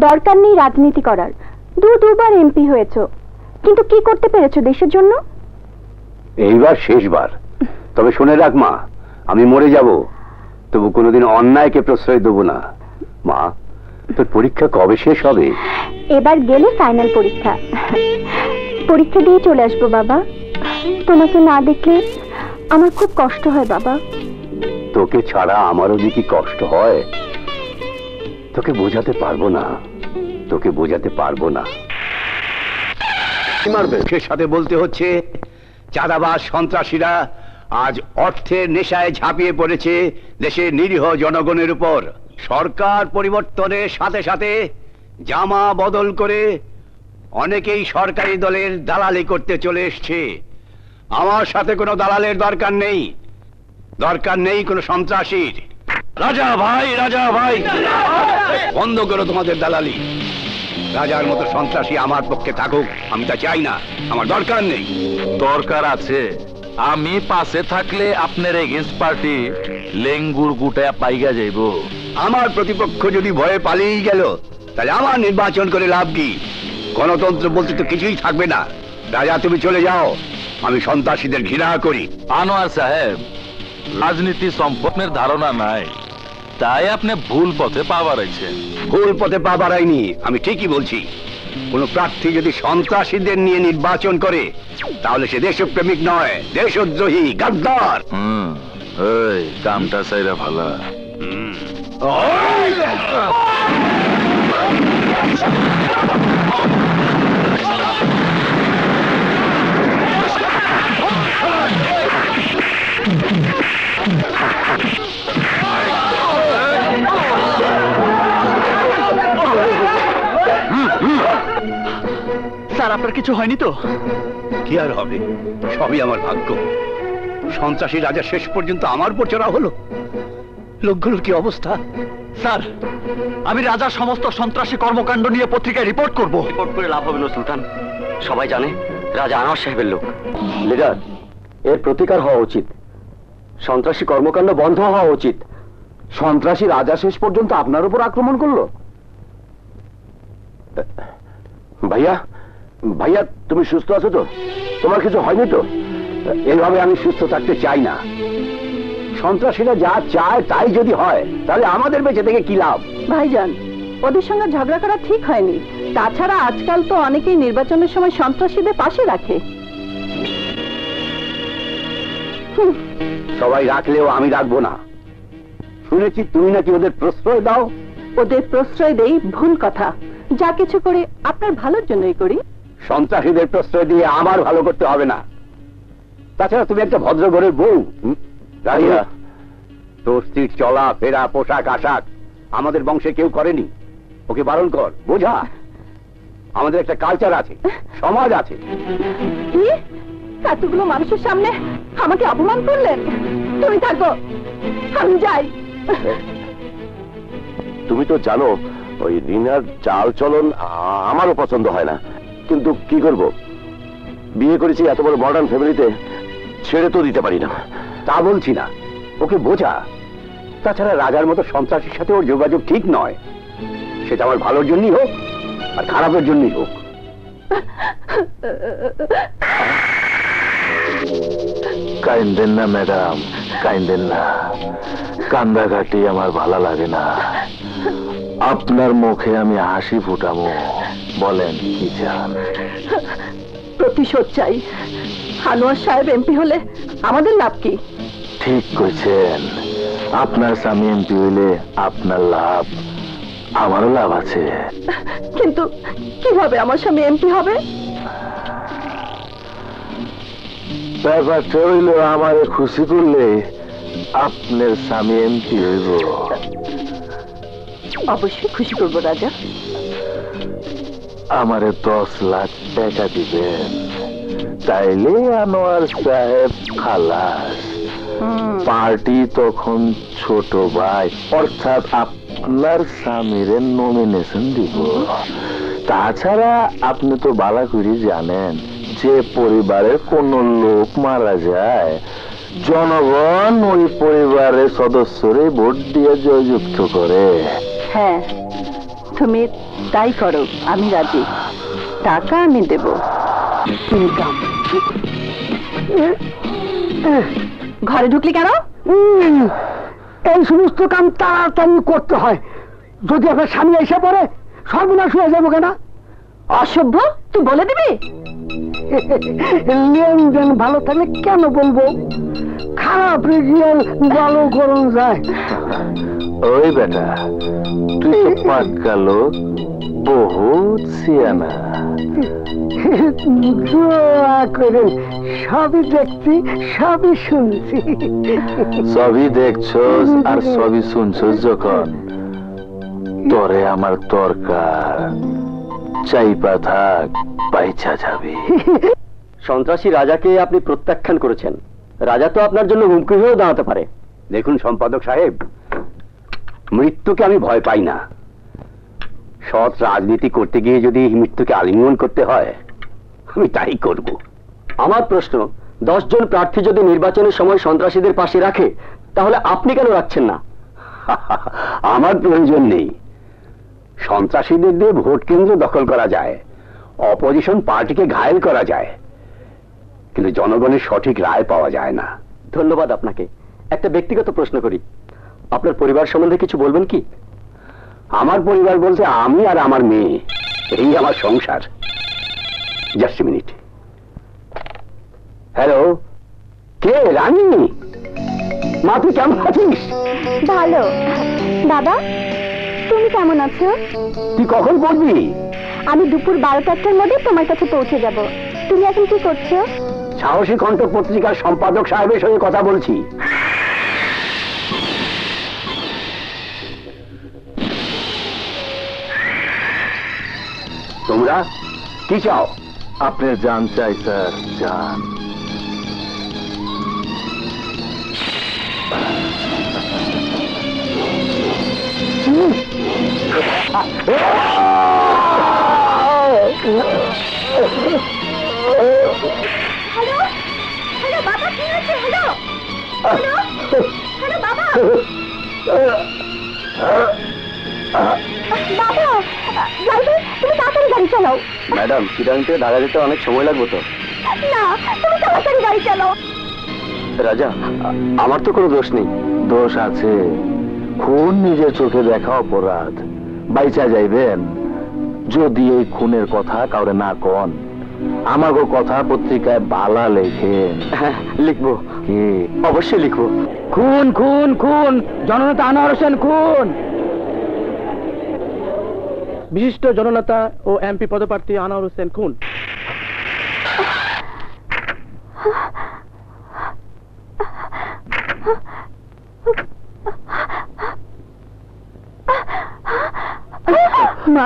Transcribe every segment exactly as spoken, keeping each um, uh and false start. दरकार नहीं राजनीति करार दो दो बार एमपी हुएছো কিন্তু কি করতে পেরেছো দেশের জন্য এইবার শেষবার তবে শুনে রাখ মা আমি মরে যাব তবু কোনোদিন অন্যায়কে প্রশ্রয় দেব না মা তোর পরীক্ষা কবে শেষ হবে এবার গেলে ফাইনাল পরীক্ষা পরীক্ষা দিয়ে চলে আসবো বাবা তোমাকে না দেখলে আমার খুব কষ্ট হয় বাবা তোকে ছাড়া আমারও যে কি কষ্ট হয় তোকে বোঝাতে পারবো না তোকে বোঝাতে পারবো না মারবে সেই সাথে বলতে হচ্ছে চাঁদাবাজ সন্ত্রাসীরা আজ অর্থের নেশায় ঝাঁপিয়ে পড়েছে দেশের নিরীহ জনগণের উপর সরকার পরিবর্তনের সাথে সাথে জামা বদল করে অনেকেই সরকারি দলের দালালি করতে চলে এসেছে আমার সাথে কোনো দালালের দরকার নেই দরকার নেই কোনো সন্ত্রাসীর রাজা ভাই রাজা ভাই বন্ধ করো তোমাদের দালালি রাজার মতো সন্ত্রাসী আমার পক্ষে থাকুক আমি তা চাই না আমার দরকার নেই দরকার আছে আমি পাশে থাকলে আপনার এগেইনস্ট পার্টি লেঙ্গুর গুটায় পাইগা যাইব আমার প্রতিপক্ষ যদি ভয়ে পালিয়ে গেল তাহলে আমার নির্বাচন করে লাভ কি গণতন্ত্র বলতে তো কিছুই থাকবে না রাজা তুমি চলে যাও আমি সন্ত্রাসীদের ঘৃণা করি আনোয়ার সাহেব রাজনীতি সম্পর্কে ধারণা নাই তাই আপনি ভুল পথে পা বাড়াইছেন ভুল পথে পা বাড়াইনি আমি ঠিকই বলছি কোন প্রার্থী যদি সন্ত্রাসীদের নিয়ে নির্বাচন করে তাহলে সে দেশপ্রেমিক নয় দেশদ্রোহী গাদ্দার হুম এই কামটা সাইরা ভালো আর আপনার কিছু হয়নি তো কি আর হবে সবই আমার ভাগ্য সন্ত্রাসী রাজা শেষ পর্যন্ত আমার উপর চড়া হলো লোকগুলোর কি অবস্থা স্যার আমি রাজার সমস্ত সন্ত্রাসী কর্মকাণ্ড নিয়ে পত্রিকায় রিপোর্ট করব রিপোর্ট করে লাভ হবে না সুলতান সবাই জানে রাজা আনোয়ার সাহেবের লোক লিডার এর প্রতিকার হওয়া উচিত সন্ত্রাসী কর্মকাণ্ড বন্ধ হওয়া উচিত সন্ত্রাসী রাজা শেষ পর্যন্ত আপনার উপর আক্রমণ করলো ভাইয়া ভাইয়া তুমি সুস্থ আছো তো তোমার কিছু হয়নি তো এইভাবে আমি সুস্থ থাকতে চাই না সন্ত্রাসীরা যা চায় তাই যদি হয় তাহলে আমাদের বেঁচে থেকে কি লাভ ভাইজান ওদের সঙ্গে ঝগড়া করা ঠিক হয়নি তাছাড়া আজকাল তো অনেকেই নির্বাচনের সময় সন্ত্রাসীদের পাশে রাখে সবাই রাখলেও আমি রাখবো না শুনেছি তুমি নাকি ওদের প্রশ্রয় দাও ওদের প্রশ্রয় দেই ভুল কথা যা কিছু করে আপনার ভালোর জন্যই করি সন্ত্রাসীদের প্রশ্রয় দিয়ে আমার ভালো করতে হবে না তাছাড়া তুমি একটা ভদ্র ঘরের বউ রাইয়া তোর স্ত্রীর চলা ফেরা পোশাক আশাক আমাদের বংশে কেউ করেনি ওকে বারণ কর বোঝা আমাদের একটা কালচার আছে সমাজ আছে কি এতগুলো মানুষের সামনে আমাকে অপমান করলেন তুমি থাকো আমি যাই তুমি তো জানো ওই রিনার চাল চলন আমারও পছন্দ হয় না কিন্তু কি করব বিয়ে করেছি এত বড় মডার্ন ফ্যামিলিতে ছেড়ে তো দিতে পারি না তা বলছি না ওকে বোঝা তাছাড়া রাজার মতো সন্ত্রাসীর সাথে ওর যোগাযোগ ঠিক নয় সেটা আমার ভালোর জন্যই হোক আর খারাপের জন্যই হোক কাইন্দেন না ম্যাডাম কাইন্দেন না কান্দাঘাটি আমার ভালো লাগে না আপনার মুখে আমি হাসি ফুটাবো বলেন কি চান প্রতিশোধ চাই আনোয়ার সাহেব এমপি হলে আমাদের লাভ কি ঠিক কইছেন আপনার স্বামী এমপি হলে আপনার লাভ আমারও লাভ আছে কিন্তু কিভাবে আমার স্বামী এমপি হবে ব্যাপারটা হইল আমার খুশি করলে আপনার স্বামী এমপি হইব অবশ্যই খুশি করবো রাজা আমারে দশ লাখ টাকা দিবেন তাইলে আনোয়ার সাহেব খালাস পার্টি তখন ছোট ভাই অর্থাৎ আপনার স্বামীর নমিনেশন দিব তাছাড়া আপনি তো বালা করে জানেন যে পরিবারের কোন লোক মারা যায় জনগণ ওই পরিবারের সদস্যরে ভোট দিয়ে জয়যুক্ত করে হ্যাঁ प्रथमे ताई करो आमी राजी टाका आमी देबो घरे ढुकली केन এই সমস্ত কাম তাড়াতাড়ি করতে হয় যদি আমার স্বামী এসে পড়ে সর্বনাশ হয়ে যাবে কেন অসভ্য তুই বলে দিবি লেনদেন ভালো থাকলে কেন বলবো খারাপ রিজিয়াল ভালো করুন যায় ওই বেটা তুই তো পাক্কা লোক বহুত সিয়ানা দোয়া করেন সবই দেখছি সবই শুনছি সবই দেখছস আর সবই শুনছস যখন তোরে আমার দরকার চাইপা থাক বাইচা যাবে সন্ত্রাসী রাজাকে আপনি প্রত্যাখ্যান করেছেন রাজা তো আপনার জন্য হুমকি হয়ে দাঁড়াতে পারে দেখুন সম্পাদক সাহেব মৃত্যুকে আমি ভয় পাই না সৎ রাজনীতি করতে গিয়ে যদি মৃত্যুকে আলিঙ্গন করতে হয় আমি তাই করব আমার প্রশ্ন দশ জন প্রার্থী যদি নির্বাচনের সময় সন্ত্রাসীদের পাশে রাখে তাহলে আপনি কেন রাখছেন না আমার প্রয়োজন নেই সন্ত্রাসীদের দিয়ে ভোট কেন্দ্র দখল করা যায় অপজিশন পার্টিকে ঘায়েল করা যায় কিন্তু জনগণের সঠিক রায় পাওয়া যায় না ধন্যবাদ আপনাকে একটা ব্যক্তিগত প্রশ্ন করি আপনার পরিবার সম্বন্ধে কিছু বলবেন কি আমার পরিবার বলতে আমি আর আমার মেয়ে এই আমার সংসার জাস্ট এ মিনিট হ্যালো কে রানী মা তুই কেমন আছিস ভালো বাবা তুমি কেমন আছো তুই কখন পড়বি আমি দুপুর বারোটার মধ্যে তোমার কাছে পৌঁছে যাব তুমি এখন কি করছো সাহসী কণ্ঠ পত্রিকার সম্পাদক সাহেবের সঙ্গে কথা বলছি তোমরা কি চাও আপনি জান চাই স্যার জান হ্যালো হ্যালো বাবা কি হচ্ছে হ্যালো হ্যালো হ্যালো বাবা বাবা গাড়ি তুমি তাড়াতাড়ি গাড়ি চালাও ম্যাডাম সিদ্ধান্তে ঢাকা যেতে অনেক সময় লাগবে তো না তুমি তাড়াতাড়ি গাড়ি চালাও রাজা আমার তো কোনো দোষ নেই দোষ আছে খুন নিজের চোখে দেখা অপরাধ বাইচা যাইবেন যদি এই খুনের কথা কাউরে না কন আমাগো কথা পত্রিকায় বালা লেখেন লিখবো কি অবশ্যই লিখবো খুন খুন খুন জননেতা আনোয়ার হোসেন খুন বিশিষ্ট জননেতা ও এমপি পদপ্রার্থী আনোয়ার হোসেন খুন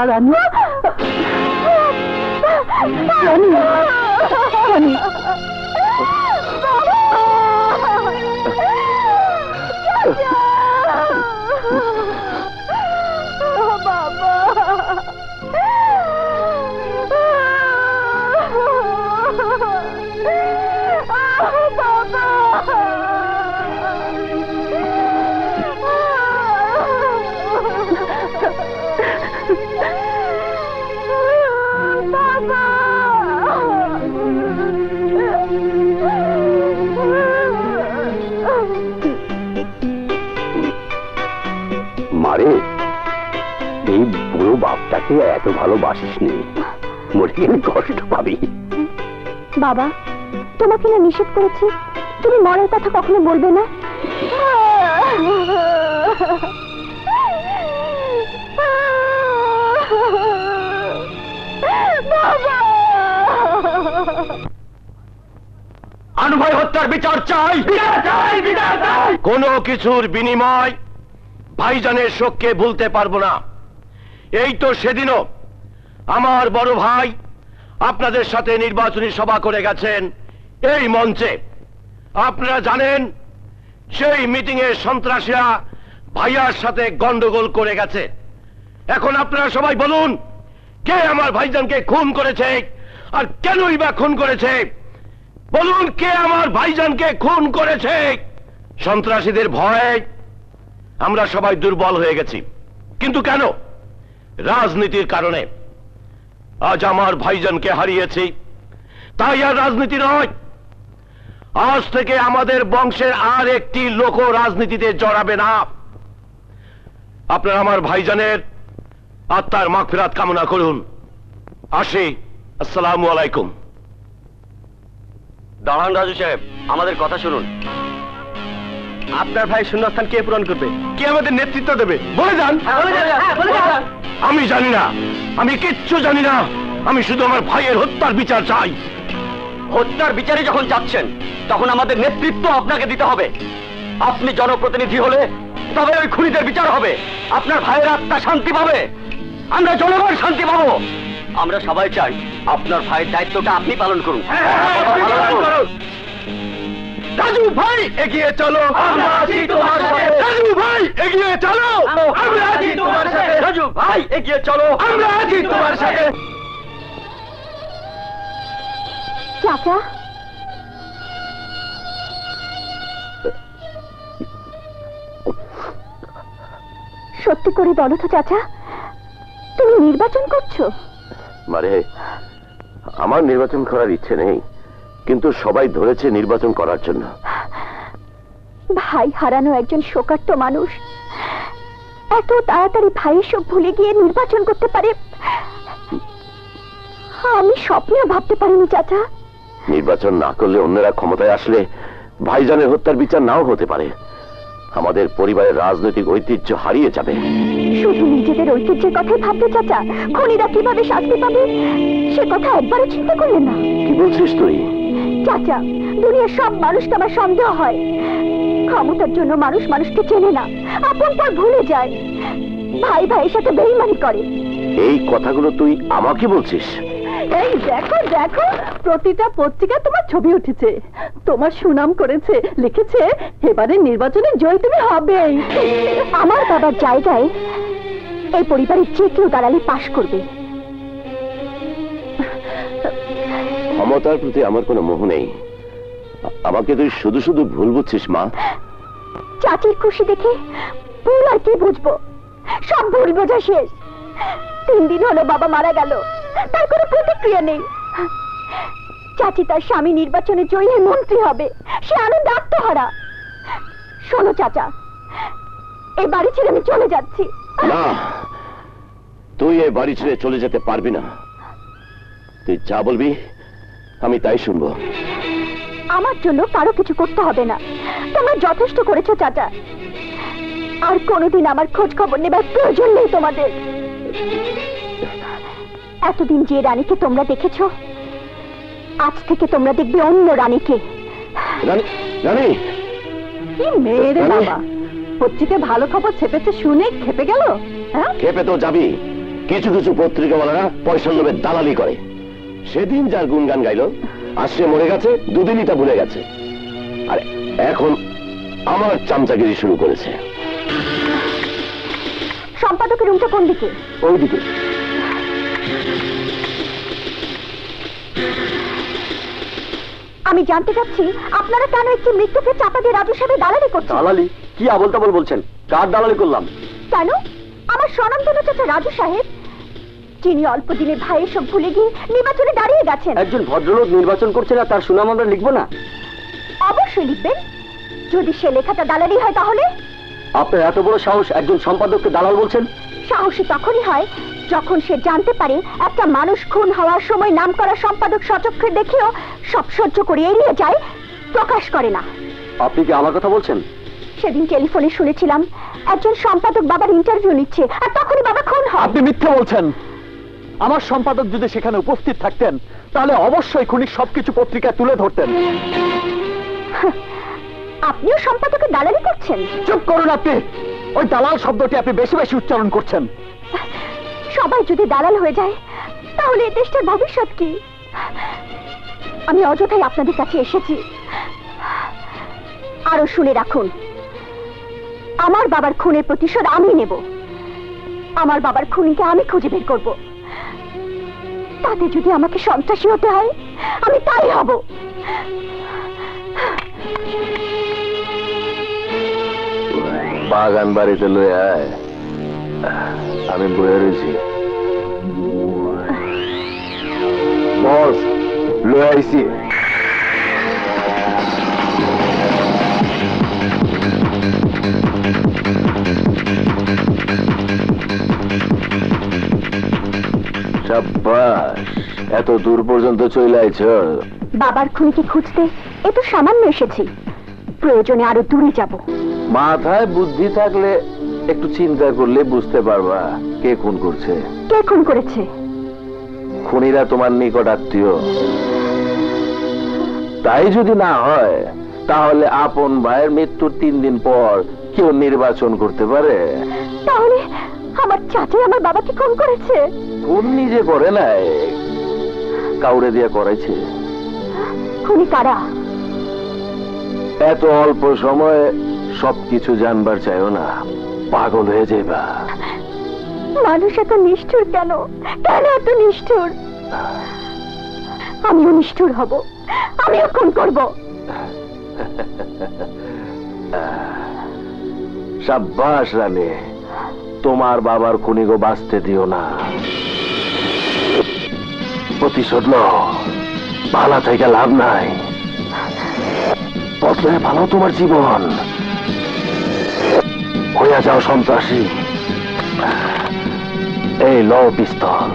রানী মারে এই বুড়ো বাপটাকে এত ভালোবাসিস নি মরে গেলে কষ্ট পাবি বাবা তোমাকে না নিষেধ করেছি তুমি মরার কথা কখনো বলবে না আনুভাই হত্যার বিচার চাই কোনো কিছুর বিনিময় ভাইজানের শোককে ভুলতে পারবো না এই তো সেদিনও আমার বড় ভাই আপনাদের সাথে নির্বাচনী সভা করে গেছেন এই মঞ্চে আপনারা জানেন সেই মিটিংয়ে সন্ত্রাসীরা ভাইয়ার সাথে গন্ডগোল করে গেছে এখন আপনারা সবাই বলুন কে আমার ভাইজানকে খুন করেছে আর কেনই বা খুন করেছে বলুন কে আমার ভাইজানকে খুন করেছে সন্ত্রাসীদের ভয়ে আমরা সবাই দুর্বল হয়ে গেছি কিন্তু কেন রাজনীতির কারণে আজ আমার ভাইজানকে হারিয়েছি। তাই আর রাজনীতি নয়, আজ থেকে আমাদের বংশের আর একটি লোক রাজনীতিতে জড়াবে না। আপনারা আমার ভাইজানের আত্মার মাগফিরাত কামনা করুন। আসি, আসসালামু আলাইকুম। দাঁড়ান রাজু সাহেব, আমাদের কথা শুনুন। আপনার ভাই শূন্যস্থান কে পূরণ করবে, কে আমাদের নেতৃত্ব দেবে বলে যান। আমি জানি না, আমি কিচ্ছু জানি না। আমি শুধু আমার ভাইয়ের হত্যার বিচার চাই। হত্যার বিচারে যখন যাচ্ছেন তখন আমাদের নেতৃত্ব আপনাকে দিতে হবে। আপনি জনপ্রতিনিধি হলে তবে ওই খুনিদের বিচার হবে, আপনার ভাইয়ের আত্মা শান্তি পাবে, আমরা জনগণ শান্তি পাবো। আমরা সবাই চাই আপনার ভাইয়ের দায়িত্বটা আপনি পালন করুন। রাজু ভাই এগিয়ে চলো, আমরা আছি তোমার সাথে। রাজু ভাই এগিয়ে চলো, আমরা আছি তোমার সাথে। রাজু ভাই এগিয়ে চলো, আমরা আছি তোমার সাথে। চাচা, সত্যি করে বলো তো চাচা, তুমি নির্বাচন করছো? মানে আমার নির্বাচন করার ইচ্ছে নেই, কিন্তু সবাই ধরেছে নির্বাচন করার জন্য। ভাই হারানো একজন শোকার্ত মানুষ এত তাড়াতাড়ি ভাইয়ের সব ভুলে গিয়ে নির্বাচন করতে পারে, আমি স্বপ্নেও ভাবতে পারিনি চাচা। নির্বাচন না করলে অন্যরা ক্ষমতায় আসলে ভাইজানের হত্যার বিচার নাও হতে পারে। আমাদের পরিবারের রাজনৈতিক ঐতিহ্য হারিয়ে যাবে। শুধু নিজেদের ঐতিহ্যের কথাই ভাবতে চাচা, খুনিরা কিভাবে শাস্তি পাবে সে কথা একবারও চিন্তা করলে না। কি বলছিস তুই? চাচা, দুনিয়ার সব মানুষকে আমার সন্দেহ হয়। ক্ষমতার জন্য মানুষ মানুষকে চেনে না, আপন পর ভুলে যায়, ভাই ভাইয়ের সাথে বেইমানি করে। এই কথাগুলো তুই আমাকে বলছিস? এই দেখো দেখো, প্রতিটা পত্রিকা তোমার ছবি উঠেছে, তোমার সুনাম করেছে, লিখেছে এবারে নির্বাচনে জয় তুমি হবেই। আমার বাবার জায়গায় এই পরিবারের যে কেউ দালালি পাশ করবে। ক্ষমতার প্রতি আমার কোনো মোহ নেই, আমাকে তুই শুধু শুধু ভুল বুঝছিস মা। চাচির খুশি দেখে ভুল আর কি বুঝবো, সব ভুল বোঝা শেষ। তিন দিন হলো বাবা মারা গেল, তার কোনো প্রতিক্রিয়া নেই। চাচি তার স্বামী নির্বাচনে জয়ী হয়ে মন্ত্রী হবে, সে আনন্দ আত্মহারা। শোনো চাচা, এই বাড়ি ছেড়ে আমি চলে যাচ্ছি। না, তুই এই বাড়ি ছেড়ে চলে যেতে পারবি না। তুই যা বলবি আমি তাই শুনবো। আমার জন্য কারো কিছু করতে হবে না, তোমরা যথেষ্ট করেছো চাচা। আর কোনোদিন আমার খোঁজ খবর নেবার প্রয়োজন নেই তোমাদের। এতদিন যে রানীকে তোমরা দেখেছো, আজ থেকে তোমরা দেখবে অন্য রানীকে। রানী কি মেয়ে রে বাবা, পত্রিকা ভালো খবর ছেপেছে শুনে খেপে গেল। হ্যাঁ, খেপে তো যাবি। কিছু কিছু পত্রিকাওয়ালারা পয়সার লোভে দালালি করে। সেদিন যার গুণগান গাইল আর সে মরে গেছে, দুদিনই তা ভুলে গেছে। আর এখন আমার চামচাগিরি শুরু করেছে। সম্পাদকের রুমটা কোন দিকে? ওই দিকে। আমি জানতে চাচ্ছি আপনারা কেন একটি মৃত্যুকে চাপা দিয়ে রাজুর সাথে দালালি করছেন? দালালি? কি আবল তাবল বলছেন? কার দালালি করলাম? কেন, আমার স্বনামধন্য চাচা রাজু সাহেব, যিনি অল্প দিনে ভাইয়ের সব ভুলে গিয়ে নির্বাচনে দাঁড়িয়ে গেছেন। একজন ভদ্রলোক নির্বাচন করছে না, তার সুনাম আমরা লিখবো না? অবশ্যই লিখবেন, যদি সে লেখাটা দালালি হয়। তাহলে আপনার এত বড় সাহস, একজন সম্পাদককে দালাল বলছেন? সাহসী তখনই হয় যখন সে জানতে পারে একটা মানুষ খুন হওয়ার সময় নাম করা সম্পাদক সচক্ষে দেখেও সব সহ্য করে এড়িয়ে যায়, প্রকাশ করে না। আপনি কি আমার কথা বলছেন? সেদিন টেলিফোনে শুনেছিলাম একজন সম্পাদক বাবার ইন্টারভিউ নিচ্ছে, আর তখনই বাবা খুন হয়। আপনি মিথ্যে বলছেন। আমার সম্পাদক যদি সেখানে উপস্থিত থাকতেন তাহলে অবশ্যই খুনি সবকিছু পত্রিকায় তুলে ধরতেন। আপনিও সম্পাদকের দালালি করছেন? চুপ করুন আপনি, ওই দালাল শব্দটি আপনি বেশি বেশি উচ্চারণ করছেন। সবাই যদি দালাল হয়ে যায় তাহলে এই দেশটার ভবিষ্যৎ কি? আমি অযথাই আপনাদের কাছে এসেছি। আরো শুনে রাখুন, আমার বাবার খুনের প্রতিশোধ আমি নেব। আমার বাবার খুনিকে আমি খুঁজে বের করব, তাতে যদি আমাকে সন্ত্রাসী হতে হয় আমি তাই হব। বাগান বাড়িতে লয়ে আয়, আমি বইয়া রইছি। বস লয়ে আইছি। শাবাশ, এত দূর পর্যন্ত চলে আইছো। বাবার খুনিকে খুঁজতে এত সামান্য এসেছি, প্রয়োজনে আরো দূরে যাব। মাথায় বুদ্ধি থাকলে একটু চিন্তা করলে বুঝতে পারবা কে খুন করছে। কে খুন করেছে? খুনিরা তোমার নিকট আত্মীয়। তাই যদি না হয় তাহলে আপন ভাইয়ের মৃত্যুর তিন দিন পর কেউ নির্বাচন করতে পারে। তাহলে আমার চাচা আমার বাবাকে খুন করেছে। খুন নিজে করে নাই, কাউরে দিয়ে করাইছে। খুনি কারা? এত অল্প সময়ে সবকিছু জানবার চাইও না, পাগল হয়ে যাইবা। মানুষ এত নিষ্ঠুর কেন? কেন এত নিষ্ঠুর? আমিও নিষ্ঠুর হব, আমিও খুন করব। সাব্বাস রানী, তোমার বাবার খুনিকে বাঁচতে দিও না। প্রতিশোধ নাও, ভালো থেকে লাভ নাই। বদলে ভালো তোমার জীবন, হইয়া যাও সন্ত্রাসী। এই লও পিস্তল।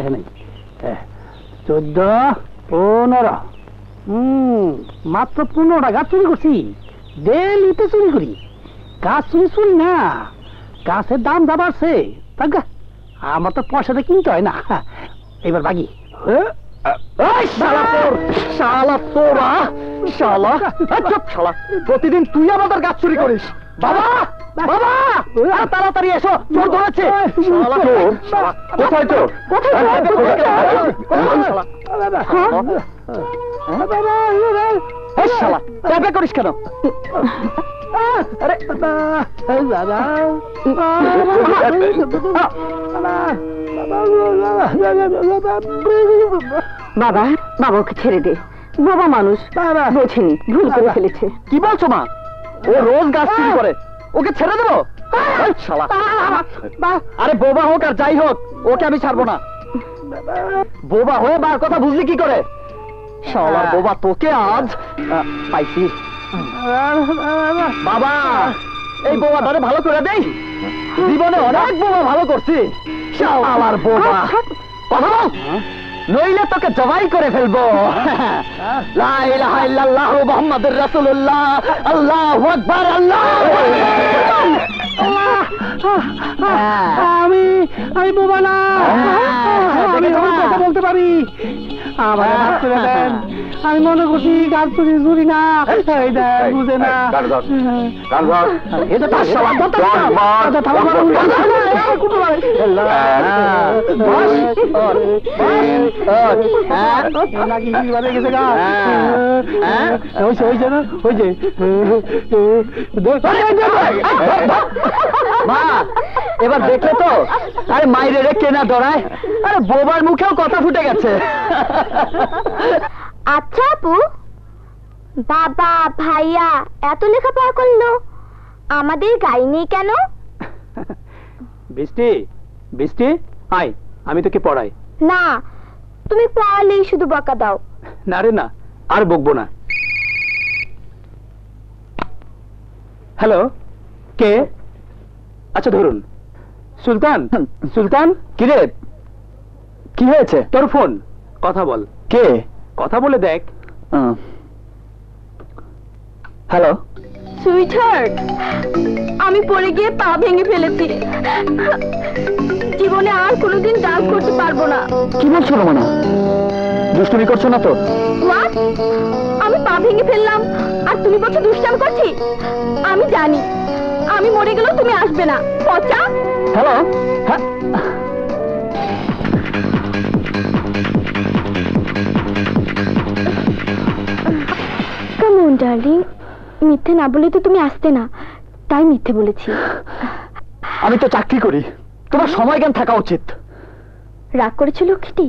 দেখে নাই? চোদ্দ পনেরো হম মাত্র পনেরোটা গাছ চুরি করছি। ডেলিতে চুরি করি, গাছ চুরি চুরি না। গাছের দাম যা বাড়ছে, আমার তো পয়সাতে কিনতে হয় না। এবার বাকি প্রতিদিন তুই আমাদের গাছ চুরি করিস। বাবা বাবা তাড়াতাড়ি এসো, চোর ধরেছে। কোথায় চোর? কোথায় করিস কেন? আরে দাদা বাবা, বাবা ওকে ছেড়ে দে। বাবা মানুষ বোঝেনি, ভুল করে ফেলেছে। কি বলছো মা? ও রোজ গাছ চুরি করে, ওকে ছেড়ে দেবো? আরে বোবা হোক আর যাই হোক, ওকে আমি ছাড়বো না। বোবা হয়ে বার কথা বুঝলি কি করে? शाला बोबा तो के आज पाइसी बाबा ए बोबा तारे भालो करे देई जीवने अनेक बोबा भालो करছি শালার बोबा কথা নইলে তোকে জবাই করে ফেলবো লা ইলাহা ইল্লাল্লাহু মুহাম্মাদুর রাসূলুল্লাহ আল্লাহু আকবার আল্লাহু আমি আমি বোবা না আমি কথা বলতে পারি আমারে মাফ করে দেন আমি মনে করছি গাল চুরি চুরি না এই দেখ বুঝে না গাল ধর গাল ধর এটা তার সবার কথা কথা থামা মারো কুটু ভাই আল্লাহ बोबार मुखे कथा फुटे गेছে अच्छा আপু बाबा भाइया এত লেখাপড়া করলো আমাদের গাই নেই কেন বৃষ্টি বৃষ্টি আয় আমি তোকে পড়াই না তুমি পারলে শুধু বকা দাও না রে না আর বকবো না হ্যালো কে আচ্ছা ধরুন সুলতান সুলতান কি রে কি হয়েছে তোর ফোন কথা বল কে কথা বলে দেখ হ্যালো সুইটহার্ট আমি পড়ে গিয়ে পা ভেঙে ফেলেছি জীবনে আর কোনোদিন ডান্স করতে পারবো না কি বলছো রমনা দুষ্টুমি করছো না তো হোয়াট আমি পা ভেঙে ফেললাম আর তুমি বলছো দুষ্টামি করছি আমি জানি আমি মরে গেলেও তুমি আসবে না পচা হ্যালো হ্যাঁ কাম অন ডার্লিং মিথ্যে না বলে তো তুমি আসতে না তাই মিথ্যে বলেছি আমি তো চাকরি করি তোমার সময় জ্ঞান থাকা উচিত রাগ করেছো লক্ষ্মীটি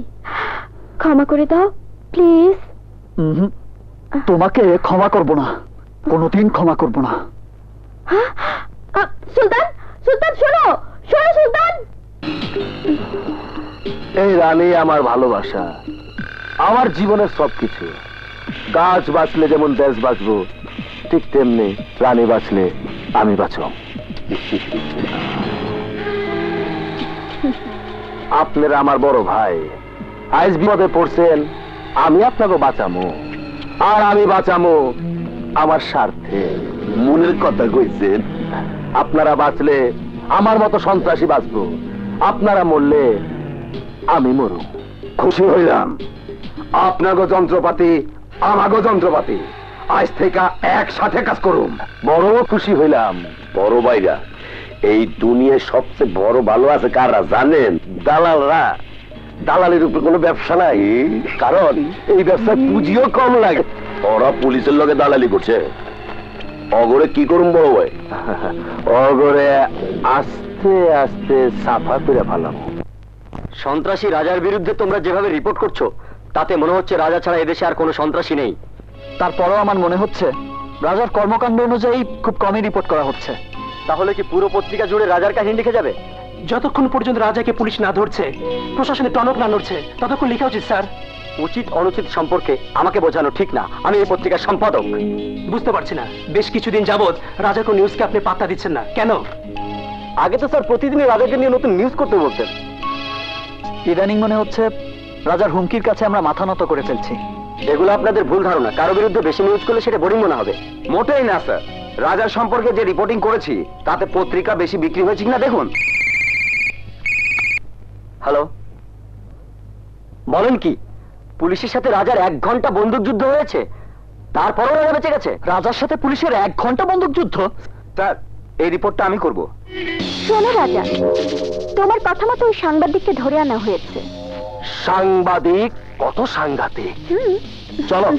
ক্ষমা করে দাও প্লিজ তোমাকে ক্ষমা করব না কোনোদিন ক্ষমা করব না সুলতান সুলতান শোনো শোনো সুলতান এই রানী আমার ভালোবাসা আমার জীবনের সবকিছু গাছ বাঁচলে যেমন দেশ বাঁচবো ঠিক তেমনি রানী বাঁচলে আমি বাঁচব আপনারা আমার বড় ভাই আজ বিপদে পড়ছেন আমি আপনাকে বাঁচামো আর আমি বাঁচামো আমার স্বার্থে মনের কথা কইছেন আপনারা বাঁচলে আমার মতো সন্ত্রাসী বাঁচবো আপনারা মরলে আমি মরু খুশি হইলাম আপনাকে যন্ত্রপাতি আমাকে যন্ত্রপাতি আজ থেকে একসাথে কাজ করুন বড় খুশি হইলাম বড় ভাইরা এই দুনিয়ায় সবচেয়ে বড় ভালো আছে কারা জানেন দালালরা দালালের উপর কোনো ব্যবসা নাই কারণ এই ব্যবসায় পুঁজিও কম লাগে ওরা পুলিশের লগে দালালি করছে অগরে কি করুম বড় ভাই অগরে আস্তে আস্তে সাফা করে ফেলাম সন্ত্রাসী রাজার বিরুদ্ধে তোমরা যেভাবে রিপোর্ট করছো তাতে মনে হচ্ছে রাজা ছাড়া এদেশে আর কোনো সন্ত্রাসী নেই তারপরেও আমার মনে হচ্ছে রাজার কর্মকাণ্ড অনুযায়ী খুব কমই রিপোর্ট করা হচ্ছে তাহলে কি পুরো পত্রিকা জুড়ে রাজার কাহিনী লিখে যাবে যতক্ষণ পর্যন্ত রাজাকে পুলিশ না ধরছে প্রশাসনে টনক না নড়ছে ততক্ষণ লেখা উচিত স্যার উচিত অনুচিত সম্পর্কে আমাকে বোঝানো ঠিক না আমি এই পত্রিকার সম্পাদক বুঝতে পারছি না বেশ কিছুদিন যাবত রাজার কোন নিউজকে আপনি পাত্তা দিচ্ছেন না কেন আগে তো স্যার প্রতিদিনই রাজাকে নিয়ে নতুন নিউজ করতে বলতেন ইদানিং মনে হচ্ছে রাজার হুমকির কাছে আমরা মাথা নত করে ফেলছি এগুলো আপনাদের ভুল ধারণা কারো বিরুদ্ধে বেশি নিউজ করলে সেটা বোরিং মনে হবে মোটেই না স্যার রাজার সম্পর্কে যে রিপোর্টিং করেছি তাতে পত্রিকা বেশি বিক্রি হয়েছে কিনা দেখুন হ্যালো বলেন কি পুলিশের সাথে রাজার এক ঘন্টা বন্দুক যুদ্ধ হয়েছে তারপরেও রাজা বেঁচে গেছে রাজার সাথে পুলিশের এক ঘন্টা বন্দুক যুদ্ধ স্যার এই রিপোর্টটা আমি করব শোনো রাজা তোমার কথা মতো ওই সাংবাদিককে ধরে আনা হয়েছে সাংবাদিক কত সাংঘাতিক চলো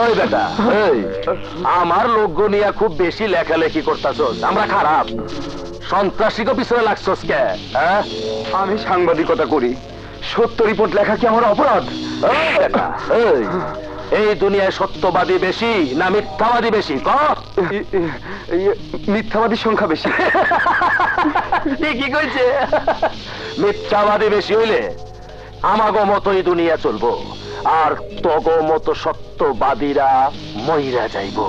ওই বেটা এই আমার লোকগো নিয়ে খুব বেশি লেখালেখি করতাছস আমরা খারাপ সন্ত্রাসীকে পিছনে লাগছস কে হ্যাঁ আমি সাংবাদিকতা করি সত্য রিপোর্ট লেখা কি আমার অপরাধ এই বেটা এই এই দুনিয়ায় সত্যবাদী বেশি না মিথ্যাবাদী বেশি ক মিথ্যাবাদীর সংখ্যা বেশি ঠিকই কইছে মিথ্যাবাদী বেশি হইলে आमागो मतो ई दुनिया चलबो आर तोगो मतो सत्यबादीरा मइरा जाइबो।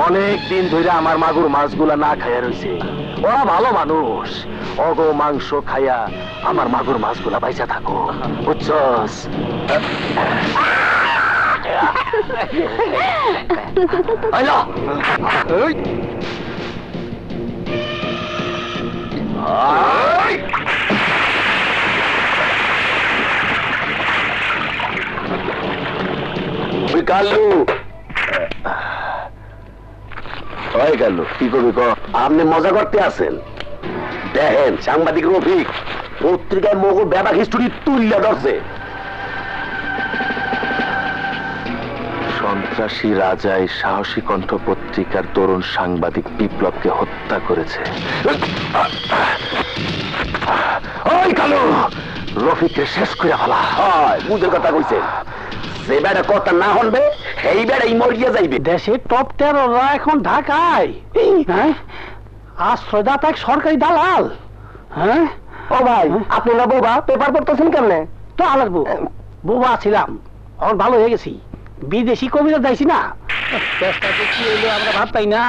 अनेक दिन धरे आमार मागुर माछगुला ना खाया रइছে, ओरा भालो मानुष, ओगो मांस खाया आमार मागुर माछगुला बाइचा थाको, बुझछस? आइला मजा करते देखें सांबादिक रफिक पत्रिकार मोगो बेबा हिस्ट्री तुल्ला धरसे সন্ত্রাসী রাজায় সাহসী কণ্ঠ পত্রিকার তরুণ সাংবাদিক বিপ্লবকে হত্যা করেছে। ওই কালো রফিককে শেষ করে ফেলা হয়। বুঝের কথা কইছেন, যে বেটা কথা না শুনবে সেই বেটাই মরিয়া যাইবে। দেশে টপ টেরররা এখন ঢাকায়, হ্যাঁ, আশ্রয়দাতা এক সরকারি দালাল। হ্যাঁ ও ভাই, আপনারা বোবা পেপার পড়তেছেন কেমনে? তো আলার বউ বোবা ছিলাম, এখন ভালো হয়ে গেছি। বিদেশি কবিরা যাইছি না, চেষ্টা দেখি এলো আমরা ভাত পাই না,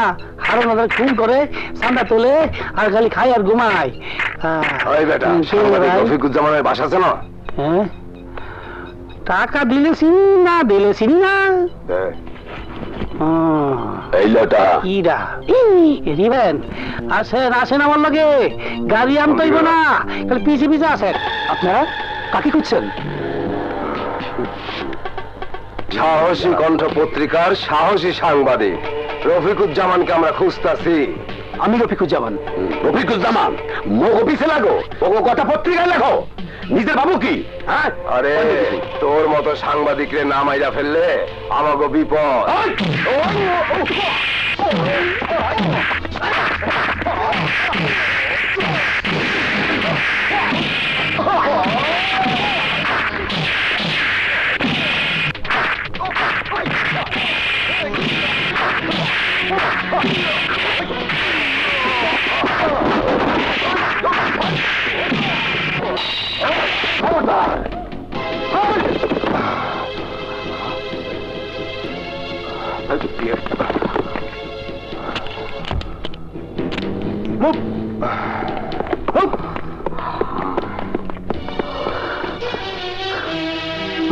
হারণ হাজার খুন করে চান্দা তোলে আর খালি খাই আর ঘুমাই। রফিকুজ্জামানের বাসা আছে না, টাকা দিলেছি না দিলেছি না আসেন আসেন আমার লগে, গাড়ি আনতেইব না, খালি পিছে পিছে আসেন। আপনারা কাকে খুঁজছেন? সাহসী কণ্ঠ পত্রিকার সাহসী সাংবাদিক রফিকুজ্জামানকে আমরা খুঁজতাছি। আমি রফিকুজ্জামান? রফিকুজ্জামান মো অফিসে লাগো, ওগো কথা পত্রিকায় লেখো, নিজের ভাবো কি? হ্যাঁ, আরে তোর মতো সাংবাদিকরে নাম আইরা ফেললে আমাগো বিপদ।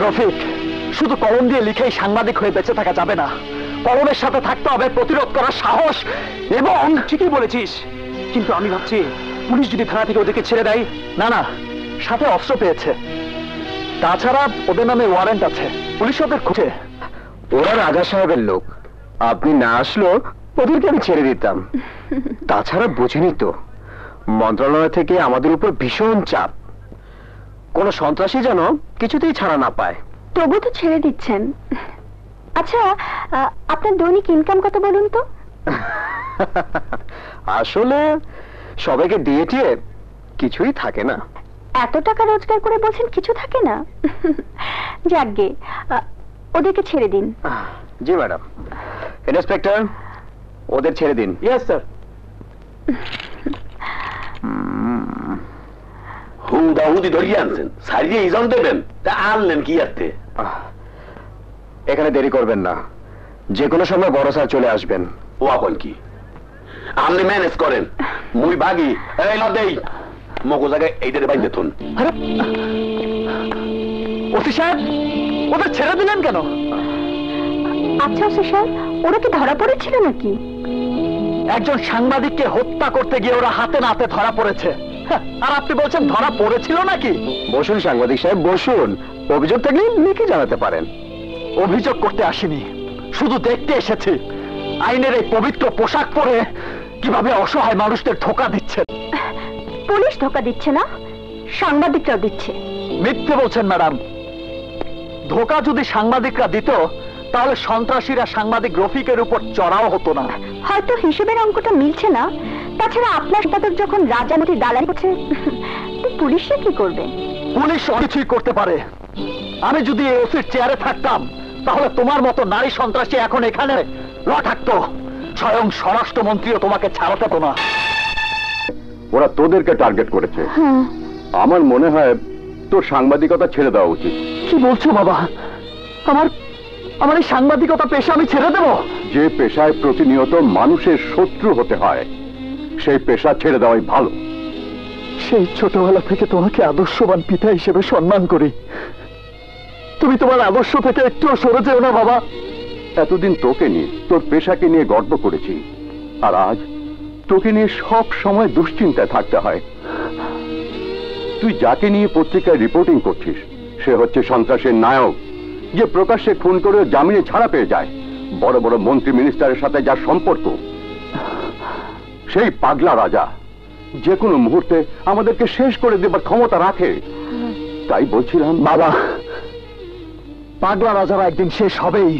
রফিক, শুধু কলম দিয়ে লিখেই সাংবাদিক হয়ে বেঁচে থাকা যাবে না, কলমের সাথে থাকতে হবে প্রতিরোধ করার সাহস এবং। ঠিকই বলেছিস, কিন্তু আমি ভাবছি পুলিশ যদি থানা থেকে ওদেরকে ছেড়ে দেয়। না না, সাথে অস্ত্র পেয়েছে, তাছাড়া ওদের নামে ওয়ারেন্ট আছে, পুলিশ ওদের খুঁজে। ওরা রাজা সাহেবের লোক, আপনি না আসলো ওদেরকে আমি ছেড়ে দিতাম। তাছাড়া বুঝিনি তো, মন্ত্রণালয় থেকে আমাদের উপর ভীষণ চাপ, কোনো সন্ত্রাসী যেন কিছুতেই ছাড়া না পায়। তবু তো ছেড়ে দিচ্ছেন। আচ্ছা, আপনার দৈনিক ইনকাম কত বলুন তো? আসলে সবাইকে দিয়ে দিয়ে কিছুই থাকে না। এত টাকা রোজগার করে বলছেন কিছু থাকে না? যাকগে, ওদেরকে ছেড়ে দিন। জি ম্যাডাম। ইন্সপেক্টর, ওদের ছেড়ে দিন। Yes sir. হুম, দাউদি ধরিয়ে আনছেন, সারিয়ে ইজাম দেবেন, তা আনলেন কি আতে? এখানে দেরি করবেন না, যে কোনো সময় বড় স্যার চলে আসবেন। ও আপন কি আপনি ম্যানেজ করেন, মুই বাগি। এই না দেই মগো জায়গায় এইটারে বাইন্ধে তুন। আরে ওসি সাহেব, ওদের ছেড়ে দিলেন কেন? আচ্ছা ওসি সাহেব, ওরা কি ধরা পড়েছিল নাকি? একজন সাংবাদিককে হত্যা করতে গিয়ে ওরা হাতে নাতে ধরা পড়েছে, আর আপনি বলছেন ধরা পড়েছিল নাকি? বসুন সাংবাদিক সাহেব বসুন, অভিযোগ থাকলে লিখে জানাতে পারেন। অভিযোগ করতে আসিনি, শুধু দেখতে এসেছি আইনের এই পবিত্র পোশাক পরে কিভাবে অসহায় মানুষদের ধোঁকা দিচ্ছে। পুলিশ ধোঁকা দিচ্ছে না, সাংবাদিকরা দিচ্ছে। মিথ্যে বলছেন ম্যাডাম, ধোঁকা যদি সাংবাদিকরা দিত তাহলে সন্ত্রাসীরা সাংবাদিক রফিকের উপর চড়াও হতো না। হয়তো হিসেবের অঙ্কটা মিলছে না, তাছাড়া আপনার সাথে যখন রাজামতি দালালি করছে পুলিশে কি করবে? পুলিশ কিছুই করতে পারে। আমি যদি এই ওসির চেয়ারে থাকতাম তাহলে তোমার মতো নারী সন্ত্রাসী এখন এখানে না থাকতো। स्वयं স্বরাষ্ট্রমন্ত্রীও তোমাকে ছাড়াতে তো না। ওরা তোদেরকে টার্গেট করেছে। হ্যাঁ, আমার মনে হয় তোর সাংবাদিকতা ছেড়ে দেওয়া উচিত। কি বলছো বাবা? আমার আমার এই সাংবাদিকতা পেশা আমি ছেড়ে দেব? যে পেশায় প্রতিনিয়ত মানুষের শত্রু হতে হয় সেই পেশা ছেড়ে দেওয়াই ভালো। সেই ছোটবেলা থেকে তোমাকে আদর্শবান পিতা হিসেবে সম্মান করি, তুমি তোমার আদর্শ থেকে একটু সরে যেও না বাবা। এতদিন তোকে নিয়ে, তোর পেশাকে নিয়ে গর্ব করেছি, আর আজ তোকে নিয়ে সব সময় দুশ্চিন্তায় থাকতে হয়। তুই যাকে নিয়ে পত্রিকায় রিপোর্টিং করছিস সে হচ্ছে সন্ত্রাসের নায়ক, যে প্রকাশ্যে খুন করে জামিনে ছাড়া পেয়ে যায়। বড় বড় মন্ত্রী মিনিস্টারের সাথে যার সম্পর্ক, সেই পাগলা রাজা যে কোনো মুহূর্তে আমাদেরকে শেষ করে দেবার ক্ষমতা রাখে। তাই বলছিলাম বাবা, পাগলা রাজারা একদিন শেষ হবেই,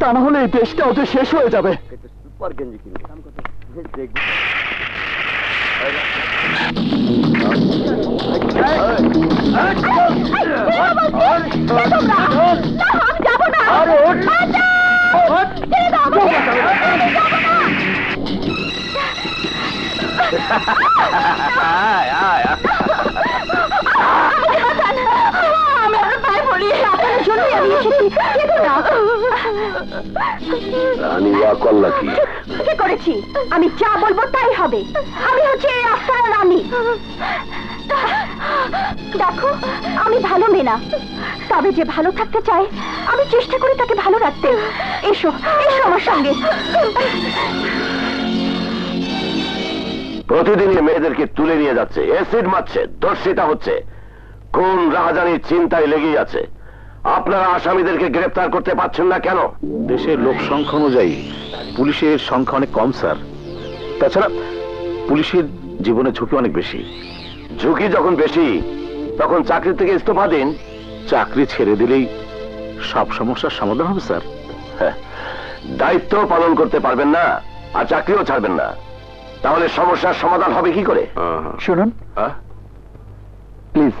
তা না হলে এই দেশটাও যে শেষ হয়ে যাবে। আমি যা বলবো তাই হবে। আমি হচ্ছে এই রাস্তার রানী। দেখো, আমি ভালো মেয়ে না, তবে যে ভালো থাকতে চায় আমি চেষ্টা করি তাকে ভালো রাখতে। এসো এসো আমার সঙ্গে। প্রতিদিন মেয়েদেরকে তুলে নিয়ে যাচ্ছে, অ্যাসিড মারছে, ধর্ষিতা হচ্ছে, কোন রাহাজানির চিন্তায় লেগেই আছে। আপনারা আসামিদেরকে গ্রেফতার করতে পারছেন না কেন? দেশের লোক সংখ্যা অনুযায়ী পুলিশের সংখ্যা অনেক কম স্যার, তাছাড়া পুলিশের জীবনে ঝুঁকি অনেক বেশি। ঝুঁকি যখন বেশি তখন চাকরি থেকে ইস্তফা দিন। চাকরি ছেড়ে দিলেই সব সমস্যার সমাধান হবে স্যার। দায়িত্ব পালন করতে পারবেন না আর চাকরিও ছাড়বেন না, তাহলে সমস্যার সমাধান হবে কি করে? শুনুন প্লিজ,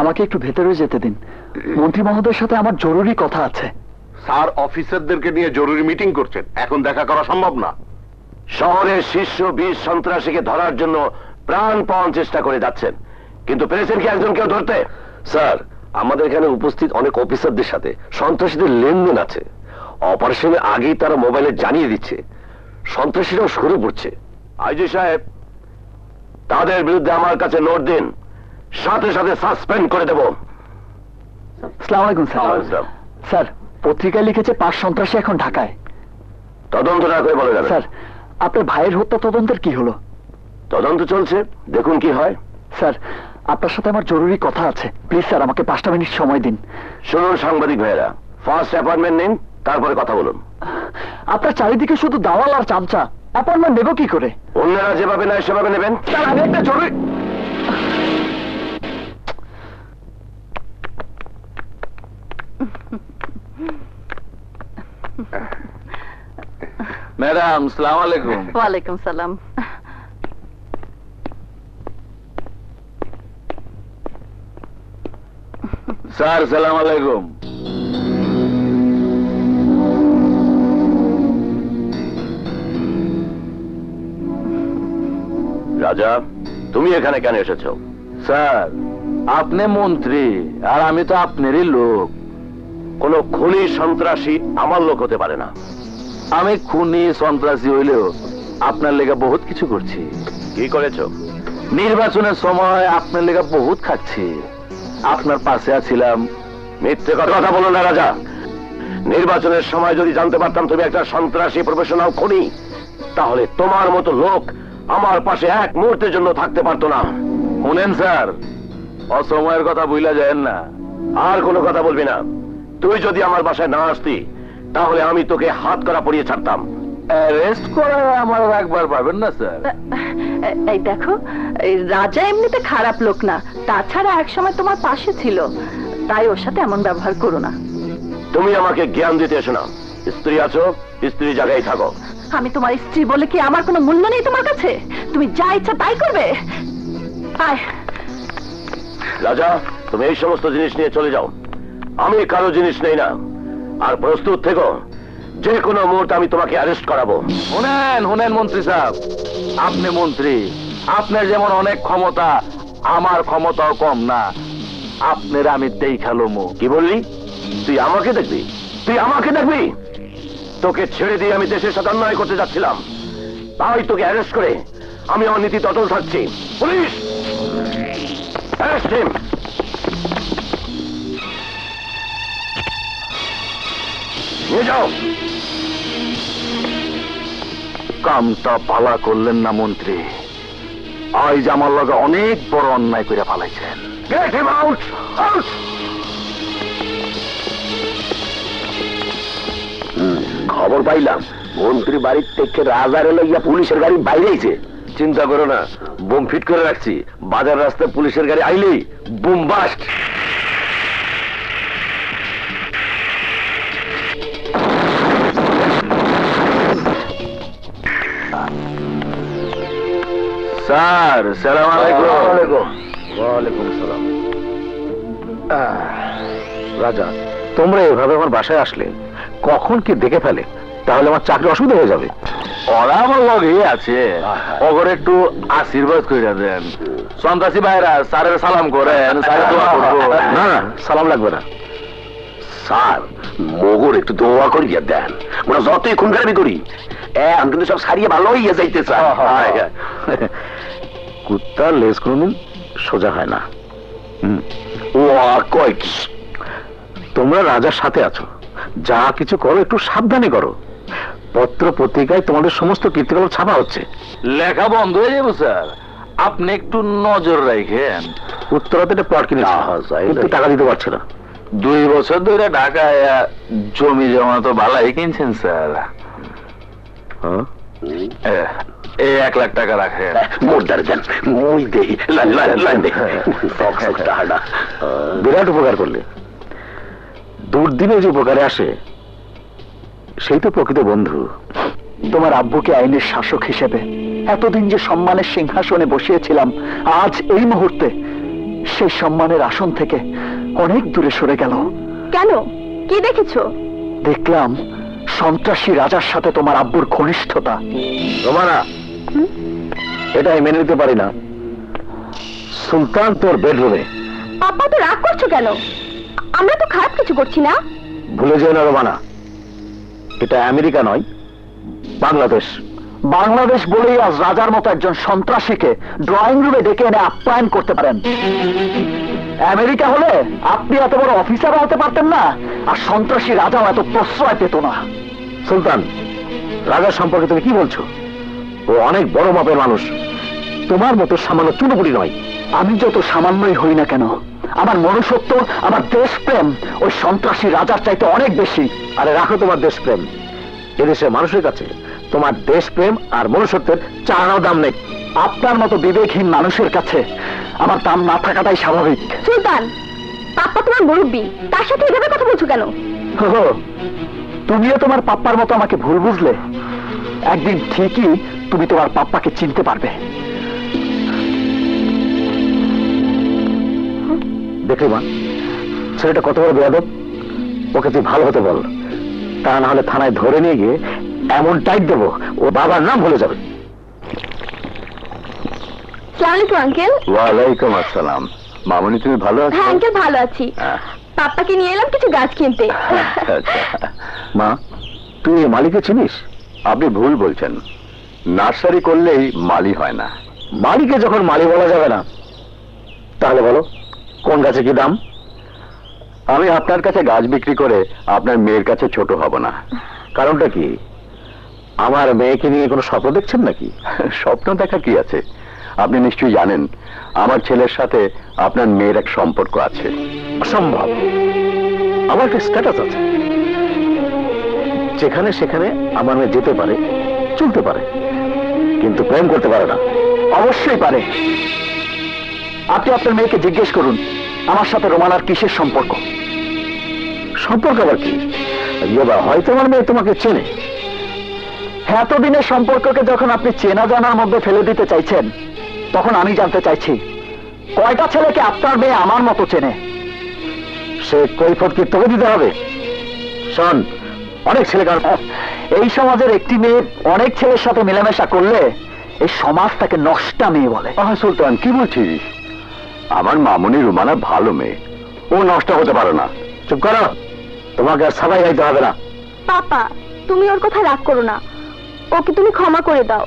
আমাকে একটু ভেতরে যেতে দিন, মন্ত্রী মহোদয়ের সাথে আমার জরুরি কথা আছে। স্যার অফিসারদেরকে নিয়ে জরুরি মিটিং করছেন, এখন দেখা করা সম্ভব না। শহরের শীর্ষ বিশ সন্ত্রাসীকে ধরার জন্য প্রাণপণ চেষ্টা করে যাচ্ছেন, কিন্তু পেরেছেন কি একজনকেও ধরতে? স্যার, আমাদের এখানে উপস্থিত অনেক অফিসারদের সাথে সন্ত্রাসীদের লেনদেন আছে। অপারেশনের আগেই তারা মোবাইলে জানিয়ে দিচ্ছে, সন্ত্রাসীরাও সরে পড়ছে। আইজি সাহেব, তাদের বিরুদ্ধে আমার কাছে নোট দিন, সাথে সাথে সাসপেন্ড করে দেব। আসসালামু আলাইকুম স্যার। স্যার, পত্রিকায় লিখেছে পাঁচ সন্ত্রাসী এখন ঢাকায়। তদন্ত না করে বলা যাবে। স্যার, আপনার ভাইয়ের হত্যা তদন্তের কি হলো? তদন্ত চলছে, দেখুন কি হয়। স্যার, আপনার সাথে আমার জরুরি কথা আছে, প্লিজ স্যার আমাকে পাঁচটা মিনিট সময় দিন। শুনুন সাংবাদিক ভাইয়েরা, ফার্স্ট অ্যাপয়েন্টমেন্ট নিন, তারপরে কথা বলুন। আপনার চারিদিকে শুধু দালাল আর চামচা, অ্যাপয়েন্টমেন্ট নেব কি করে? অন্যরা যেভাবে নেয় সেভাবে নেবেন। স্যার, আমি একটা জরুরি ম্যাডাম, আসসালামু আলাইকুম। ওয়া আলাইকুম সালাম। স্যার, আসসালামু আলাইকুম। রাজা, তুমি এখানে কেন এসেছো? স্যার, আপনি মন্ত্রী আর আমি তো আপনারই লোক। কোনো খুনি সন্ত্রাসী আমার লোক হতে পারে না। আমি খুনি সন্ত্রাসী হইলেও আপনার লেগা বহুত কিছু করছি। কি করেছো? নির্বাচনের সময় আপনার লেগা বহুত খাচ্ছি, আপনার পাশে আছিলাম। মিথ্যে কথা বলো না রাজা। নির্বাচনের সময় যদি জানতে পারতাম তুমি একটা সন্ত্রাসী প্রফেশনাল খুনি, তাহলে তোমার মতো লোক আমার পাশে এক মুহূর্তের জন্য থাকতে পারতো না। শুনেন স্যার, অসময়ের কথা ভুলা যায় না। আর কোনো কথা বলবি না। তুই যদি আমার বাসায় না আসতি তাহলে আমি তোকে হাত করা পরিয়ে ছাড়তাম। অ্যারেস্ট করা আমার একবার পাবেন না স্যার। এই দেখো, রাজা এমনিতে খারাপ লোক না, তাছাড়া এক সময় তোমার পাশে ছিল, তাই ওর সাথে এমন ব্যবহার করো না। তুমি আমাকে জ্ঞান দিতে এসো না। স্ত্রী আছো, স্ত্রী জায়গায় থাকো। আমি তোমার স্ত্রী বলে কি আমার কোনো মূল্য নেই তোমার কাছে? তুমি যা ইচ্ছা তাই করবে। আয় রাজা, তুমি এই সমস্ত জিনিস নিয়ে চলে যাও, আমি কারো জিনিস নেই না। আর প্রস্তুত থেকো, जे कोनो मुहूर्ते आमी तुम्हें अरेस्ट कराबो। हुनेन हुनेन मंत्री साहेब, आपने मंत्री, आपनार जेमन अनेक क्षमता, आमार क्षमताओ कम ना। आपनारे आमी देखा लमु। कि बोलली? तुई आमाके देखबी? तुई आमाके देखबी? तोके छेड़े दिये आमी देशेर साथे अन्याय करते जाच्छिलाम, ताई तोके अरेस्ट करे आमी आमार नीतिते अटल थाकछि। Police arrest him. নিয়ে যাও। কামটা ভালা করলেন না মন্ত্রী, আজ আমার লগে অনেক বড় অন্যায় করে ফেলাইছেন। Get him out, out. খবর পাইলাম মন্ত্রী বাড়ির থেকে রাজারে লইয়া পুলিশের গাড়ি বাইরেছে। চিন্তা করো না, বোম ফিট করে রাখছি, বাজার রাস্তায় পুলিশের গাড়ি আইলেই বুম বাস্ট। सर सलाम वालेकुम। वालेकुम सलाम। राजा तुम्हारे एभावे आमार बासाय आसले कखन कि देखे फेले ताहले आमार चाकरि असुविधा हये जाबे। ओरा आमार लगेई आछे, ओगोर एकटु आशीर्वाद कइरा देन। सन्तासी भाईरा सारेर सालाम करेन, सारे दোয়া करबो। ना ना सालाम लागबे ना স্যার, মোগর একটু দোয়া করিয়া দেন। ওরা যতই খুন খারাপি করি এখন কিন্তু সব সারিয়ে ভালো হইয়া যাইতে চায়। কুত্তার লেজ কোনদিন সোজা হয় না। ও কয় কি, তোমরা রাজার সাথে আছো, যা কিছু করো একটু সাবধানে করো। পত্র পত্রিকায় তোমাদের সমস্ত কীর্তিকলাপ ছাপা হচ্ছে, লেখা বন্ধ হয়ে যাবো। স্যার আপনি একটু নজর রাখেন। উত্তরাতে প্লট কিনে টাকা দিতে পারছে না, দুই বছর ধরে ঢাকায় জমি জমা তো ভালাই কিনছেন। স্যার এই এক লাখ টাকা রাখেন। বিরাট উপকার করলে, দুর্দিনে যে উপকারে আসে সেই তো প্রকৃত বন্ধু। তোমার আব্বুকে আইনের শাসক হিসেবে এতদিন যে সম্মানের সিংহাসনে বসিয়েছিলাম, আজ এই মুহূর্তে সেই সম্মানের আসন থেকে অনেক দূরে সরে গেল। কেন, কি দেখেছো? দেখলাম সন্ত্রাসী রাজার সাথে তোমার আব্বুর ঘনিষ্ঠতা। রোমানা, এটাই মেনে নিতে পারি না। সুলতান তোর বেডরুমে। পাপা তো রাগ করছো কেন? আমরা তো খারাপ কিছু করছি না। ভুলে যেও না রোমানা, এটা আমেরিকা নয়, বাংলাদেশ। বাংলাদেশ বলেই আজ রাজার মতো একজন সন্ত্রাসীকে ড্রয়িং রুমে ডেকে এনে আপ্যায়ন করতে পারেন। আমেরিকা হলে আপনি এত বড় অফিসার হতে পারতেন না, আর সন্ত্রাসী রাজাও এত প্রশ্রয় পেত না। সুলতান, রাজার সম্পর্কে তুমি কি বলছো? ও অনেক বড় মাপের মানুষ, তোমার মতো সামান্য চুনোপুরি নয়। আমি যত সামান্যই হই না কেন, আমার মনুষ্যত্ব, আমার দেশপ্রেম ওই সন্ত্রাসী রাজার চাইতে অনেক বেশি। আরে রাখো তোমার দেশপ্রেম, এদেশের মানুষের কাছে তোমার দেশপ্রেম আর মনুষ্যত্বের চারাও দাম নেই। আপনার মতো বিবেকহীন মানুষের কাছে আমার দাম না থাকাটাই স্বাভাবিক। সুলতান, পাপ্পা তোমার মুরব্বী, তার সাথে এভাবে কথা বলছো কেন? তুমিও তোমার পাপ্পার মতো আমাকে ভুল বুঝলে। একদিন ঠিকই তুমি তোমার পাপ্পাকে চিনতে পারবে। দেখো মা, ছেলেটা কত বড় বেয়াদব, ওকে তুই ভালো হতে বল। তা না হলে থানায় ধরে নিয়ে গিয়ে এমন টাইট দেবো ও বাবার নাম ভুলে যাবে। মামনি, তুমি ভালো আছো? আঙ্কেল ভালো আছি। পাপ্পাকে নিয়ে এলাম কিছু গাছ কিনতে। মা, তুই মালিকে চিনিস? আপনি ভুল বলছেন, নার্সারি করলেই মালি হয় না। মালিকে যখন মালি বলা যাবে না, তাহলে বলো কোন গাছে কি দাম? আমি আপনার কাছে গাছ বিক্রি করে আপনার মেয়ের কাছে ছোট হব না। কারণটা কি, আমার মেয়েকে নিয়ে কোনো স্বপ্ন দেখছেন নাকি? স্বপ্ন দেখা কি আছে? আপনি নিশ্চয়ই জানেন আমার ছেলের সাথে আপনার মেয়ের এক সম্পর্ক আছে। অসম্ভব, আমার একটা স্ট্যাটাস আছে, যেখানে সেখানে আমার মেয়ে যেতে পারে, চলতে পারে, কিন্তু প্রেম করতে পারে না। অবশ্যই পারে। আপনি আপনার মেয়েকে জিজ্ঞেস করুন আমার সাথে রোমানার কিসের সম্পর্ক। সম্পর্ক আবার কি? হয়তো আমার মেয়ে তোমাকে চেনে। এতদিনের সম্পর্ককে যখন আপনি চেনা জানার মধ্যে ফেলে দিতে চাইছেন, তখন আমি জানতে চাইছি কয়টা ছেলেকে আপনার মেয়ে আমার মতো চেনে। সে কৈফত কি তোকে দিতে হবে? শোন, অনেক ছেলে এই সমাজের একটি মেয়ে অনেক ছেলের সাথে মেলামেশা করলে এই সমাজ তাকে নষ্টা মেয়ে বলে। আহা সুলতান কি বলছিস? আমার মামুনি রুমানা ভালো মেয়ে, ও নষ্ট হতে পারে না। চুপ করো, তোমাকে আর সবাই গাইতে হবে না। পাপা তুমি ওর কথা রাগ করো না, ওকে তুমি ক্ষমা করে দাও।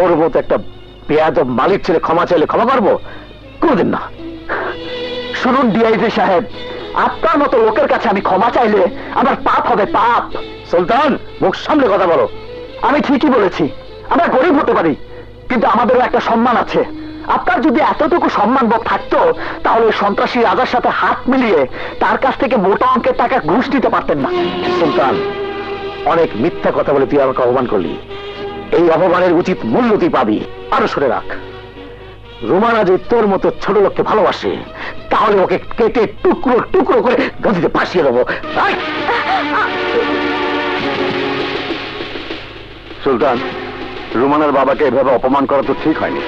ওর মতো একটা বেয়াদব মালিক ছেলে ক্ষমা চাইলে ক্ষমা করবো? কোনদিন না। শুনুন ডিআইজি সাহেব, আপনার মতো লোকের কাছে আমি ক্ষমা চাইলে আমার পাপ হবে পাপ। সুলতান মুখ সামলে কথা বলো। আমি ঠিকই বলেছি, আমরা গরিব হতে পারি কিন্তু আমাদেরও একটা সম্মান আছে। আপনার যদি এতটুকু সম্মান বোধ থাকতো তাহলে সন্ত্রাসী রাজার সাথে হাত মিলিয়ে তার কাছ থেকে মোটা অঙ্কের টাকা ঘুষ নিতে পারতেন না। সুলতান অনেক মিথ্যা কথা বলে তুই আমাকে অপমান করলি, এই অপমানের উচিত মূল্য তুই পাবি। আরো শুনে রাখ, রুমানা যে তোর মতো ছোট লোককে ভালোবাসে, তাহলে ওকে কেটে টুকরো টুকরো করে গাঁথিতে ফাঁসিয়ে দেবো। সুলতান, রুমানার বাবাকে এভাবে অপমান করা তো ঠিক হয়নি।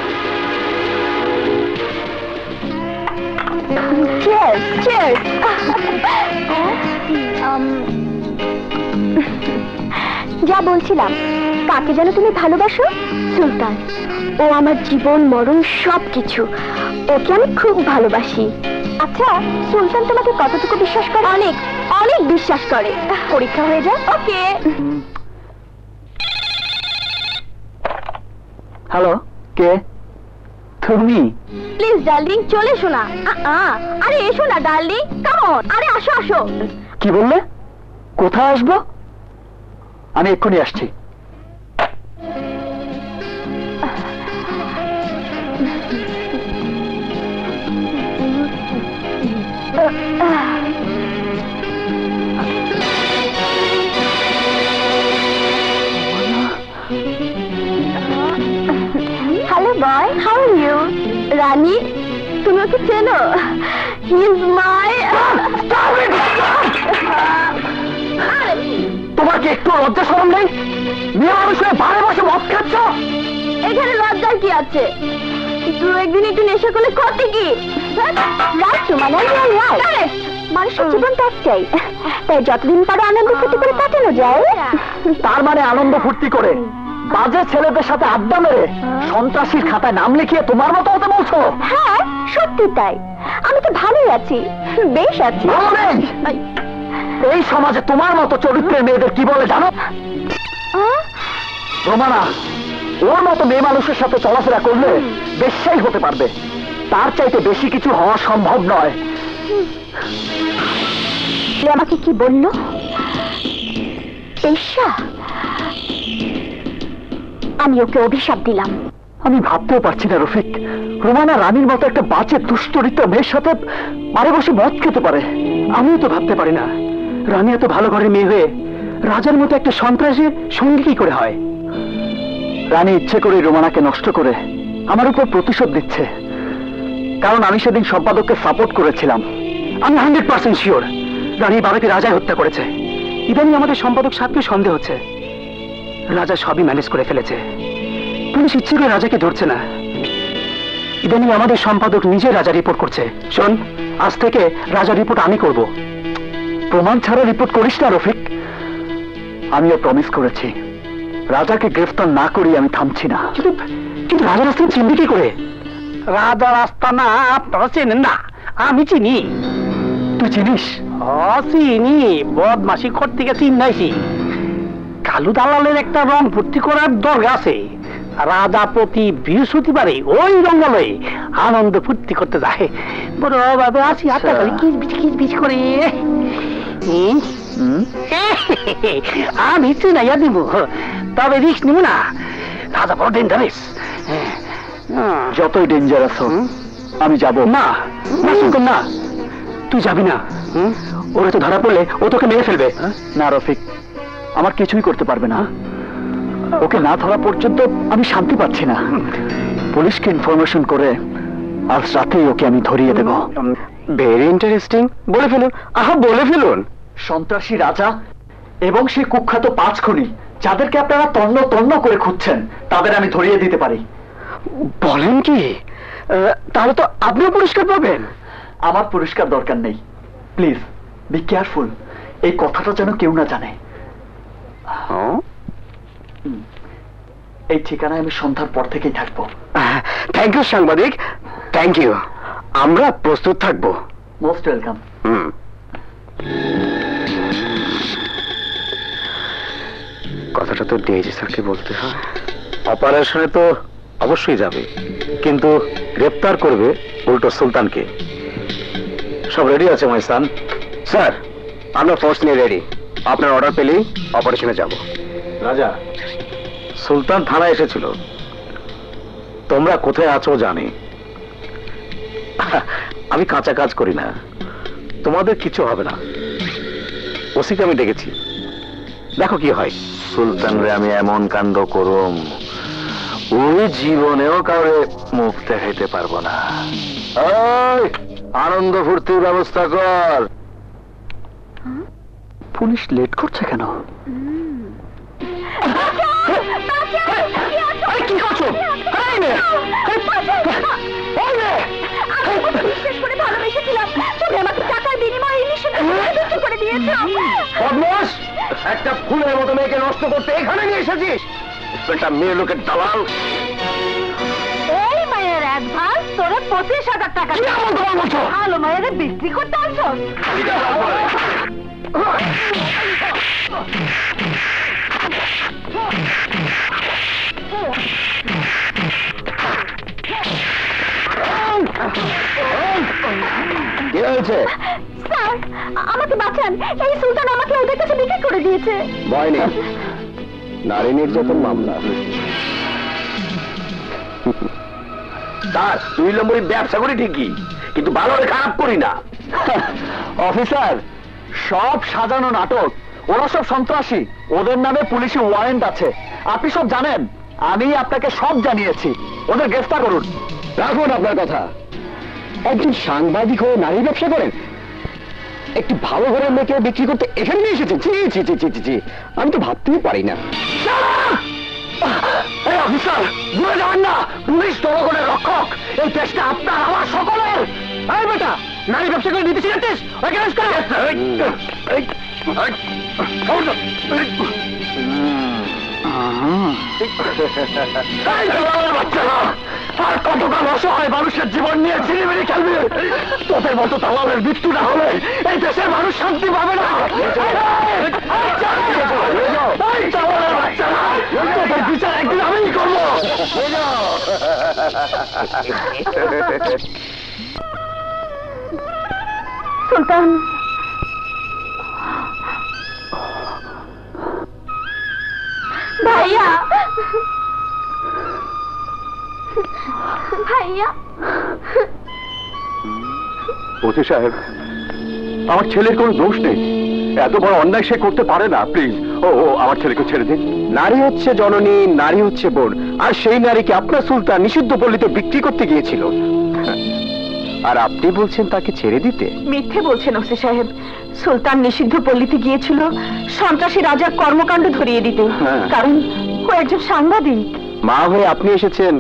Cheers, cheers. um, যা বলছিলাম, কাকে যেন তুমি ভালোবাসো? সুলতান, ও আমার জীবন মরণ সব কিছু, ওকে আমি খুব ভালোবাসি। আচ্ছা সুলতান তোমাকে কতটুকু বিশ্বাস করে? অনেক অনেক বিশ্বাস করে। পরীক্ষা হয়ে যায়। ওকে হ্যালো, কে তুমি? প্লিজ ডার্লিং চলে এসো না। আরে এসো না ডার্লিং, কাম অন। আরে আসো আসো। কি বললে? কোথায় আসবো? আমি এক্ষুনি আসছি। Hello boy, how are you? Rani, তুমি ওকে চেনো? He is my... Stop it! তোমার কি একটু লজ্জা শরম নেই? মেয়ে মানুষ হয়ে বারে বসে মদ খাচ্ছ? এখানে লজ্জার কি আছে? দু একদিন একটু নেশা করলে ক্ষতি কি? মানুষের জীবনটা একটাই, তাই যতদিন পারে আনন্দ ফুর্তি করে কাটানো যায়। তার মানে আনন্দ ফুর্তি করে বাজে ছেলেদের সাথে আড্ডা মেরে সন্ত্রাসীর খাতায় নাম লিখিয়ে তোমার মতো হতে বলছো? হ্যাঁ সত্যি তাই, আমি তো ভালোই আছি, বেশ আছি। এই সমাজে তোমার মতো চরিত্রের মেয়েদের কি বলে জানো? রোমানা ওর মতো মেয়ে মানুষের সাথে চলাফেরা করলে বেশ্যাই হতে পারবে, তার চাইতে বেশি কিছু হওয়া সম্ভব নয়। আমাকে কি বললো? বেশ্যা? আমি ওকে অভিশাপ দিলাম। আমি ভাবতেও পারছি না রফিক, রোমানা রানীর মতো একটা বাজে দুশ্চরিত্র মেয়ের সাথে বারে বসে মদ খেতে পারে। আমিও তো ভাবতে পারি না রানী এত ভালো ঘরের মেয়ে হয়ে রাজার মতো একটা সন্ত্রাসীর সঙ্গী কি করে হয়। রানী ইচ্ছে করে রোমানাকে নষ্ট করে আমার উপর প্রতিশোধ দিচ্ছে, কারণ আমি সেদিন সম্পাদককে সাপোর্ট করেছিলাম। আমি হান্ড্রেড পার্সেন্ট শিওর রানী বাবাকে রাজায় হত্যা করেছে। ইদানিং আমাদের সম্পাদক সাহেবকে সন্দেহ হচ্ছে, রাজা সবই ম্যানেজ করে ফেলেছে, পুলিশ ইচ্ছে করে রাজাকে ধরছে না। ইদানিং আমাদের সম্পাদক নিজে রাজা রিপোর্ট করছে। শোন, আজ থেকে রাজা রিপোর্ট আমি করব, প্রমাণ ছাড়া রিপোর্ট করিস না রফিক। আমিও প্রমিস করেছি রাজাকে গ্রেফতার না করি আমি থামছি না। কিন্তু কিন্তু রাজা রাস্তা চিনবি কি করে? রাজা রাস্তা না আপনারা চেনেন না, আমি চিনি। তুই চিনিস? চিনি, বদমাসি করতে গিয়ে চিনাইছি। কালু দালালের একটা রং ভর্তি করার দরগা আছে, রাজা প্রতি বৃহস্পতিবারে ওই রঙ্গালয়ে আনন্দ ফুর্তি করতে যায়। বড় ভাবে আসি হাতটা খালি কিচবিচ কিচবিচ করে। আমি চিনাইয়া দিব, তবে রিস্ক নিব না, রাজা বড় ডেঞ্জারাস। যতই ডেঞ্জারাস হোক আমি যাব না। না তুই যাবি না, ওরা তো ধরা পড়লে ও তোকে মেরে ফেলবে। না রফিক, আমার কিছুই করতে পারবে না, ওকে না ধরা পর্যন্ত আমি শান্তি পাচ্ছি না। পুলিশকে ইনফরমেশন করে আজ রাতেই ওকে আমি ধরিয়ে দেব। ভেরি ইন্টারেস্টিং, বলে ফেলুন। আহা বলে ফেলুন। সন্ত্রাসী রাজা এবং সেই কুখ্যাত পাঁচ খুনি যাদেরকে আপনারা তন্ন তন্ন করে খুঁজছেন, তাদের আমি ধরিয়ে দিতে পারি। বলেন কি? তাহলে তো আপনিও পুরস্কার পাবেন। আমার পুরস্কার দরকার নেই, প্লিজ বি কেয়ারফুল, এই কথাটা যেন কেউ না জানে। ঠিকানায় আমি সন্ধ্যার পর থেকেই থাকবো। থ্যাংক ইউ সাংবাদিক, থ্যাংক ইউ, আমরা প্রস্তুত থাকবো। Most welcome. কথাটা তো ডিআইজি স্যারকে বলতে হয়। অপারেশনে তো অবশ্যই যাবে, কিন্তু গ্রেফতার করবে উল্টো সুলতানকে। সব রেডি আছে মাই সান? স্যার আমরা ফোর্স নিয়ে রেডি, আপনার অর্ডার পেলেই অপারেশনে যাব। রাজা, সুলতান থানা এসেছিল, তোমরা কোথায় আছো জানি। আমি কাঁচা কাজ করি না, তোমাদের কিছু হবে না। ওসিকে আমি ডেকেছি, দেখো কি হয়। সুলতান রে আমি এমন কাণ্ড করুম, ওই জীবনেও কাউরে মুখ দেখাইতে পারবো না। আনন্দ ফুর্তির ব্যবস্থা কর। পুলিশ লেট করছে কেন? কি করছো? একটা ফুলের মতো মেয়েকে নষ্ট করতে এখানে নিয়ে এসেছিস? একটা মেয়ে লোকের দালাল। এই মায়ের অ্যাডভান্স তোরা পঁচিশ হাজার টাকা ভালো মায়ের বিক্রি করতে আসো। কি হয়েছে? আমাকে বাঁচান, এই সুলতান আমাকে ওদের কাছে বিক্রি করে দিয়েছে। ভয় নেই, নারী নির্যাতন মামলা। দুই নম্বরই ব্যবসা করি ঠিকই, কিন্তু ভালো করে খারাপ করি না। অফিসার, সব সাজানো নাটক, ওরা সব সন্ত্রাসী, ওদের নামে পুলিশি ওয়ারেন্ট আছে, আপনি সব জানেন। আমি আপনাকে সব জানিয়েছি, ওদের গ্রেফতার করুন। রাখুন আপনার কথা। একজন সাংবাদিক হয়ে নারী ব্যবসা করেন, একটু ভালো ঘরের মেয়েকে বিক্রি করতে এখানে নিয়ে এসেছেন। জি জি জি জি জি আমি তো ভাবতেই পারি না। এই অফিসার ঘুরে যাবেন না, পুলিশ জনগণের রক্ষক, এই দেশটা আপনার আমার সকলের। এই বেটা, নারী ব্যবসা করে নিতে শিখেছিস, ওকে আরেস্ট কর। আর কতকাল অসহায় মানুষের জীবন নিয়ে ঝিলিমিলি খেলবে? তোদের মতো দালালের মৃত্যু না হলে এই দেশের মানুষ শান্তি পাবে না। তোদের বিচার একদিন আমিই করবো। সুলতান, ভাইয়া ভাইয়া। ওসি সাহেব, আমার ছেলের কোনো দোষ নেই, এত বড় অন্যায় সে করতে পারে না। প্লিজ ও আমার ছেলেকে ছেড়ে দিন। নারী হচ্ছে জননী, নারী হচ্ছে বোন, আর সেই নারীকে আপনার সুলতান নিষিদ্ধ পল্লীতে বিক্রি করতে গিয়েছিল, আর আপনি বলছেন তাকে ছেড়ে দিতে? মিথ্যে বলছেন ওসি সাহেব, সুলতান নিষিদ্ধ পল্লীতে গিয়েছিল সন্ত্রাসী রাজার কর্মকাণ্ড ধরিয়ে দিতে, কারণ ও একজন সাংবাদিক। মা হয়ে আপনি এসেছেন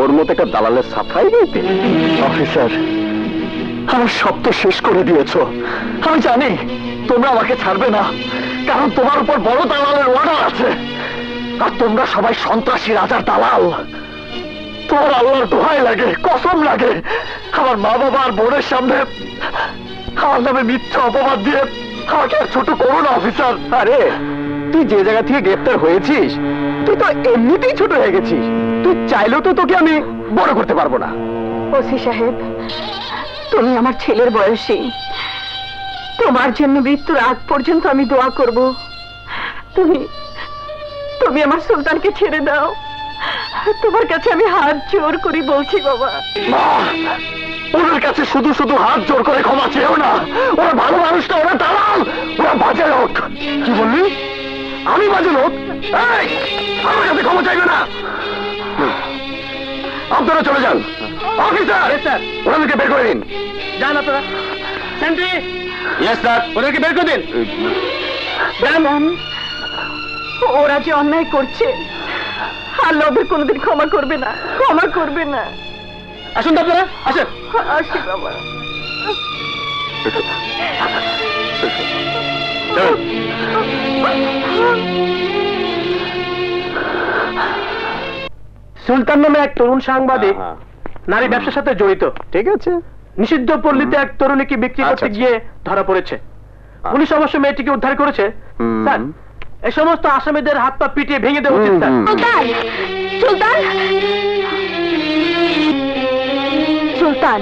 ওর মতো একটা দালালের সাফাই দিতে? অফিসার, আমার সব তো শেষ করে দিয়েছো। আমি জানি তোমরা আমাকে ছাড়বে না, কারণ তোমার উপর বড় দালালের অর্ডার আছে, আর তোমরা সবাই সন্ত্রাসী রাজার দালাল। তোমার আল্লাহর দোহাই লাগে, কসম লাগে, আমার মা বাবা আর বোনের সামনে আমার নামে মিথ্যা অপবাদ দিয়ে আমাকে ছোট করো না অফিসার। আরে তুই যে জায়গা থেকে গ্রেফতার হয়েছিস, তুই তো এমনিতেই ছোট হয়ে গেছিস, তুই চাইলেও তো তোকে আমি বড় করতে পারবো না। ওসি সাহেব, তুমি আমার ছেলের বয়সী, তোমার জন্য মৃত্যুর আগ পর্যন্ত আমি দোয়া করব। তুমি তুমি আমার সুলতানকে ছেড়ে দাও, তোমার কাছে আমি হাত জোর করে বলছি বাবা। ওদের কাছে শুধু শুধু হাত জোর করে ক্ষমা চেয়েও না, ওরা ভালো মানুষ না, ওরা দালাল, ওরা বাজে লোক। কি বললি? আমি বাজে লোক? আমার কাছে ক্ষমা চাইবে না। আপনারা চলে যান। অফিসার, ওনাদেরকে বের করে দিন। যান আপনারা। সেন্ট্রি, ইয়েস স্যার, ওদেরকে বের করে দিন। জানান ওরা যে অন্যায় করছে আল্লাহ ওদের কোনোদিন ক্ষমা করবে না, ক্ষমা করবে না। আসুন তো আপনারা, আসুন। আসি বাবা। सुल्तान नामे एक तरुण सांबादिक नारी व्यवसायेर साथे जड़ित ठीक आछे निषिद्ध पल्लीते एक तरुणीके बिक्री करते गिये धरा पड़ेछे पुलिश अवश्य मेयेटिके उद्धार करेछे सर ए समस्त आसामीदेर हाथ पा पिटिये भेंगे देओया उचित सर सुल्तान सुल्तान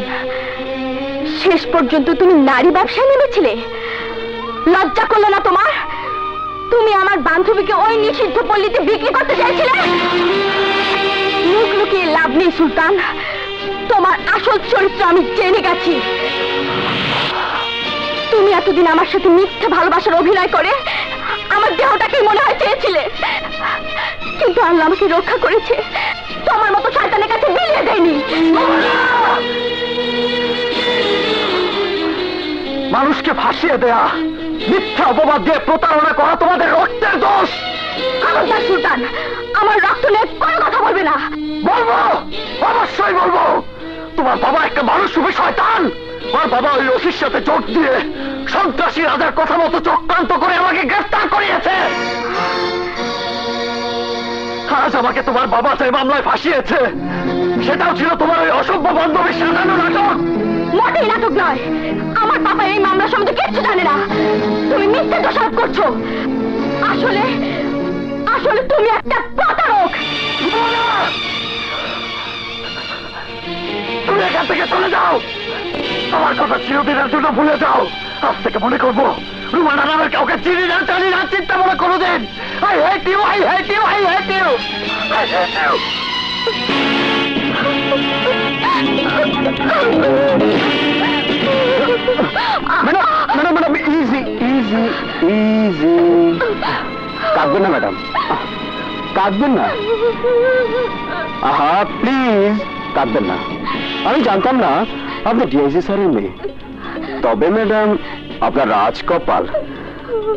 शेष पर्यन्त तुमि नारी व्यवसाय नेमेछिले लज्जा करलो ना तोमार तुमि आमार बान्धबीके ओई निषिद्ध पल्लीते बिक्री करते चाइछिले मुख लुकिए लाभ नहीं सुल्तान तुम्हार आसल चरित्र जेने गेছি তুমি এতদিন আমার সাথে মিথ্যা ভালোবাসার অভিনয় করে আমার দেহটাকে মনে হয় চেয়েছিলে কিন্তু আল্লাহ আমাকে রক্ষা করেছে তোমার মতো শয়তানের কাছে বিলিয়ে দেয়নি মানুষকে ফাঁসিয়ে দেয়া মিথ্যা অপবাদ দিয়ে প্রতারণা করা তোমাদের রক্তের দোষ আমার সুলতান আমার রক্ত নিয়ে কোনো কথা বলবে না বলবো অবশ্যই বলবো তোমার বাবা একটা মানুষ খুবই শয়তান আমার বাবা ওই ওসির সাথে জোট দিয়ে সন্ত্রাসী রাজার কথা মতো চক্রান্ত করে আমাকে গ্রেফতার করিয়েছে আজ আমাকে তোমার বাবা সেই মামলায় ফাঁসিয়েছে সেটাও ছিল তোমার ওই অসভ্য বান্ধবী সাজানো নাটক মোটেই নাটক নয় আমার বাবা এই মামলা সম্বন্ধে কিছু জানে না তুমি মিথ্যা দোষারোপ করছো আসলে আসলে তুমি একটা প্রতারক তুমি এখান থেকে চলে যাও আমার কথা চিরদিনের জন্য ভুলে যাও আজ থেকে মনে করবো রুমানা নামের কাউকে চিনি না জানি না চিন্তা মনে করো দিন I hate you I hate you I hate you I hate you madam madam madam easy easy easy কাঁদবেন না ম্যাডাম কাঁদবেন না আহা প্লিজ কাঁদবেন না আমি জানতাম না আপনি ডিআইজি স্যারের মেয়ে তবে ম্যাডাম আপনার রাজকপাল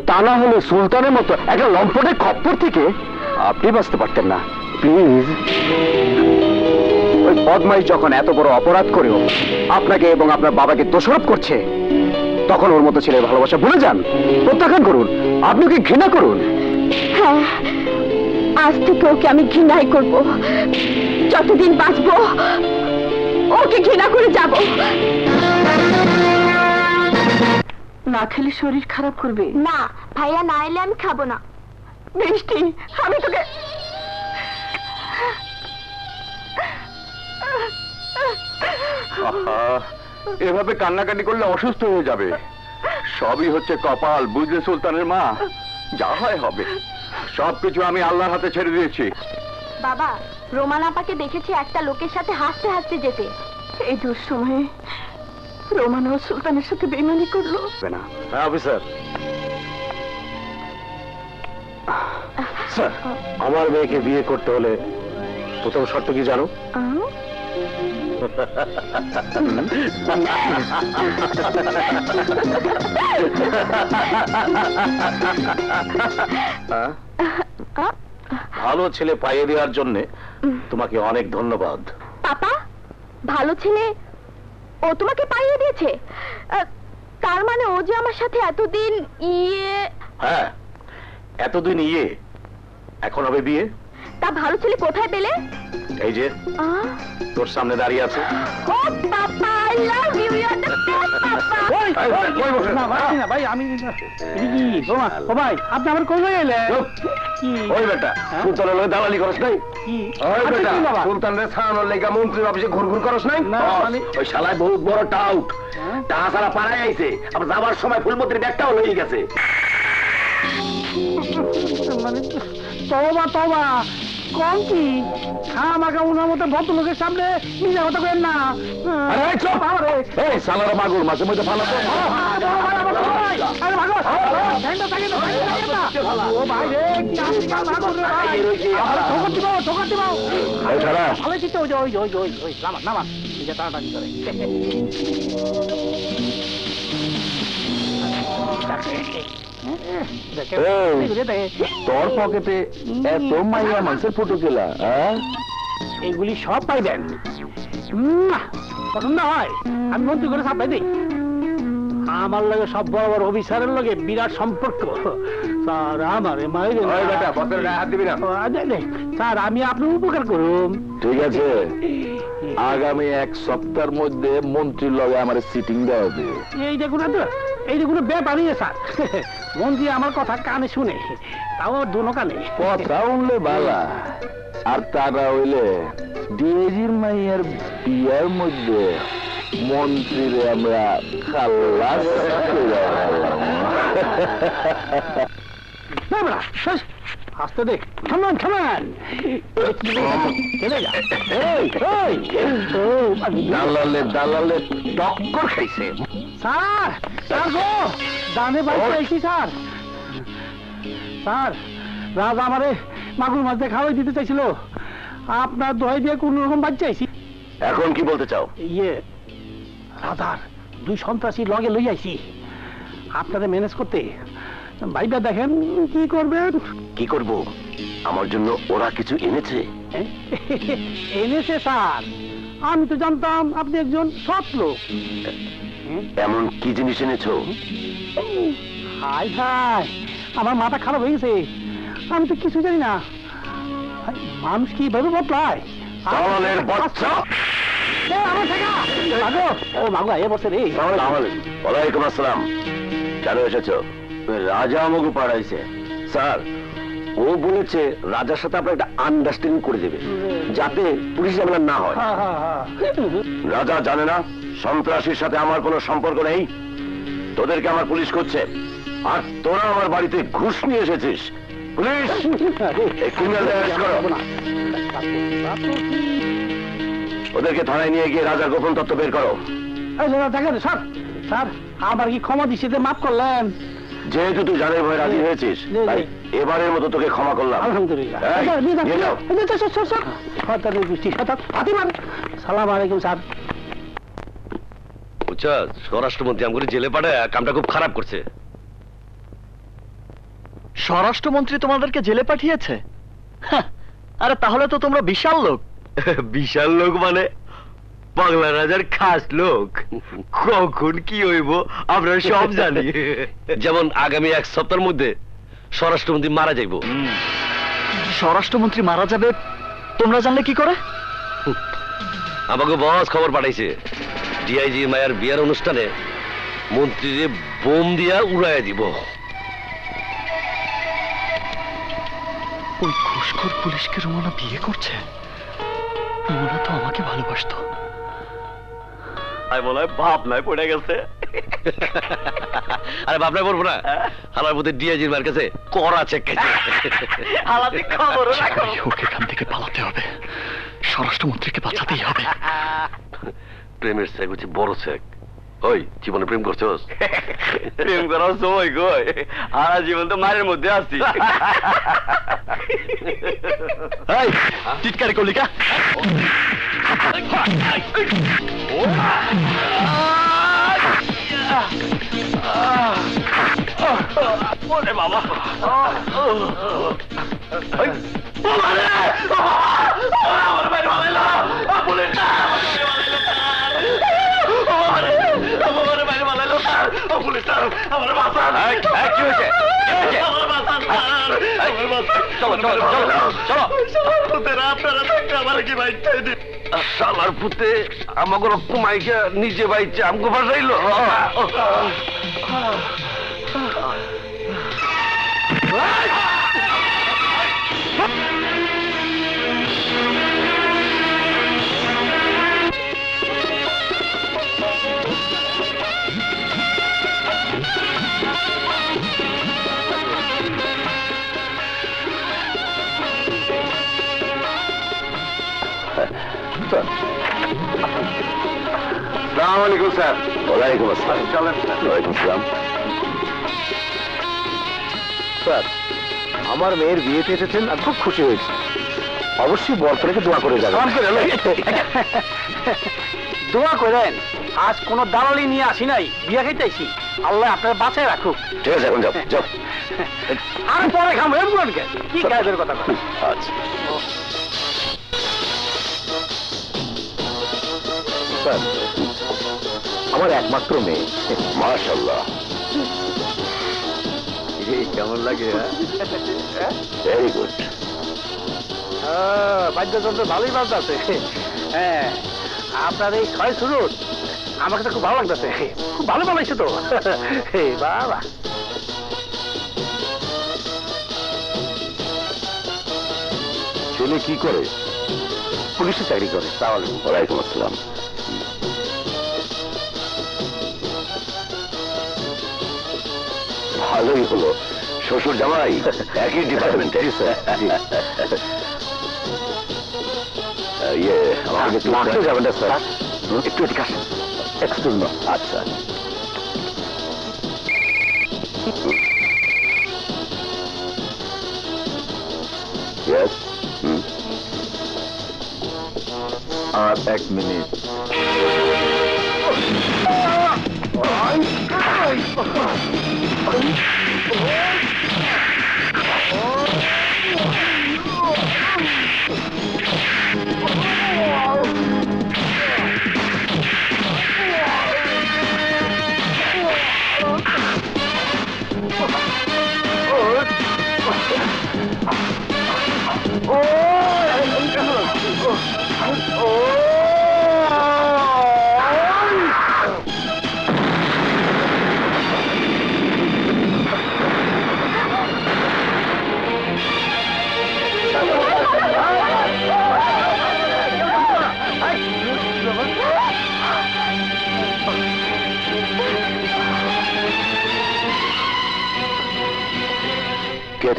তা না হলে সুলতানের মতো একটা লম্পটের খপ্পর থেকে আপনি বাঁচতে পারতেন না প্লিজ ওই বদমাইশ যখন এত বড় অপরাধ করেও আপনাকে এবং আপনার বাবাকে দোষারোপ করছে তখন ওর মতো ছেলের ভালোবাসা ভুলে যান প্রত্যাখ্যান করুন আপনি ওকে ঘৃণা করুন हाँ, आज तक ओके आमी घृणा करब যতদিন বাঁচব ওকে ঘৃণা করে যাব না খেলে শরীর খারাপ করবে না ভাইয়া না এলে আমি খাবো না মিষ্টি আমি তোকে এভাবে কান্নাকাটি করলে অসুস্থ হয়ে যাবে সবই হচ্ছে কপাল বুঝলে সুলতানের মা প্রথম শর্ত কি জানো ভালো ছেলে পাইয়ে দেওয়ার জন্য তোমাকে অনেক ধন্যবাদ পাপা ভালো ছেলে ও তোমাকে পাইয়ে দিয়েছে তার মানে ও যে আমার সাথে এতদিন ইয়ে হ্যাঁ এতদিন ইয়ে এখন হবে বিয়ে তা ভালো ছেলে কোথায় পেলে এই যে তোর সামনে দাঁড়িয়ে আছে ও বাবা I love you you are the best বাবা ওই ওই বসো না ভাই না ভাই আমি কি বাবা ও ভাই আপনি আমার কই গিয়ে এলে কি ওই বেটা তুই তোর লগে দালালি করছ নাই কি ওই বেটা সুলতান রে ছানার লাগা মন্ত্রী অফিসে ঘুরঘুর করছ নাই ওই শালায় বহুত বড় টাউট টাকা সারা পাড়ায় আইছে আবার যাবার সময় ফুলমতির ব্যাগটাও লয়ে গেছে মানে তোবা তোবা कौन की हाँ मागा उन्हें मुझे बहुत लोगे सामने नहीं जाओ तो कोई ना अरे चुप अरे साला रे मागूर मासे मुझे फाला तो अरे मागूर ठंडा सागे तो ठंडा ओ भाई रे क्या मागूर रे भाई अरे ठोकर दिमाग ठोकर दिमाग अरे चला अरे चित्त हो जाओ जाओ जाओ जाओ लामा लामा ये तारा तारी करे তোর পকেটে এত মাইয়া মানুষের ফটো গেলা এইগুলি সব পাইবেন পছন্দ হয় আমি মন্ত্রী করে সাপ্লাই দিই माइयर मंत्री आस्ते देख थमान थमान दालाले दालाले टक्कर खाइसे सर सर गो दाने बाई खाइसी सर सर राजा हमारे मागुर माछ खावाई दिते चाइछिलो आपनार दोहाई दिये कोनो रकम बाच जाइछि एखन कि बोलते चाओ ये राधार दुई सन्तासी लगे लई आइछि आपनारे मैनेज करते भाईबा देखें कि करबेन कि करब आमार जन्य ओरा किछु एनेछे एनेछे सर आमि तो जानताम आपनि एकजन सत लोक एमन कि जिनिस एनेछो हाय हाय आमार माथा खाराप हये गेछे आमि तो किछु जानि ना मानुष कि एइभाবে बदलाয় सालालेर बच्चा ए आमार ঠেকা লাগো ও মাগো আইয়া বসে রে আসসালামু আলাইকুম ওয়া আলাইকুম আসসালাম জানো এসেছো राजा আমাকে পাড়াইছে স্যার ও বলেছে রাজার সাথে আমরা একটা আন্ডারস্ট্যান্ডিং করে দেব যাতে পুলিশ ঝামেলা না হয় হ্যাঁ হ্যাঁ রাজা জানে না সন্ত্রাসীর সাথে আমার কোনো সম্পর্ক নেই তোদেরকে আমার পুলিশ করছে আর তোরা আমার বাড়িতে ঘুষ নিয়ে এসেছিস পুলিশ আরে ক্রিমিনাল অ্যারেস্ট করো না ওদেরকে থানায় নিয়ে গিয়ে রাজার গোপন তথ্য বের করো এই যারা দেখেন স্যার স্যার আমার কি ক্ষমা দিতে মাফ করলেন যেহেতু তুই জানের ভয় রাজি হয়েছিস তাই এবারের মতো তোকে ক্ষমা করলাম আলহামদুলিল্লাহ স্যার স্যার স্যার হাতারে বৃষ্টি হাতা হাতি মার আসসালামু আলাইকুম স্যার আচ্ছা স্বরাষ্ট্রমন্ত্রী আমগরে জেলে পাঠায় কামটা খুব খারাপ করছে স্বরাষ্ট্রমন্ত্রী তোমাদেরকে জেলে পাঠিয়েছে আরে তাহলে তো তোমরা বিশাল লোক বিশাল লোক মানে পাগলা রাজার খাস লোক কখন কি হইব আমরা সব জানি যেমন আগামী এক সপ্তাহের মধ্যে স্বরাষ্ট্রমন্ত্রী মারা যাইব স্বরাষ্ট্রমন্ত্রী মারা যাবে তোমরা জানলে কি করে আমাকে বস খবর পাঠাইছে ডিআইজি মায়ের বিয়ার অনুষ্ঠানে মন্ত্রীরে বোম দিয়া উড়াইয়া দিব ওই ঘুষখোর পুলিশকে রোমানা বিয়ে করছে রোমানা তো আমাকে ভালোবাসতো আমি বলে ভাবনায় পড়ে গেছে আরে ভাবনায় পড়বো না হালার মধ্যে ডিআইজির মার কাছে কড়া চেক খাইছে হালাতে খবরও রাখো ওকে এখান থেকে পালাতে হবে স্বরাষ্ট্রমন্ত্রীকে বাঁচাতেই হবে প্রেমের চেক হচ্ছে বড় চেক ওই জীবনে প্রেম করছস প্রেম করার সময় কই আর জীবন তো মারের মধ্যে আছি এই টিটকারি কলিকা ও ওরে বাবা ওই ওরে বাবা ওরে বাবা পুলিশ सालार पुते कमाइया निजे बाइचे हमको बसाइल Assalamualaikum sir. Waalaikumsalam. Waalaikumsalam. Sir, আমার মেয়ের বিয়েতে এসেছেন আর খুব খুশি হয়েছি। অবশ্যই বরপেকে দোয়া করে যাবেন। দোয়া করেন। আজ কোনো দালালি নিয়ে আসি নাই, বিয়ে খাইতেছি। আল্লাহ আপনার বাঁচায় রাখুক। ঠিক আছে, এখন যাও, যাও। আর পরে খাম এমনকে। কি কাজের কথা বল। আচ্ছা। আমার একমাত্র মেয়ে। মাশাআল্লাহ, এই কেমন লাগে? Very good. বাদ্যযন্ত্র ভালোই বাজছে। হ্যাঁ, আপনার এই ছয় সুরুট আমাকে তো খুব ভালো লাগতেছে, খুব ভালো বানাইছে তো। বাবা, ছেলে কি করে? পুলিশে চাকরি করে। ওয়ালাইকুম আসসালাম। ভালোই হলো, শ্বশুর জামাই একই ডিপার্টমেন্টে। যাবেন না স্যার, একটু এদিকে আসেন। আচ্ছা, আর এক মিনিট।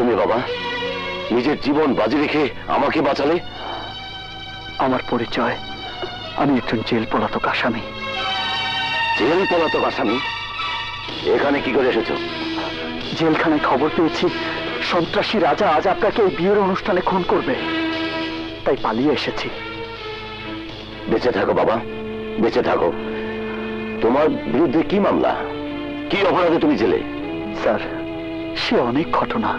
তুমি বাবা নিজের জীবন বাজি রেখে আমাকে বাঁচালে। আমার পরিচয়, আমি একজন জেল পলাতক আসামি। জেল পলাতক আসামি? এখানে কি করে এসেছো? জেলখানায় খবর পেয়েছি সন্ত্রাসী রাজা আজ আপনাকে এই বিয়ের অনুষ্ঠানে খুন করবে, তাই পালিয়ে এসেছি। বেঁচে থাকো বাবা, বেঁচে থাকো। তোমার বিরুদ্ধে কি মামলা? কি অপরাধে তুমি জেলে? স্যার, সে অনেক ঘটনা,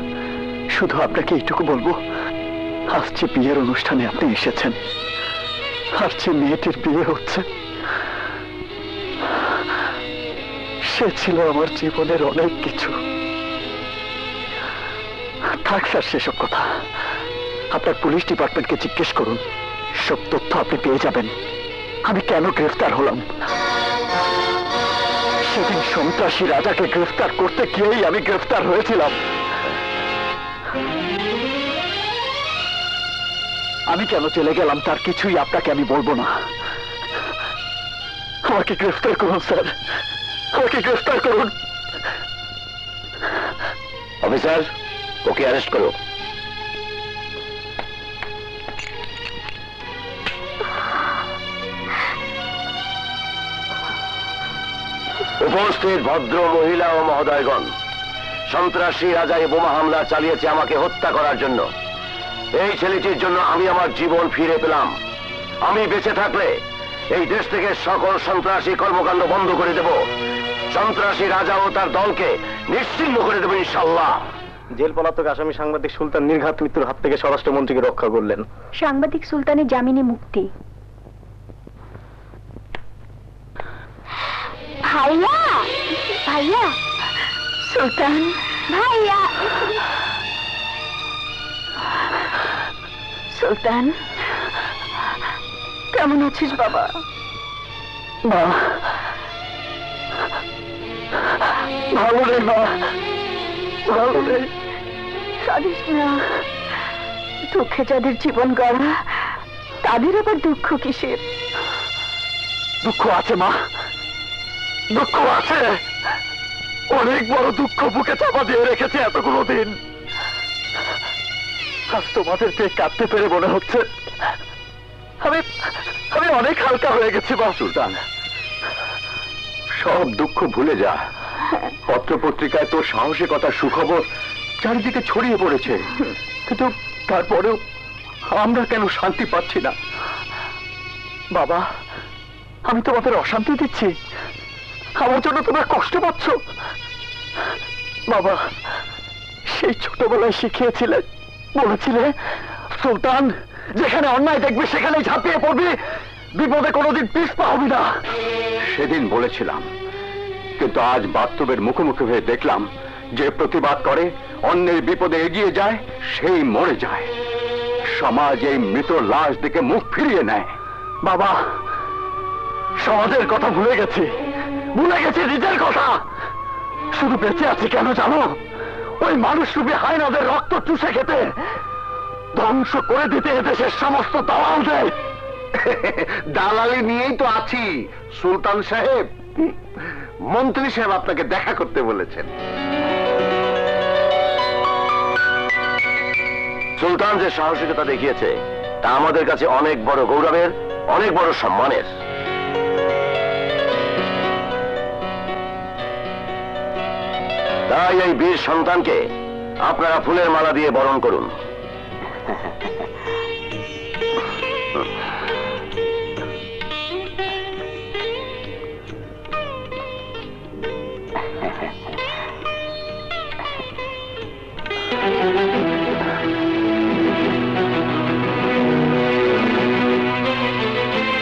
শুধু আপনাকে এইটুকু বলবো, আসছে বিয়ের অনুষ্ঠানে আপনি এসেছেন, আসছে মেয়েটির বিয়ে হচ্ছে। সে ছিল আমার জীবনের অনেক কিছু। থাক স্যার সেসব কথা, আপনার পুলিশ ডিপার্টমেন্টকে জিজ্ঞেস করুন, সব তথ্য আপনি পেয়ে যাবেন আমি কেন গ্রেফতার হলাম। সেদিন সন্ত্রাসী রাজাকে গ্রেফতার করতে গিয়েই আমি গ্রেফতার হয়েছিলাম। আমি কেন চলে গেলাম তার কিছুই আপনাকে আমি বলবো না। আমাকে গ্রেফতার করুন স্যার, আমাকে গ্রেফতার করুন। অফিসার, ওকে অ্যারেস্ট করো। উপস্থিত ভদ্র মহিলা ও মহোদয়গণ, সন্ত্রাসী রাজায় বোমা হামলা চালিয়েছে আমাকে হত্যা করার জন্য। এই ছেলেটির জন্য আমি আমার জীবন ফিরে পেলাম। আমি বেঁচে থাকলে এই দেশ থেকে সকল সন্ত্রাসী কর্মকাণ্ড বন্ধ করে দেব। সন্ত্রাসী রাজা ও তার দলকে নিশ্চিহ্ন করে দেব ইনশাল্লাহ। জেল পলাতক আসামি সাংবাদিক সুলতান নির্ঘাত মৃত্যুর হাত থেকে স্বরাষ্ট্রমন্ত্রীকে রক্ষা করলেন। সাংবাদিক সুলতানের জামিনে মুক্তি। ভাইয়া, ভাইয়া, সুলতান ভাইয়া, সুলতান কেমন আছিস বাবা? মা ভালো রে, মা ভালো রে। সাদিস না, দুঃখে যাদের জীবন গড়া তাদের আবার দুঃখ কিসের? দুঃখ আছে মা, দুঃখ আছে, অনেক বড় দুঃখ বুকে চাপা দিয়ে রেখেছে এতগুলো দিন। আজ তোমাদেরকে কাঁদতে পেরে মনে হচ্ছে আমি আমি অনেক হালকা হয়ে গেছি। বা সুলতান, সব দুঃখ ভুলে যা। পত্র পত্রিকায় তোর সাহসিকতা সুখবর চারিদিকে ছড়িয়ে পড়েছে, কিন্তু তারপরেও আমরা কেন শান্তি পাচ্ছি না? বাবা, আমি তোমাদের অশান্তি দিচ্ছি? আমার জন্য তোমরা কষ্ট পাচ্ছ? বাবা, সেই ছোটবেলায় শিখিয়েছিলে, বলেছিলে সুলতান যেখানে অন্যায় দেখবে সেখানেই ঝাঁপিয়ে পড়বি, বিপদে কোনোদিন পিছপা হবি না। সেদিন বলেছিলাম, কিন্তু আজ বাস্তবের মুখোমুখি হয়ে দেখলাম যে প্রতিবাদ করে, অন্যের বিপদে এগিয়ে যায়, সেই মরে যায়। সমাজ এই মৃত লাশ দিকে মুখ ফিরিয়ে নেয়। বাবা, সমাজের কথা ভুলে গেছি, ভুলে গেছি নিজের কথা। শুধু বেঁচে আছি কেন জানো? ওই মানুষরূপী হায়নাদের রক্ত চুষে খেতে, ধ্বংস করে দিতে এদেশের সমস্ত দালালদের। দালালি নিয়েই তো আছি সুলতান সাহেব। মন্ত্রী সাহেব আপনাকে দেখা করতে বলেছেন। সুলতান যে সাহসিকতা দেখিয়েছে তা আমাদের কাছে অনেক বড় গৌরবের, অনেক বড় সম্মানের। তাই এই বীর সন্তানকে আপনারা ফুলের মালা দিয়ে বরণ করুন।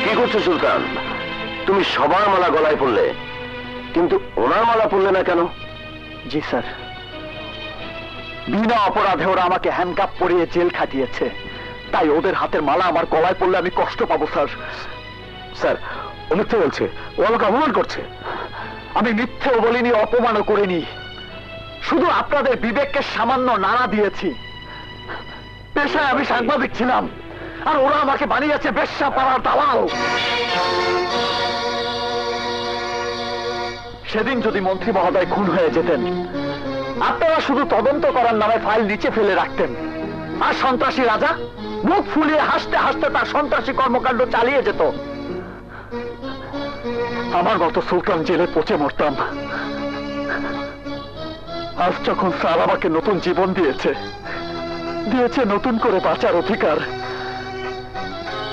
কি করছো সুলতান? তুমি সবার মালা গলায় পড়লে, কিন্তু ওনার মালা পড়লে না কেন? জি স্যার, বিনা অপরাধে ওরা আমাকে হ্যান্ডকাপ পরিয়ে জেল খাটিয়েছে, তাই ওদের হাতের মালা আমার গলায় পড়লে আমি কষ্ট পাবো। স্যার স্যার ও মিথ্যে বলছে, ও আমাকে অপমান করছে। আমি মিথ্যেও বলিনি, অপমানও করিনি, শুধু আপনাদের বিবেককে সামান্য নাড়া দিয়েছি। পেশায় আমি সাংবাদিক ছিলাম, আর ওরা আমাকে বানিয়েছে বেশ্যা পাড়ার দালাল। সেদিন যদি মন্ত্রী মহোদয় খুন হয়ে যেতেন, আপনারা শুধু তদন্ত করার নামে ফাইল নিচে ফেলে রাখতেন, আর সন্ত্রাসী রাজা মুখ ফুলিয়ে হাসতে হাসতে তার সন্ত্রাসী কর্মকাণ্ড চালিয়ে যেত। আমার মতো সুলতান জেলে পচে মরতাম। আজ যখন স্যার আমাকে নতুন জীবন দিয়েছে, দিয়েছে নতুন করে বাঁচার অধিকার,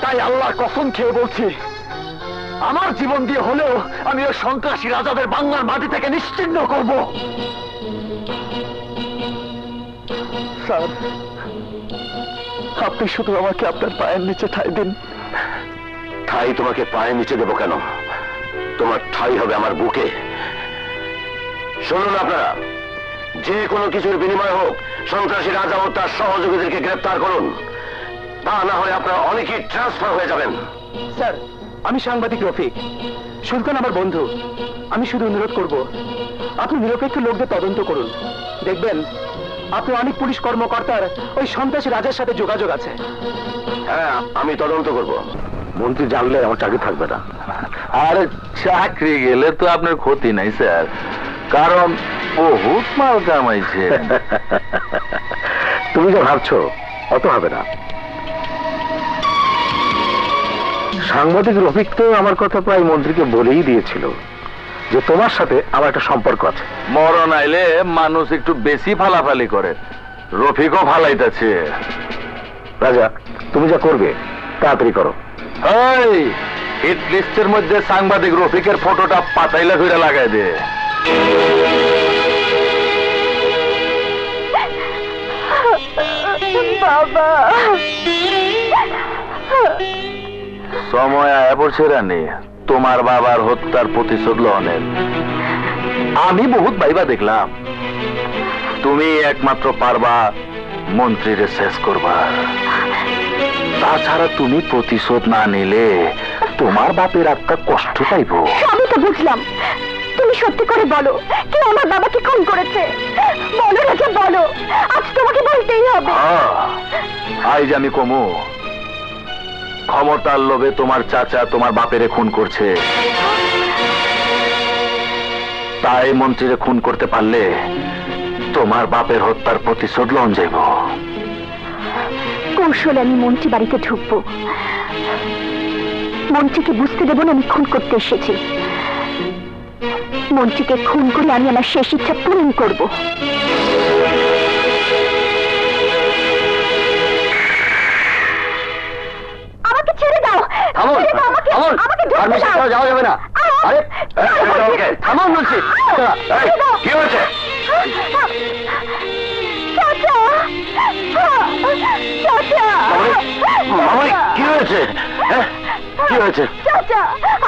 তাই আল্লাহর কসম খেয়ে বলছি, আমার জীবন দিয়ে হলেও আমি ওই সন্ত্রাসী রাজাদের বাংলার মাটি থেকে নিশ্চিহ্ন করব। স্যার, আপনি শুধু আমাকে আপনার পায়ের নিচে ঠাই দিন। ঠাই তোমাকে পায়ের নিচে দেবো কেন? তোমার ঠাই হবে আমার বুকে। শুনুন আপনারা, যে কোনো কিছুর বিনিময় হোক সন্ত্রাসী রাজা ও তার সহযোগীদেরকে গ্রেপ্তার করুন, তা না হলে আপনারা অনেকেই ট্রান্সফার হয়ে যাবেন। স্যার, আমি সাংবাদিক রফিক, সুলতান আমার বন্ধু। আমি শুধু অনুরোধ করব, আপনি নিরপেক্ষ লোকদের তদন্ত করুন। দেখবেন আপনার অনেক পুলিশ কর্মকর্তার ওই সন্ত্রাসী রাজার সাথে যোগাযোগ আছে। হ্যাঁ, আমি তদন্ত করব। মন্ত্রী জানলে আমার চাকরি থাকবে না। আরে চাকরি গেলে তো আপনার ক্ষতি নাই স্যার, কারণ বহুত মাল কামাইছে। তুমি যা ভাবছো অত হবে না। সাংবাদিক রফিক তো আমার কথা প্রায় মন্ত্রীকে বলেই দিয়েছিল যে তোমার সাথে আমার একটা সম্পর্ক আছে। মরণ আইলে মানুষ একটু বেশি ফালাফালি করে, রফিকও ফালাইতেছে। রাজা, তুমি যা করবে তাড়াতাড়ি করো। এই হিট লিস্টের মধ্যে সাংবাদিক রফিকের ফটোটা পাতাইলা ধরে লাগাই দে। বাবা, সময় আয়া পড়ছে রানী তোমার বাবার হত্যার প্রতিশোধ লওয়ার। আমি বহুত ভাইবা দেখলাম, তুমি একমাত্র পারবা মন্ত্রীরে শেষ করবা। তাছাড়া তুমি প্রতিশোধ না নিলে তোমার বাপের আত্মা কষ্ট পাইব। আমি তো বুঝলাম, তুমি সত্যি করে বলো কে আমার বাবাকে খুন করেছে। বলো রাজা, বলো, আজ তোমাকে বলতেই হবে। আজ আমি কমু। ক্ষমতার লোভে তোমার চাচা তোমার বাপেরে খুন করছে, তাই মন্ত্রীরে খুন করতে পারলে তোমার বাপের হত্যার প্রতিশোধ লওন যাইব। কৌশলে আমি মন্ত্রী বাড়িতে ঢুকবো, মন্ত্রীকে বুঝতে দেব না আমি খুন করতে এসেছি। মন্ত্রীকে খুন করে আমি আমার শেষ ইচ্ছা পূরণ করবো। আমাকে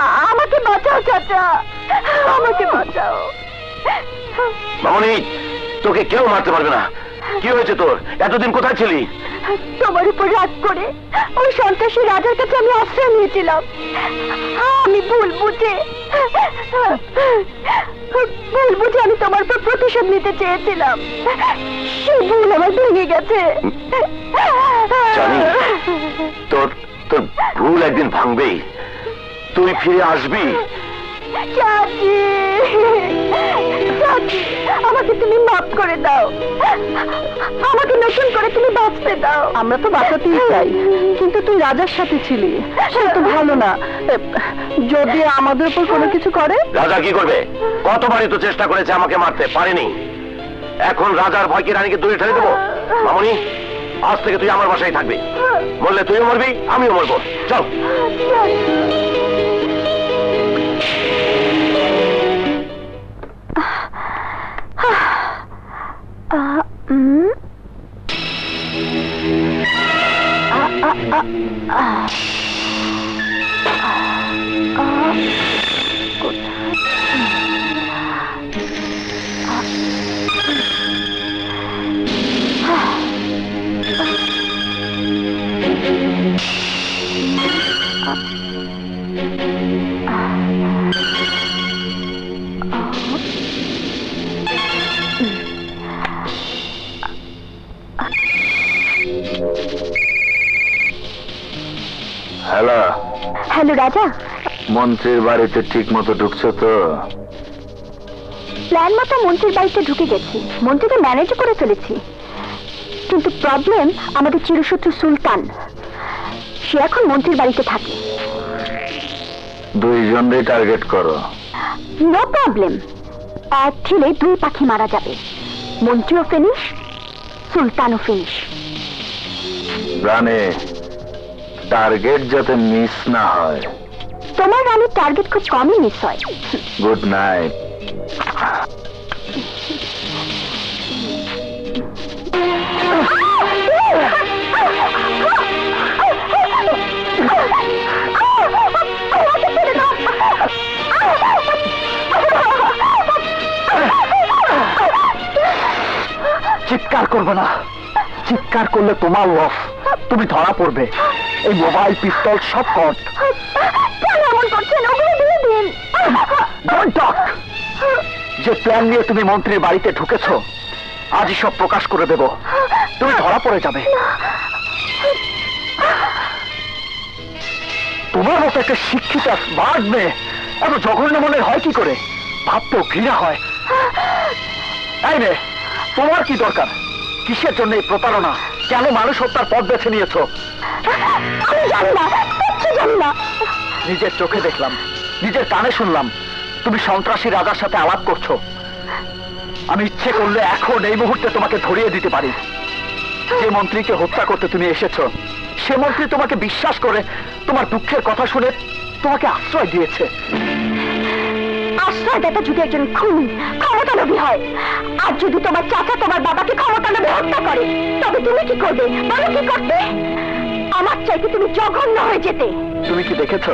বাঁচাও চাচা। মামনি তোকে কেউ মারতে পারবে না। কি হয়েছে তোর? এতদিন কোথায় ছিলি? তোমার উপর রাগ করে ওই সন্ত্রাসী রাজার কাছে আমি আশ্রয় নিয়েছিলাম। আমি ভুল বুঝে ভুল বুঝে আমি তোমার উপর প্রতিশোধ নিতে চেয়েছিলাম। সেই ভুল আমার ভেঙে গেছে। জানি তোর তোর ভুল একদিন ভাঙবেই। তুই ফিরে আসবি। চাচি চাচি আমাকে তুমি মাফ করে দাও, আমাকে নতুন করে তুমি বাঁচতে দাও। আমরা তো বাঁচাতেই চাই, কিন্তু তুই রাজার সাথে ছিলি, সে তো ভালো না। যদি আমাদের উপর কোনো কিছু করে, রাজা কি করবে? কতবারই তো চেষ্টা করেছে আমাকে মারতে, পারেনি। এখন রাজার ভয় কি রানীকে দূরে ঠেলে দেবো? মামনি আজ থেকে তুই আমার বাসায় থাকবি। বললে তুইও মরবি, আমিও মরবো। চল। হ্যালো রাজা, মন্ত্রীর বাড়িতে ঠিক মতো ঢুকছো তো? প্ল্যান মতো মন্ত্রীর বাড়িতে ঢুকে গেছি, মন্ত্রীকে ম্যানেজ করে ফেলেছি। কিন্তু প্রবলেম আমাদের চিরশত্রু সুলতান, সে এখন মন্ত্রীর বাড়িতে থাকে। দুইজনকেই টার্গেট করো। নো প্রবলেম, এক ছেলে দুই পাখি মারা যাবে। মন্ত্রীও ফিনিশ, সুলতানও ফিনিশ। রানে টার্গেট যাতে মিস না হয়। তোমার রানীর টার্গেট খুব কমই মিস হয়। Good night. চিৎকার করবে না, চিৎকার করলে তোমার লস, তুমি ধরা পড়বে। এই মোবাইল, পিস্তল সব কট। যে প্ল্যান নিয়ে তুমি মন্ত্রীর বাড়িতে ঢুকেছো, আজই সব প্রকাশ করে দেব, তুমি ধরা পড়ে যাবে। তোমার মতো একটা শিক্ষিত স্মার্ট মেয়ে এত জঘন্য মনে হয় কি করে? ভাবতেও ঘৃণা হয়। এই মেয়ে, তোমার কি দরকার? কিসের জন্য এই প্রতারণা? কেন মানুষ হত্যার পথ বেছে নিয়েছো? নিজের চোখে দেখলাম, নিজের কানে শুনলাম তুমি সন্ত্রাসী রাজার সাথে আলাপ করছো। আমি ইচ্ছে করলে এখন এই মুহূর্তে তোমাকে ধরিয়ে দিতে পারি। যে মন্ত্রীকে হত্যা করতে তুমি এসেছো, সে মন্ত্রী তোমাকে বিশ্বাস করে, তোমার দুঃখের কথা শুনে তোমাকে আশ্রয় দিয়েছে। আশ্রয়দাতা যদি একজন খুনি, ক্ষমতালোভী হয়, আর যদি তোমার চাচা তোমার বাবাকে ক্ষমতালোভে হত্যা করে, তবে তুমি কি করবে? বলো কি করবে? আমার চাইতে তুমি জঘন্য হয়ে যেতে। তুমি কি দেখেছো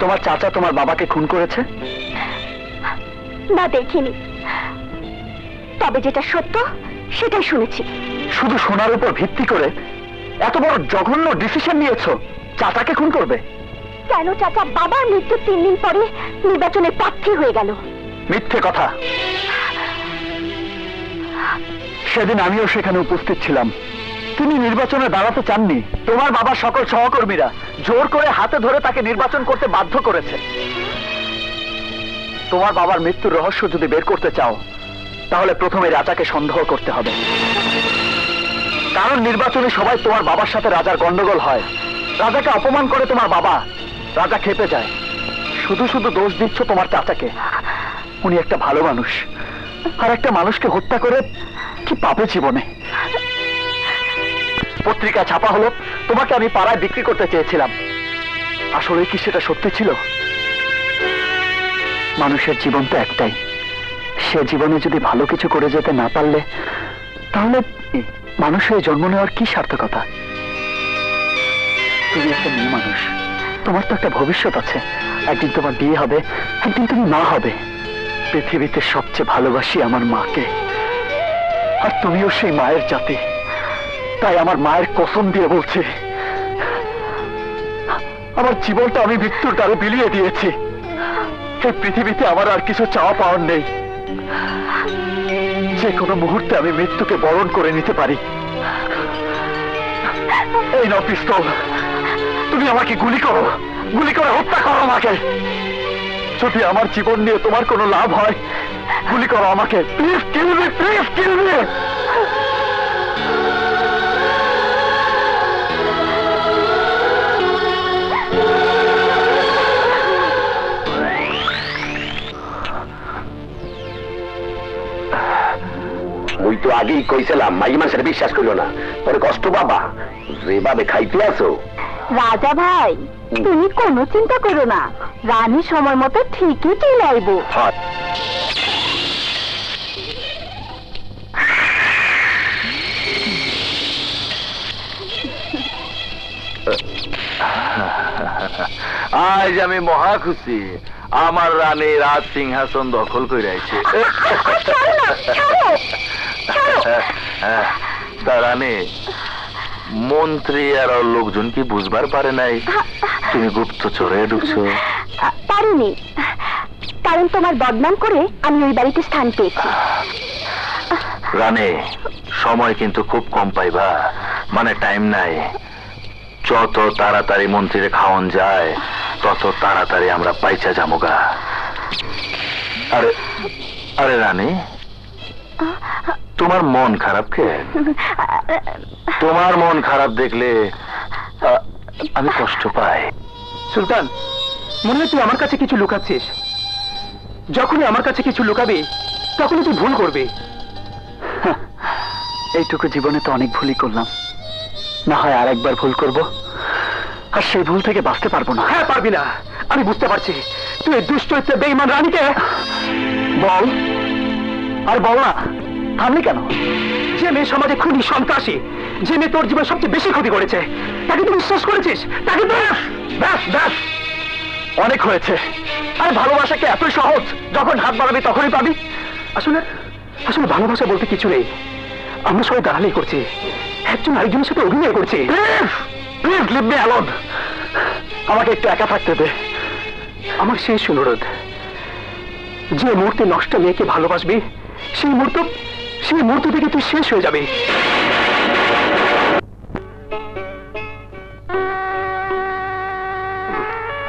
তোমার চাচা তোমার বাবাকে খুন করেছে? না, দেখিনি। তবে যেটা সত্য সেটাই শুনেছি। শুধু শোনার উপর ভিত্তি করে এত বড় জঘন্য ডিসিশন নিয়েছো, চাচাকে খুন করবে? কেন? চাচা বাবার মৃত্যুর তিন দিন পরে নির্বাচনে প্রার্থী হয়ে গেল। মিথ্যে কথা। সেদিন আমিও সেখানে উপস্থিত ছিলাম। তুমি নির্বাচনে দাঁড়াতে চাননি, তোমার বাবার সকল সহকর্মীরা জোর করে হাতে ধরে তাকে নির্বাচন করতে বাধ্য করেছে। তোমার বাবার মৃত্যুর রহস্য যদি বের করতে চাও, তাহলে প্রথমে রাজাকে সন্দেহ করতে হবে। কারণ নির্বাচনে সবাই তোমার বাবার সাথে রাজার গন্ডগোল হয়, রাজাকে অপমান করে তোমার বাবা, রাজা খেপে যায়। শুধু শুধু দোষ দিচ্ছ তোমার চাচাকে। উনি একটা ভালো মানুষ, আর একটা মানুষকে হত্যা করে কি পাবে জীবনে? পত্রিকা ছাপা হলো তোমাকে আমি পাড়ায় বিক্রি করতে চেয়েছিলাম। আসলে কি সেটা সত্যি ছিল? মানুষের জীবন তো একটাই, সে জীবনে যদি ভালো কিছু করে যেতে না পারলে, তাহলে মানুষের জন্ম নেওয়ার কি সার্থকতা? তুমি একটা মেয়ে মানুষ, তোমার তো একটা ভবিষ্যৎ আছে, একদিন তোমার বিয়ে হবে, একদিন তুমি মা হবে। পৃথিবীতে সবচেয়ে ভালোবাসি আমার মাকে, আর তুমিও সেই মায়ের জাতি। তাই আমার মায়ের কসম দিয়ে বলছি, আমার জীবনটা আমি মৃত্যুর দ্বারে বিলিয়ে দিয়েছি। এই পৃথিবীতে আমার আর কিছু চাওয়া পাওয়ার নেই। যে কোনো মুহূর্তে আমি মৃত্যুকে বরণ করে নিতে পারি। এই নাও পিস্তল, তুমি আমাকে গুলি করো, গুলি করে হত্যা করো আমাকে। যদি আমার জীবন নিয়ে তোমার কোনো লাভ হয়, গুলি করো আমাকে। Please kill me, please kill me. ওই তো আগেই কইছিলাম, মাই মানুষের বিশ্বাস করিল না। পরে কষ্ট বাবা, যেভাবে খাইতে আছো। রাজা ভাই, তুমি কোনো চিন্তা করো না, রানী সময় মতো ঠিকই চলে আইব। আজ আমি মহা খুশি, আমার রানী রাজ সিংহাসন দখল কইরাইছে। রানী মন্ত্রী আর লোকজন কি বুঝবার পারে নাই তুমি গুপ্তচরে ঢুকছো? পারিনি, কারণ তোমার বদনাম করে আমি ওই বাড়িতে স্থান পেয়েছি। রানী সময় কিন্তু খুব কম পাইবা, মানে টাইম নাই। যত তাড়াতাড়ি মন্ত্রীরে খাওয়ান যায় তত তাড়াতাড়ি আমরা পাইচা যামুগা। আরে আরে রানী, তোমার মন খারাপ কেন? তোমার মন খারাপ দেখলে আমি কষ্ট পাই। সুলতান, মনে হয় তুই আমার কাছে কিছু লুকাচ্ছিস। যখনই আমার কাছে কিছু লুকাবি তখনই তুই ভুল করবি। এইটুকু জীবনে তো অনেক ভুলই করলাম, না হয় আর একবার ভুল করবো, আর সেই ভুল থেকে বাঁচতে পারবো না। হ্যাঁ পারবি না, আমি বুঝতে পারছি। তুই দুষ্ট হচ্ছে বেঈমান রানীকে বল, আর বল না। থামলি কেন? যে মেয়ে সমাজে খুনি সন্ত্রাসী, যে মেয়ে তোর জীবন সবচেয়ে বেশি ক্ষতি করেছে, তাকে তুই বিশ্বাস করেছিস? তাকে অনেক হয়েছে। আর ভালোবাসাকে এতই সহজ, যখন হাত বাড়াবি তখনই পাবি। আসলে আসলে ভালোবাসা বলতে কিছু নেই। আমরা সবাই দালালি করছি, একজন আরেকজনের সাথে অভিনয় করছি। প্লিজ লিভ মি অ্যালোন, আমাকে একটু একা থাকতে দে। আমার শেষ অনুরোধ, যে মুহূর্তে নষ্ট মেয়েকে ভালোবাসবি, সেই মুহূর্ত সেই মুহূর্ত থেকে তুই শেষ হয়ে যাবে।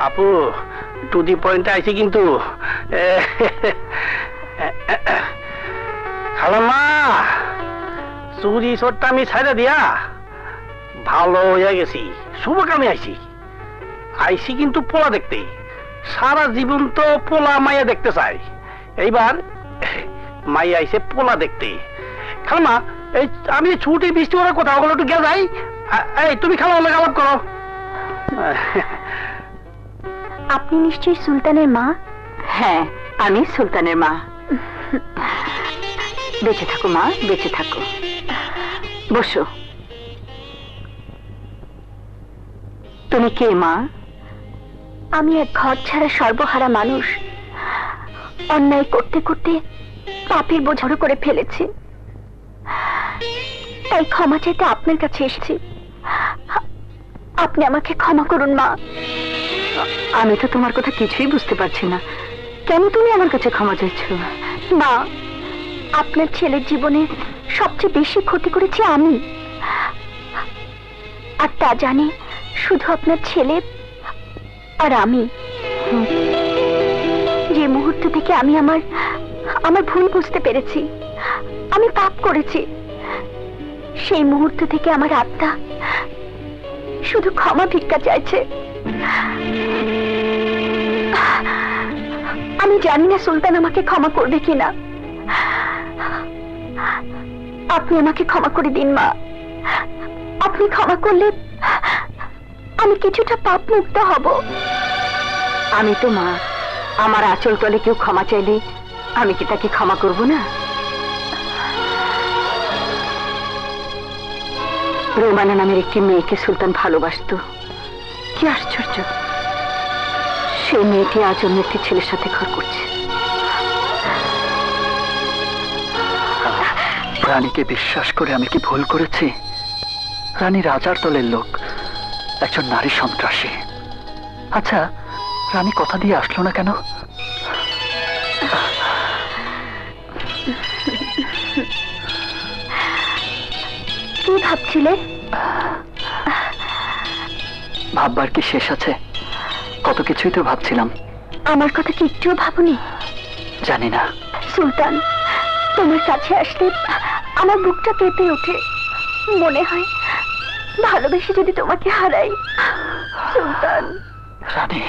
আপু টু দি পয়েন্টে আইছি কিন্তু। খালামা, চুরি চোরটা আমি ছাইড়া দিয়া ভালো হয়ে গেছি, শুভ কামে আইছি। আইছি কিন্তু পোলা দেখতেই। সারা জীবন তো পোলা মাইয়া দেখতে চাই, এইবার মাইয়া আইছে পোলা দেখতে। খালামা, এই আমি ছুটি বৃষ্টি ওরা কথা ওগুলো একটু গিয়ে যাই। এই তুমি খালামা লাগে আলাপ করো। আপনি নিশ্চয়ই সুলতানের মা? হ্যাঁ, আমি সুলতানের মা। বেঁচে থাকো মা, বেঁচে থাকো। বসো। তুমি কে মা? আমি এক ঘর ছাড়া সর্বহারা মানুষ। অন্যায় করতে করতে পাপের বোঝারো করে ফেলেছি, তাই ক্ষমা চাইতে আপনার কাছে এসেছি। আপনি আমাকে ক্ষমা করুন মা। আমি তো তোমার কথা কিছুই বুঝতে পারছি না, কেন তুমি আমার কাছে ক্ষমা চাইছ? মা, আপনার ছেলের জীবনে সবচেয়ে বেশি ক্ষতি করেছি আমি, আর তা জানি শুধু আপনার ছেলে আর আমি। যে মুহূর্ত থেকে আমি আমার আমার ভুল বুঝতে পেরেছি, আমি পাপ করেছি, সেই মুহূর্ত থেকে আমার আত্মা শুধু ক্ষমা ভিক্ষা চাইছে। আমি জানি না সুলতান আমাকে ক্ষমা করবে কিনা। আপনি আমাকে ক্ষমা করে দিন মা। আপনি ক্ষমা করলে আমি কিছুটা পাপ মুক্ত হব। আমি তো মা, আমার আঁচল তলে কেউ ক্ষমা চাইলে আমি কি তাকে ক্ষমা করব না? রোমানা নামের একটি মেয়েকে সুলতান ভালোবাসত। কি আশ্চর্য! সেই মেয়েটি আজ অন্য একটি ছেলের সাথে ঘর করছে। রানীকে বিশ্বাস করে আমি কি ভুল করেছি? রানী রাজার দলের লোক, একজন নারী সন্ত্রাসী। আচ্ছা, রানী কথা দিয়ে আসলো না কেন? কি ভাবছিলে? ভাববার কি শেষ আছে? কত কিছুই তো ভাবছিলাম। আমার কথা কি একটুও ভাবনি? জানি না সুলতান, তোমার কাছে আসলে আমার বুকটা কেঁপে ওঠে। মনে হয় ভালোবেসে যদি তোমাকে হারাই সুলতান। রানী,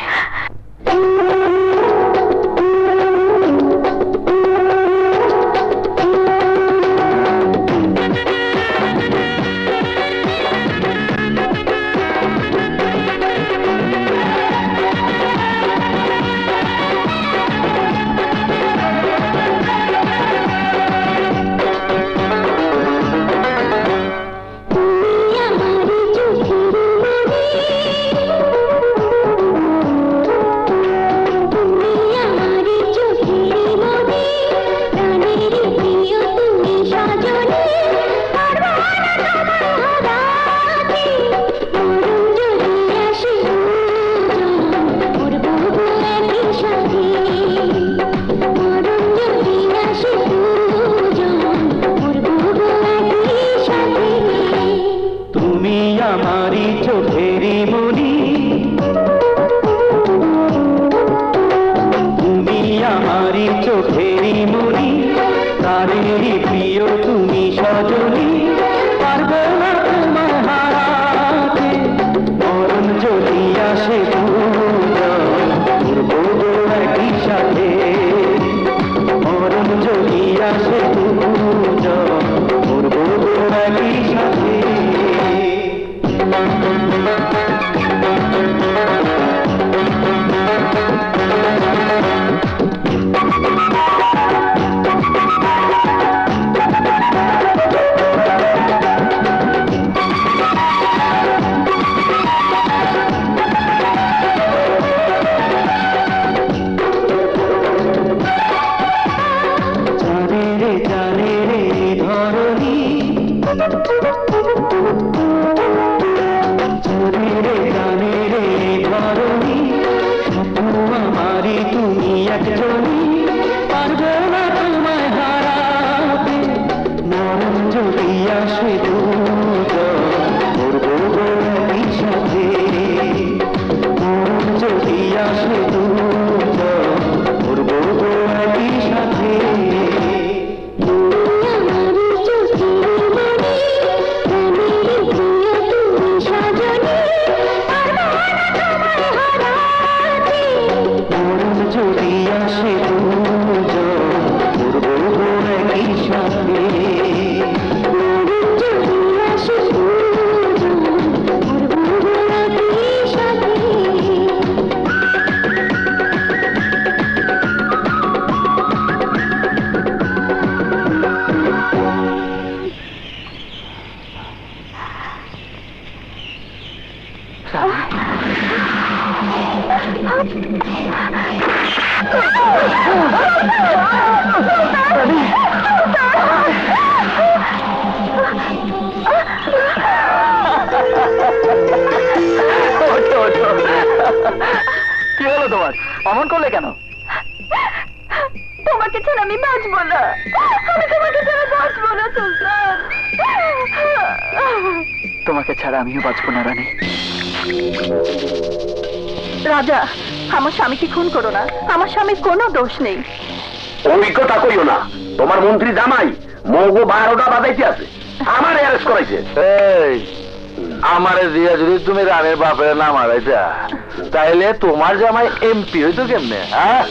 তোমার জামাই এমপি হইতো কেমনে? হ্যাঁ,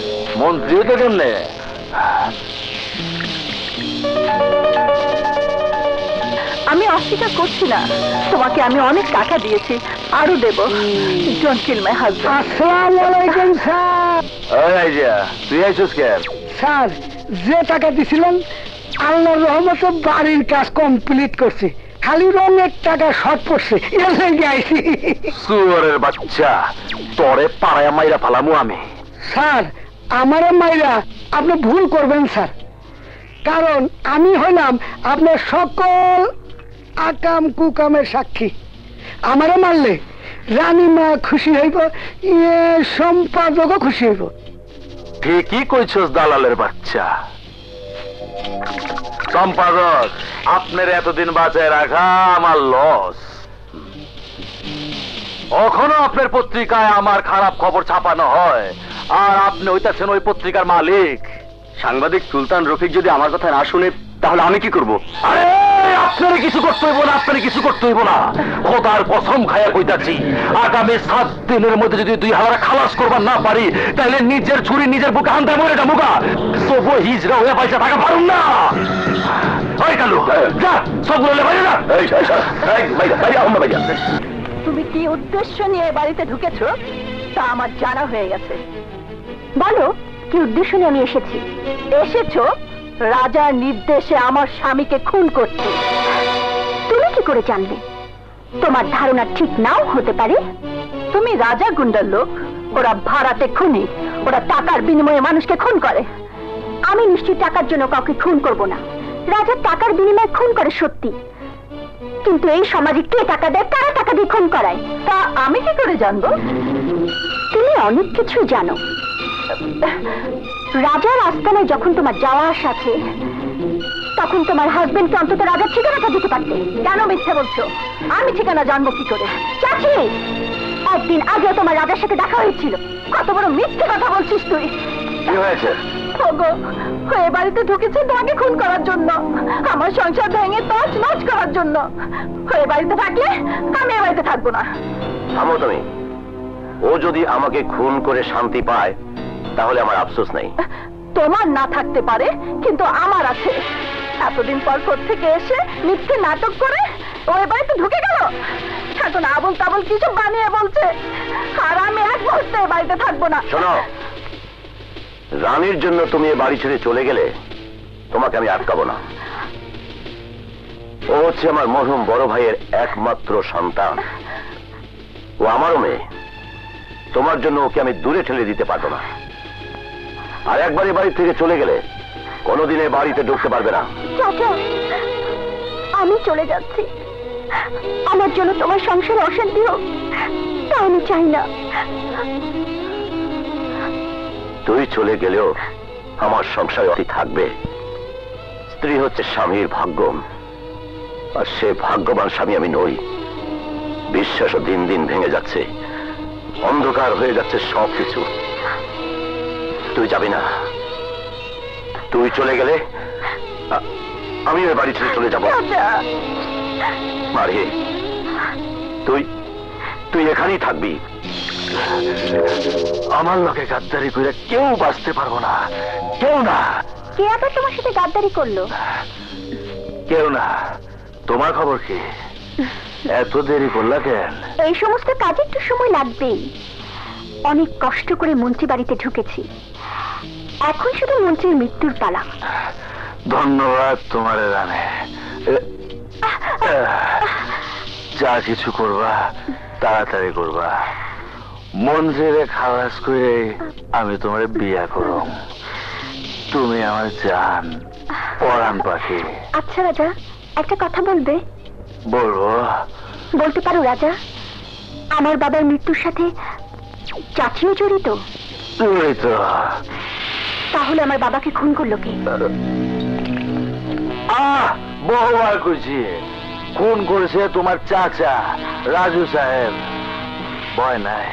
মন্ত্রী হইতো কেমনে? আমি অস্বীকার করছি না, তোমাকে আমি অনেক টাকা দিয়েছি, আরো দেবো। তুই আইসুস কেন? স্যার, যে টাকা দিছিলাম আল্লাহর রহমতে বাড়ির কাজ কমপ্লিট করছি। खाली रंगের টাকা শর্ট পড়ছে এসেই যাইছি সুরের বাচ্চা তোরে পাড়ায় মাইরা ফালামু আমি স্যার আমারে মাইরা আপনি ভুল করবেন স্যার কারণ আমি হইলাম আপনার সকল আকাম কুকামের সাক্ষী আমারে মারলে রানী মা খুশি হইব ইয়ে সম্পাদকও খুশি হইব ঠিকই কইছস দালালের বাচ্চা সম্পাদক আপনার এতদিন বাঁচায় রাখা আমার লস এখনো আপনার পত্রিকায় আমার খারাপ খবর ছাপানো হয় আর আপনি হইতাছেন ওই পত্রিকার মালিক সাংবাদিক সুলতান রফিক যদি আমার কথা না শুনে তাহলে আমি কি করব আরে আপনারে কিছু করতে হইব না আপনারে কিছু করতে হইব না খোদার কসম খায়া কইতাছি আগামী সাত দিনের মধ্যে যদি দুই হালারা খালাস করবা না পারি তাহলে নিজের ছুরি নিজের বুকে হানতে মরে যাবো গা সবো হিজরা হয়ে পয়সা টাকা পারুম না ওই কালু যা সবগুলো লে বাইরে যা এই বাইরে বাইরে আম্মা বাইরে তুমি কি উদ্দেশ্য নিয়ে বাড়িতে ঢুকেছো তা আমার জানা হয়ে গেছে বলো কি উদ্দেশ্য নিয়ে আমি এসেছি এসেছো রাজার নির্দেশে আমার স্বামীকে খুন করতে তুমি কি করে জানবে তোমার ধারণা ঠিক নাও হতে পারে তুমি রাজা গুন্ডার লোক ওরা ভাড়াতে খুনি ওরা টাকার বিনিময়ে মানুষকে খুন করে আমি নিশ্চয় টাকার জন্য কাউকে খুন করব না রাজা টাকার বিনিময়ে খুন করে সত্যি কিন্তু এই সমাজে কে টাকা দেয় কারা টাকা দিয়ে খুন করায় তা আমি কি করে জানবো তুমি অনেক কিছু জানো রাজার আস্তানায় যখন তোমার যাওয়া আসা আছে তখন তোমার হাজবেন্ডকে অন্তত রাজার ঠিকানাটা দিতে পারতে কেন মিথ্যা বলছো আমি ঠিকানা জানবো কি করে চাচি একদিন আগে তোমার রাজার সাথে দেখা হয়েছিল কত বড় মিথ্যে কথা বলছিস তুই কি হয়েছে ওগো এই বাড়িতে ঢুকেছে দাগে খুন করার জন্য আমার সংসার ভেঙে তাজ নাচ করার জন্য এই বাড়িতে থাকলে আমি এই বাড়িতে থাকবো না থামো তুমি ও যদি আমাকে খুন করে শান্তি পায় তাহলে আমার আফসোস নাই তোমার না থাকতে পারে কিন্তু আমার আছে এতদিন পর কোথা থেকে এসে মিথ্যে নাটক করে ওই বাড়িতে ঢুকে গেল এখন আবল তাবল কিছু বানিয়ে বলছে আর আমি এক মুহূর্ত এই বাড়িতে থাকবো না শোনো রানীর জন্য তুমি এই বাড়ি ছেড়ে চলে গেলে তোমাকে আমি আটকাবো না ও হচ্ছে আমার মরহুম বড় ভাইয়ের একমাত্র সন্তান ও আমারও মেয়ে তোমার জন্য ওকে আমি দূরে ঠেলে দিতে পারবো না আর একবার এই বাড়ি থেকে চলে গেলে কোনোদিন এই বাড়িতে ঢুকতে পারবে না চাচা আমি চলে যাচ্ছি আমার জন্য তোমার সংসারে অশান্তি হোক তা আমি চাই না তুই চলে গেলেও আমার সংসারে অশান্তি থাকবে স্ত্রী হচ্ছে স্বামীর ভাগ্য আর সে ভাগ্যবান স্বামী আমি নই বিশ্বাস দিন দিন ভেঙে যাচ্ছে অন্ধকার হয়ে যাচ্ছে সবকিছু তুই যাবি না তুই চলে গেলে আমি ওই বাড়ি ছেড়ে চলে যাব মারি তুই তুই এখানেই থাকবি আমার লোকে গাদ্দারি করে কেউ বাঁচতে পারবো না কেউ না কে আবার তোমার সাথে গাদ্দারি করলো কেউ না তোমার খবর কি এত দেরি করলা কেন এই সমস্ত কাজে একটু সময় লাগবেই অনেক কষ্ট করে মন্ত্রী বাড়িতে ঢুকেছি এখন শুধু মন্ত্রীর মৃত্যুর পালা ধন্যবাদ তোমার রানে যা কিছু করবা তাড়াতাড়ি করবা মন্ত্রীরে খালাস করে আমি তোমার বিয়া করব তুমি আমার জান পরাণ পাখি আচ্ছা রাজা একটা কথা বলবে বলো বলতে পারো রাজা আমার বাবার মৃত্যুর সাথে চাচিও জড়িত জড়িত তাহলে আমার বাবাকে খুন করলো কে আহ বহুবার কইছি খুন করেছে তোমার চাচা রাজু সাহেব ভয় নাই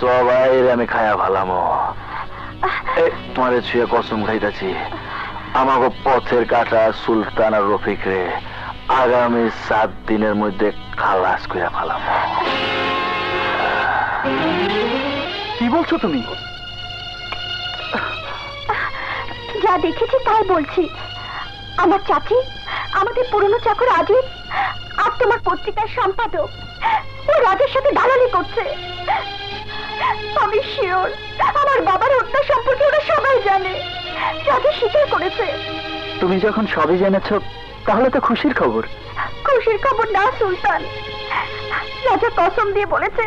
সবাই আমি খায়া ভালামো তোমার ছুঁয়ে কসম খাইতাছি আমাকে পথের কাটা সুলতান আর রফিক রে আগামী সাত দিনের মধ্যে খালাস কইরা ফালামো কি বলছো তুমি যা দেখেছি তাই বলছি আমার চাচি আমাদের পুরনো চাকর আজিজ আর তোমার পত্রিকার সম্পাদক ও রাজার সাথে দালালি করছে আমি শিওর আমার বাবার হত্যা সম্পর্কে ওরা সবাই জানে রাজা স্বীকার করেছে তুমি যখন সবই জেনেছো তাহলে তো খুশির খবর। খুশির খবর না সুলতান, রাজা কসম দিয়ে বলেছে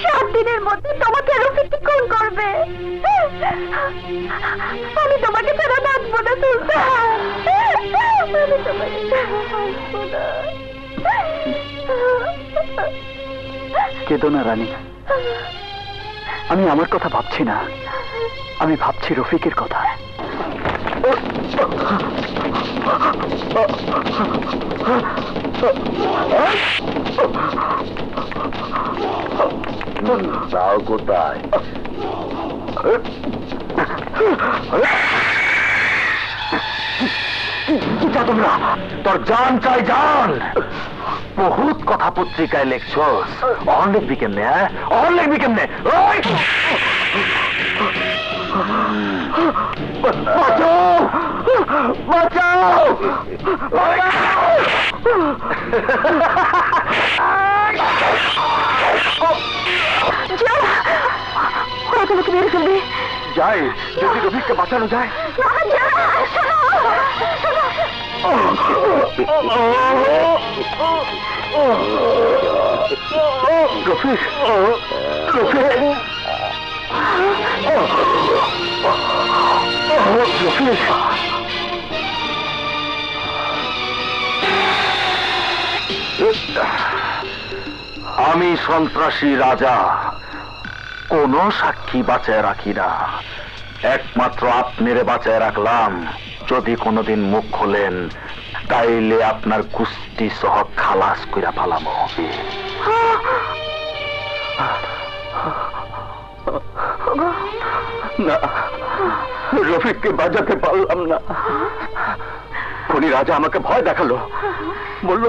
সাত দিনের মধ্যে তোমাকে রফিককে খুন করবে। আমি তোমাকে ছাড়া বাঁচব না সুলতান, আমি তোমাকে ছাড়া বাঁচব না। কেঁদো না রানী, আমি আমার কথা ভাবছি না, আমি ভাবছি রফিকের কথা। যাও কোথায়? তোমরা তোর জান চাই জান। बहुत कथा पत्रिका लिखो और लिख भी कमने और लिख भी कमने बचाओ बचाओ बचाओ तो मेरे कमरे जाए जल्दी कभी के बचा न जाए। रफीक रफीक रफीक আমি সন্ত্রাসী রাজা কোনো সাক্ষী বাঁচায় রাখি না, একমাত্র আপনারে বাঁচায় রাখলাম। যদি কোনোদিন মুখ খোলেন তাইলে আপনার কুস্তি সহ খালাস কইরা ফেলামো। না, রফিককে বাঁচাতে পারলাম না। উনি রাজা আমাকে ভয় দেখালো, বলল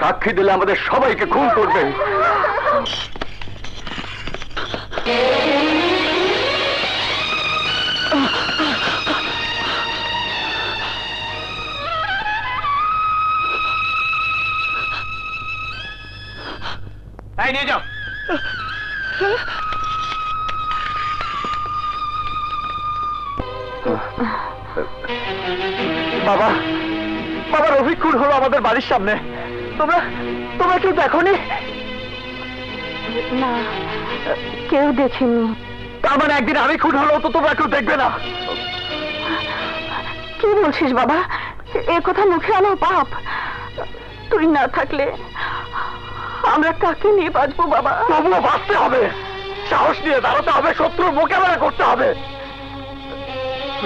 সাক্ষী দিলে আমাদের সবাইকে খুন করবেন। নিয়ে যাও। বাবা বাবা, রফিক খুন হলো আমাদের বাড়ির সামনে। তোমরা তোমরা কেউ দেখোনি? না, কেউ দেখেনি। তার মানে একদিন আমি খুন হলো তো তোমরা কেউ দেখবে না? কি বলছিস বাবা, এ কথা মুখে আনো পাপ। তুই না থাকলে আমরা কাকে নিয়ে বাঁচবো বাবা? তবুও বাঁচতে হবে, সাহস নিয়ে দাঁড়াতে হবে, শত্রুর মোকাবেলা করতে হবে।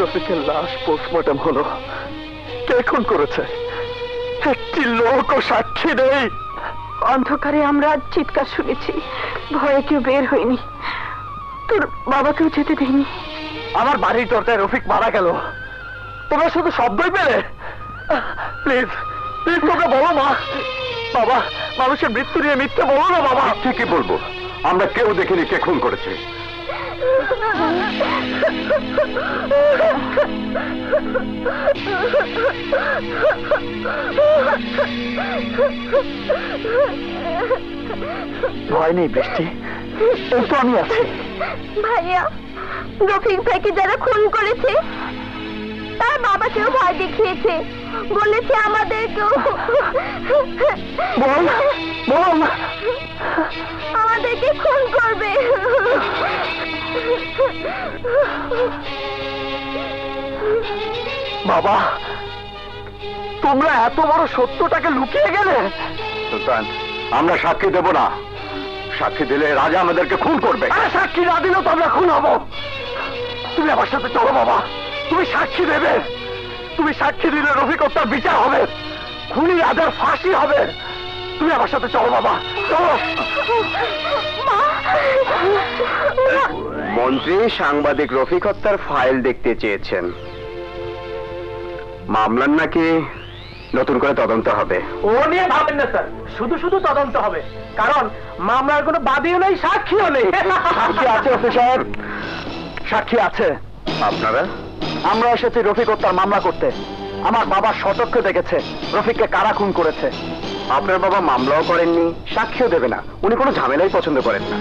রফিকের লাশ পোস্টমর্টম হলো, কে খুন করেছে একটি লোকও সাক্ষী নেই। অন্ধকারে আমরা চিৎকার শুনেছি, ভয়ে কেউ বের হয়নি, তোর বাবাকেও যেতে দেয়নি। আমার বাড়ির দরজায় রফিক মারা গেল, তোমরা শুধু শব্দই পেলে। প্লিজ প্লিজ তোকে বলো মা, বাবা মানুষের মৃত্যু নিয়ে মিথ্যে বলো না বাবা। ঠিকই বলবো, আমরা কেউ দেখিনি কে খুন করেছে। ভয় নেই বৃষ্টি, এই তো আমি আছি। ভাইয়া, রফিক ভাইকে যারা খুন করেছে তার বাবাকেও ভয় দেখিয়েছে, বলেছে আমাদেরকেও আমাদেরকে খুন করবে। বাবা, তোমরা এত বড় সত্যটাকে লুকিয়ে গেলে। সুলতান, আমরা সাক্ষী দেব না, সাক্ষী দিলে রাজা আমাদেরকে খুন করবে। সাক্ষী না দিলেও তো আমরা খুন হব। তুমি আমার সাথে চলো বাবা, তুমি সাক্ষী দেবে। তুমি সাক্ষী দিলে রফিক হত্যার বিচার হবে, খুনি রাজার ফাঁসি হবে। তুমি আমার সাথে চলো বাবা, চলো। মন্ত্রী সাংবাদিক রফিক হত্যার ফাইল দেখতে চেয়েছেন, মামলার নাকি নতুন করে তদন্ত হবে। ও নিয়ে ভাবেন না স্যার, শুধু শুধু তদন্ত হবে, কারণ মামলার কোনো বাদীও নেই, সাক্ষীও নেই। সাক্ষী আছে অফিসার, সাক্ষী আছে। আপনারা? আমরা এসেছি রফিক হত্যার মামলা করতে। আমার বাবা সচক্ষে দেখেছে রফিককে কারা খুন করেছে। আপনার বাবা মামলাও করেননি, সাক্ষীও দেবে না, উনি কোনো ঝামেলাই পছন্দ করেন না।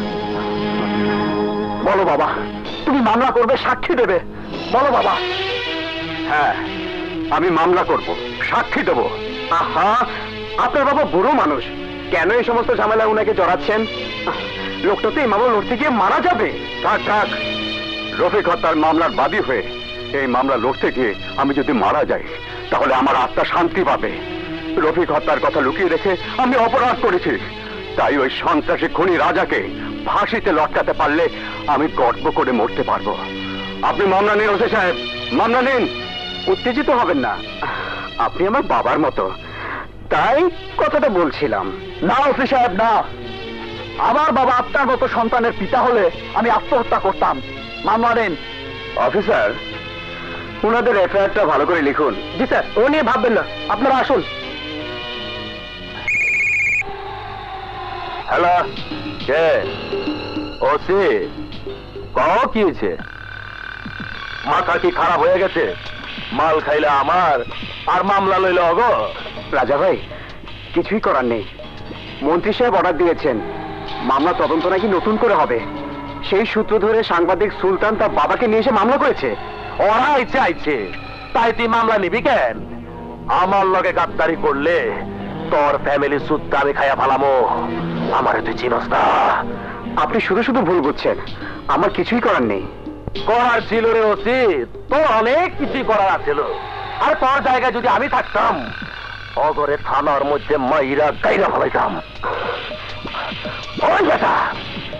বলো বাবা, তুমি মামলা করবে, সাক্ষী দেবে, বলো বাবা। হ্যাঁ, आमी मामला करब साक्षी देव। आहा आपनार बाबा बड़ो मानुष केन एई समस्त झामेलाय उनाके जड़ाচ্ছেন? लोकटा तो मामला लड़ते गিয়ে मारा जाबे। थाक थाक रफिक हत्यार मामलार बादी हয়ে এই मामला लड़ते গিয়ে আমি যদি মারা যাই তাহলে আমার आत्मा शांति পাবে। रफिक हत्यार कथा लुकिয়ে রেখে আমি অপরাধ করেছি, তাই ওই সন্ত্রাসী খুনি রাজাকে ফাঁসিতে লটকাতে পারলে আমি গর্ব করে মরতে পারবো। আপনি মামলা নিন ওসি সাহেব, মামলা নিন, उत्तेजित হবেন না, আপনি আমার বাবার মতো। তাই কথাটা বলছিলাম। না ওসি সাহেব না, আমার বাবা আপনার মতো সন্তানের পিতা হলে আমি আত্মহত্যা করতাম। মামলা নিন। অফিসার উনাদের এফআইআরটা ভালো করে লিখুন। জি স্যার, ও নিয়ে ভাববেন না, আপনারা আসুন। हेलो के ओसी कहो की छे माथा की खराब हो गए माल खाइले आमार आर मामला लइले अगो। राजा भाई किछुई करार नेই, मंत्री साहेब अर्डर दिएছেন मामला তদন্ত নাকি নতুন করে হবে। সেই সূত্র ধরে সাংবাদিক সুলতান তার বাবাকে নিয়ে এসে মামলা করেছে। ওরা আইছে আইছে তাই তুই মামলা নিবি কেন? আমার লগে গাদ্দারি করলে তোর ফ্যামিলি সুত্তা আমি খাইয়া ভালামো। আমারে তুই চিনস না। আপনি শুধু শুধু ভুল বুঝছেন, আমার কিছুই করার নেই। করার ছিল রে ওসি, তোর অনেক কিছু করার ছিল। আর তোর জায়গায় যদি আমি থাকতাম অগরে থানার মধ্যে মাইরা গাইরা ফলাইতাম। ওই বেটা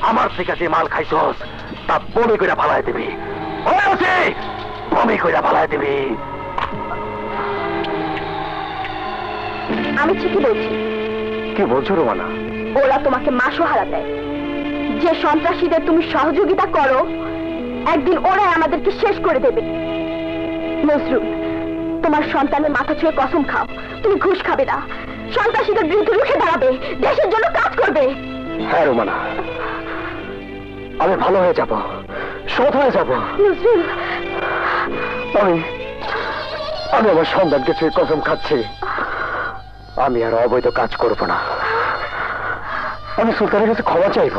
আমার থেকে যে মাল খাইছস তা বমি করে ফালাই দিবি। ওই ওসি বমি করে ফালাই দিবি। আমি ঠিকই বলছি। কি বলছো রোমানা? ওরা তোমাকে মাসোহারা দেয়। যে সন্ত্রাসীদের তুমি সহযোগিতা করো একদিন ওরাই আমাদেরকে শেষ করে দেবে। নজরুল, তোমার সন্তানের মাথা ছুঁয়ে কসম খাও তুমি ঘুষ খাবে না, সন্ত্রাসীদের বিরুদ্ধে রুখে দাঁড়াবে, দেশের জন্য কাজ করবে। হ্যাঁ রোমানা, আমি ভালো হয়ে যাব, সৎ হয়ে যাব। নজরুল, আমি আমি আমার সন্তানকে ছুঁয়ে কসম খাচ্ছি আমি আর অবৈধ কাজ করব না। আমি সুলতানের কাছে ক্ষমা চাইব।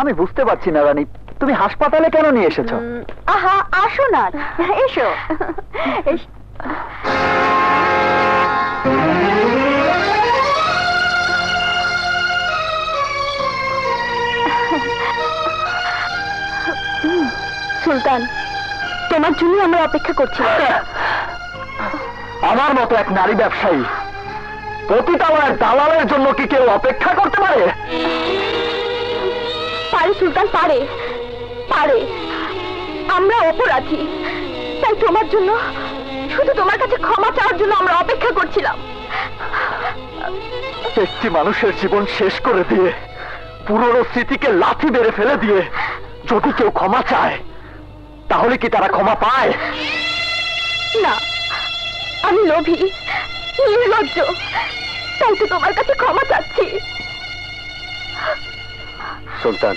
আমি বুঝতে পারছি না রানী, তুমি হাসপাতালে কেন নিয়ে এসেছো? আহা আসো না, এসো এসো। সুলতান, তোমার জন্য আমরা অপেক্ষা করছি। আমার মতো এক নারী ব্যবসায়ী প্রতিটাওয়ার দালালের জন্য কি কেউ অপেক্ষা করতে পারে? পারে সুলতান, পারে পারে। আমরা অপরাধী, তাই তোমার জন্য শুধু তোমার কাছে ক্ষমা চাওয়ার জন্য আমরা অপেক্ষা করছিলাম। একটি মানুষের জীবন শেষ করে দিয়ে পুরনো স্মৃতিকে লাথি মেরে ফেলে দিয়ে যদি কেউ ক্ষমা চায় তাহলে কি তারা ক্ষমা পায়? না, আমি লোভী নির্লজ্জ, তাই তো তোমার কাছে ক্ষমা চাচ্ছি। সুলতান,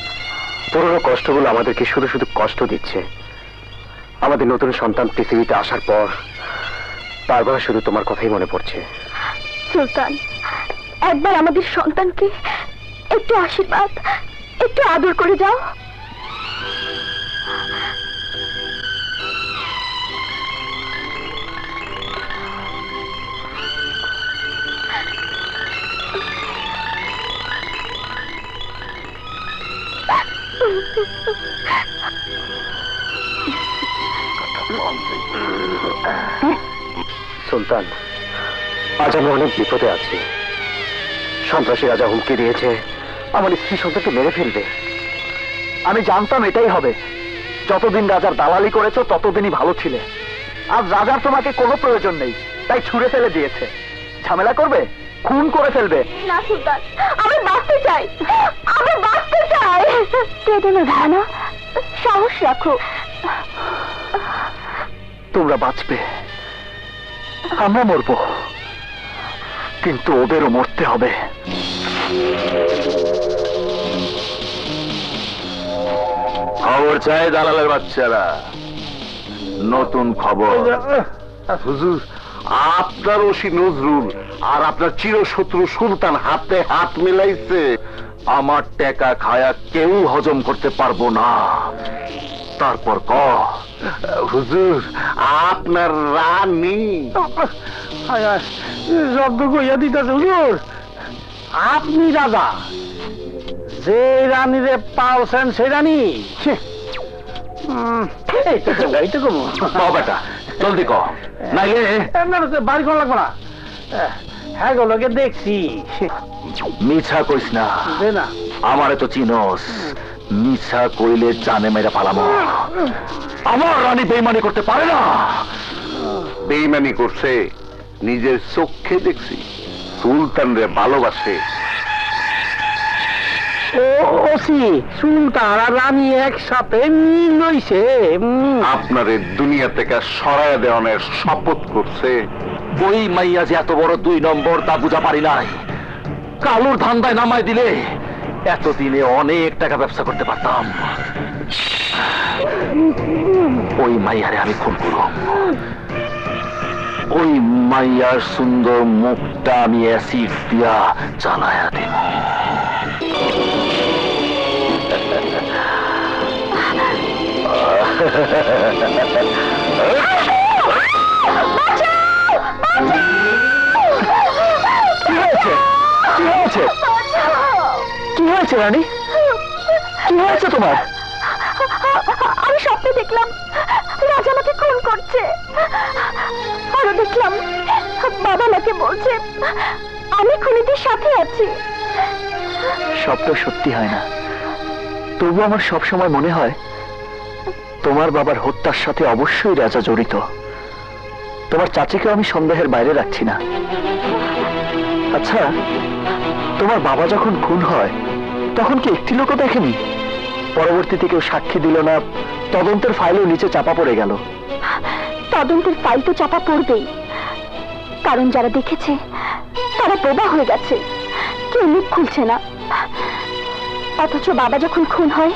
পুরনো কষ্টগুলো আমাদেরকে শুধু শুধু কষ্ট দিচ্ছে। আমাদের নতুন সন্তান পৃথিবীতে আসার পর বারবার শুধু তোমার কথাই মনে পড়ছে। সুলতান, একবার আমাদের সন্তানকে একটু আশীর্বাদ একটু আদর করে যাও। সুলতান, আজ আমি অনেক বিপদে আছি। সন্ত্রাসী রাজা হুমকি দিয়েছে আমার স্ত্রী সন্তানকে মেরে ফেলবে। আমি জানতাম এটাই হবে। যতদিন রাজার দালালি করেছো ততদিনই ভালো ছিলে। আজ রাজার তোমাকে কোনো প্রয়োজন নেই, তাই ছুঁড়ে ফেলে দিয়েছে। ঝামেলা করবে, খুন করে ফেলবে। না সুলতান, আমি বাঁচতে চাই, আমি বাঁচতে চাই। কেঁদে না ধানা, সাহস রাখো, তোমরা বাঁচবে। আমরা মরব, কিন্তু ওদেরও মরতে হবে। খবর চাই দালালের বাচ্চারা, নতুন খবর। হুজুর, আপনার ওসি নজরুল আর আপনার চিরশত্রু সুলতান হাতে হাত মিলাইছে। আমার টাকা খায়া কেউ হজম করতে পারবো না। তারপর ক হুজুর আপনার রানী আয় আয় যজ্ঞ কইয়া দিতাছে হুজুর আপনি রাজা যে রানীরে পাওছেন সেই রানী এইটা তো গাইতে কম মা বেটা জলদি ক নাইলে এমন বাড়ি কোন লাগবে না হ্যাঁ গো লগে দেখছি মিছা কইস না দে না আমারে তো চিনোস মিছা কইলে জানে মেরা পালামো আমার রানী বেঈমানি করতে পারে না বেঈমানি করছে নিজের চোখে দেখছি সুলতান রে ভালোবাসে ওসি সুলতান আর রানী একসাথে মিল হইছে আপনারে দুনিয়া থেকে সরায়া দেওয়ার শপথ করছে ওই মাইয়া যে এত বড় দুই নম্বর তা বুঝা পারি নাই কালুর ধান্দায় নামাই দিলে এতদিনে অনেক টাকা ব্যবসা করতে পারতাম ওই মাইয়ারে আমি খুন করলাম ওই মাইয়ার সুন্দর মুখটা আমি অ্যাসিড দিয়া জ্বালায়া দেব रानी तुम्हार स्वप्ने देखलाम राजा माके खून करछे और देखलाम बाबा माके बोलछे आमी खुनीदेर साथे आछि स्वप्न सत्यि हय ना तबु आमार सब समय मने हय तोमार बाबार हत्यार साथे अवश्यई राजा जड़ित तोमार चाचीके आमी सन्देहेर बाइरे राखछि ना अच्छा तोमार बाबा जखन खून हय तखन कि एक लोक देखेनी परवर्तीते केउ साक्षी दिल ना तदंतेर फाइलो नीचे चापा पड़े गेल तदंतेर फाइल तो चापा पड़बेई कारण जारा देखेछे तारा बोबा हये गेछे केउ मुख खुलछे ना अथच बाबा जखन खून हय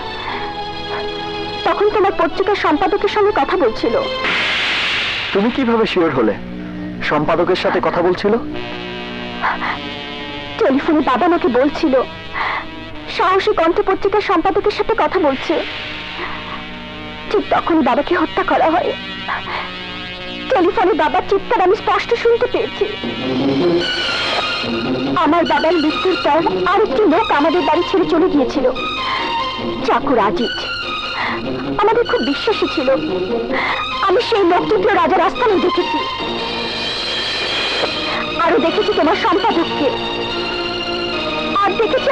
तखन तोमार पत्रिकार सम्पादकेर संगे कथा बोलछिलो तुमि किभाबे शियोर होले सम्पादकेर साथे कथा बोलछिलो टेलिफोने बाबा माके बोलछिलो साहसी कण्ठ पत्रिकार सम्पादकेर साथे कथा बोलछे ठीक तखन बाबाके हत्या करा हय टेलिफोने बाबार चित्कार आमि स्पष्ट शुनते पेयेछि आमार बाबार मृत्युर पर आरेकटी लोक आमादेर बाड़ी छेड़े चले गियेछिल चाकर আজিজ आमादेर खूब विश्वासी छिल आमि सेई लोकटिके राजार आस्थाने देखेछि आरो देखेछि तोमार सम्पादकके चाकर আজিজ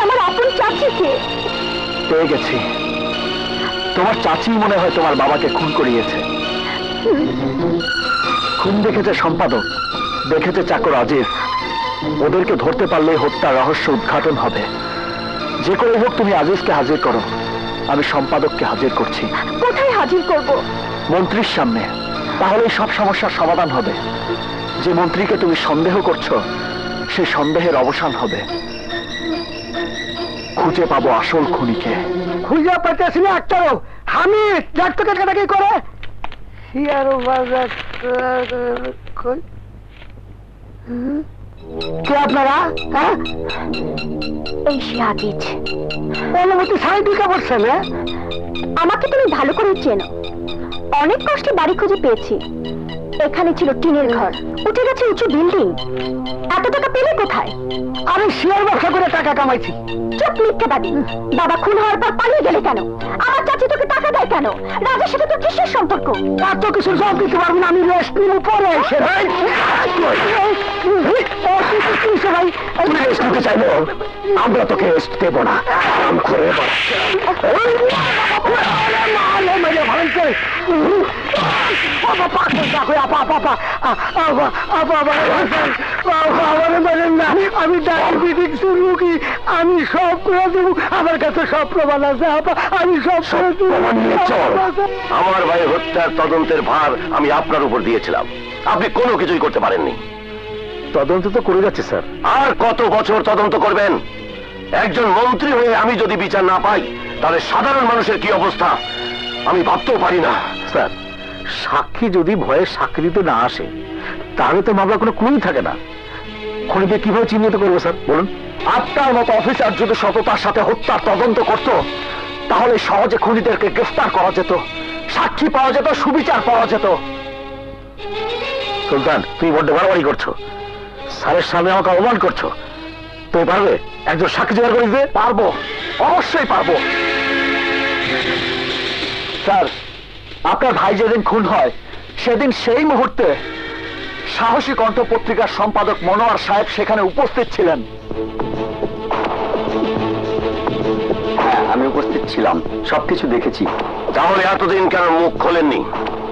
ওদেরকে ধরতে পারলে হত্যা रहस्य उद्घाटन হবে যে করে হোক তুমি আজিজকে হাজির করো আমি সম্পাদককে হাজির করছি কোথায় হাজির করব মন্ত্রীর সামনে তাহলে সব সমস্যার সমাধান হবে যে মন্ত্রীকে তুমি সন্দেহ করছো সে সন্দেহের অবসান হবে খুঁজে পাবো আসল খুনিকে খুঁজে পাইতেছি না একটাও আমি দেখতে দেখতে কি করে হিয়ারো বাজার কই কে আপনারা হ্যাঁ এই শাদিজ অনুমতি ছাই দিকে বলছেন আমাকে তুমি ভালো করে চেনো অনেক কষ্টে বাড়ি খুঁজে পেয়েছি এখানে ছিল টিনের ঘর উঠে গেছে উঁচু বিল্ডিং এত টাকা পেলে কোথায় আরে শেয়ার ব্যবসা করে টাকা কামাইছি চুপ মিথ্যাবাদী বাবা খুন হওয়ার পর পালিয়ে গেলে কেন আমার চাচি তোকে টাকা দেয় কেন রাজার সাথে তোর কিসের সম্পর্ক এত কিছুর জবাব দিতে পারবো না আমি রেস্ট নিয়ে উপরে এসে ভাই আমরা রেস্ট নিতে চাইবো আমরা তোকে রেস্ট দেবো না কাম করে তদন্তের ভার আমি আপনার উপর দিয়েছিলাম আপনি কোনো কিছুই করতে পারেননি তদন্ত তো করে যাচ্ছে স্যার আর কত বছর তদন্ত করবেন একজন মন্ত্রী হয়ে আমি যদি বিচার না পাই তাহলে সাধারণ মানুষের কি অবস্থা আমি ভাবতেও পারি না স্যার সাক্ষী যদি ভয়ে সাক্ষীতে না আসে তাহলে তো মামলা কোনো ক্লুই থাকে না খুনিকে কিভাবে চিহ্নিত করবো স্যার বলুন আপনার মতো অফিসার যদি সততার সাথে হত্যার তদন্ত করত তাহলে সহজে খুনিদেরকে গ্রেফতার করা যেত साक्षी पावा जेतो सुविचार पावा जेतो सुल्तान तुम बड्ड बाड़बाड़ी करछो सारेर सामने आमाके अवमान करछो तुम पारबे एकजन साक्षी जोगाड़ करे दिते पारबो अवश्यई पारबो सर आपनार भाई जेदिन खून हय सेदिन सेई मुहूर्ते साहसी कण्ठ पत्रिकार सम्पादक मनोहर साहेब सेखाने उपस्थित छिलेन सबकिछु देखेছি এতদিন কেন মুখ খোলেননি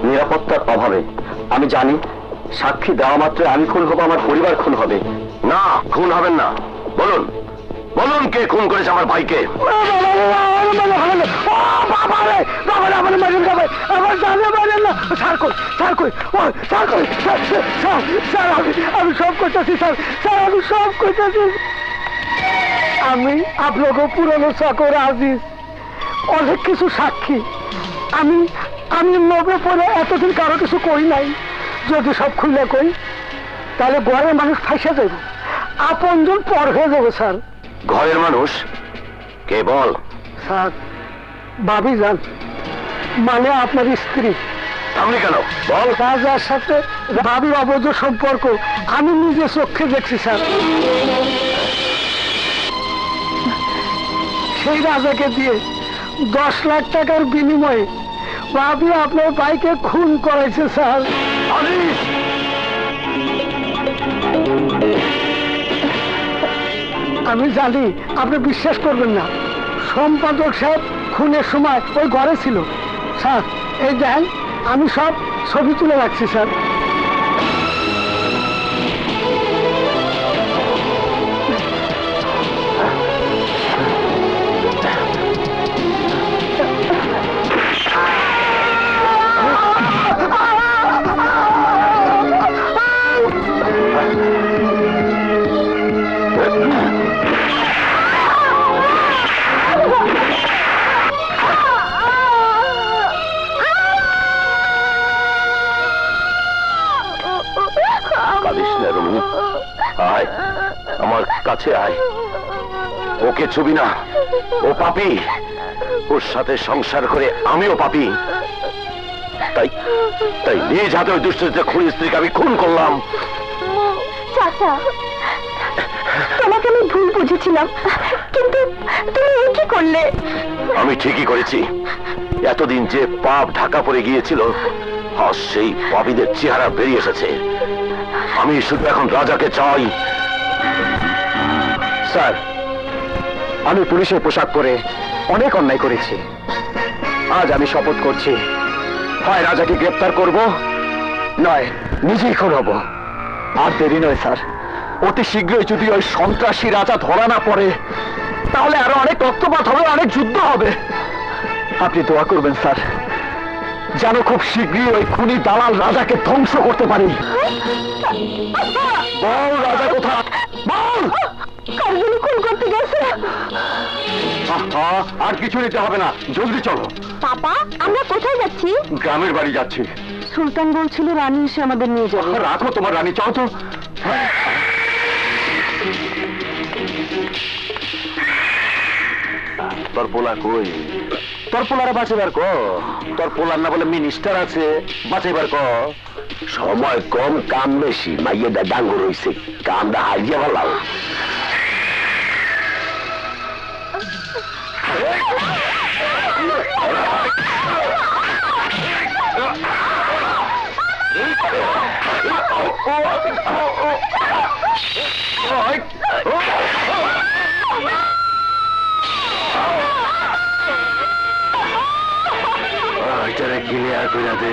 নিরাপত্তার অভাবে আমি জানি সাক্ষী দেওয়া মাত্র আমি খুন হব আমার পরিবার খুন হবে না খুন হবেন না বলুন বলুন কে খুন করেছে আমার ভাইকে আমি সব করতেছি স্যার স্যার আমি সব করতেছি आप लोगों पुरानो चाकर आजिज अनेक किछु साक्षी लोभे पड़े एतदिन कारो किछु कई नाई यदि सब खुले कई ताहले घरेर मानुष फाइसा जाइबो आपनजन पर हये जाबे सर घरेर मानुष के बोल सर भाबी जान माने आपनार स्त्री ताहले केन बोल राजार साथे भाबीर अबोध सम्पर्क आमी निजे चोखे देखछि सर राजा के दिए दस लाख टाकार बिनिमये भाभी आपनार भाईके खून कराइछे सर आमी जानी आपनि विश्वास करबेन ना सम्पादक साहेब खुनेर समय ओई घरे छिलो सर एई देखेन आमी सब छवि तुले राखछि सर छुबी ना ओ पापी ओर साथे संसार करे आमियो पापी ताई ताई निज हाथे ओई दुष्टते खुनी स्त्रीके आमि खून करलाम चाचा तोमाके आमि भूल बुझेछिलाम किन्तु तुमि एई कि करले आमि ठीकई करेछि एतदिन जे पाप ढाका पड़े गियेछिल आज सेई पापीदेर चेहारा बेरिये एसेछे आमि शुधु एखन राजाके चाई सर आमी पुलिशेर पोशाक परे अनेक अन्याय करेছি आज आमी शपथ करছি হয় রাজাকে গ্রেফতার করব নয় নিজেই খুন হব আর দেরি নয় স্যার অতি শীঘ্রই যদি ওই সন্ত্রাসী রাজা ধরা না পড়ে তাহলে আরো অনেক রক্তপাত হবে অনেক যুদ্ধ হবে আপনি দোয়া করবেন স্যার যেন খুব শীঘ্রই ওই খুনি দালাল রাজাকে ধ্বংস করতে পারি বল রাজা কোথায় বল কারগুলো খুন করতে গেছে আর কিছু নিতে হবে না জলদি চলো পাপা আমরা কোথায় যাচ্ছি গ্রামের বাড়ি যাচ্ছি সুলতান বলছিল রানী এসে আমাদের নিয়ে যাবে রাখো তোমার রানী চাও তো তোর পোলা কই তোর পোলারে বাঁচাইবার ক তোর পোলার না বলে মিনিস্টার আছে বাঁচাইবার ক সময় কম কাম বেশি মাইয়েটা ডাঙ্গুর হইছে কামটা হারিয়ে ফেলাও क्लियर कर दे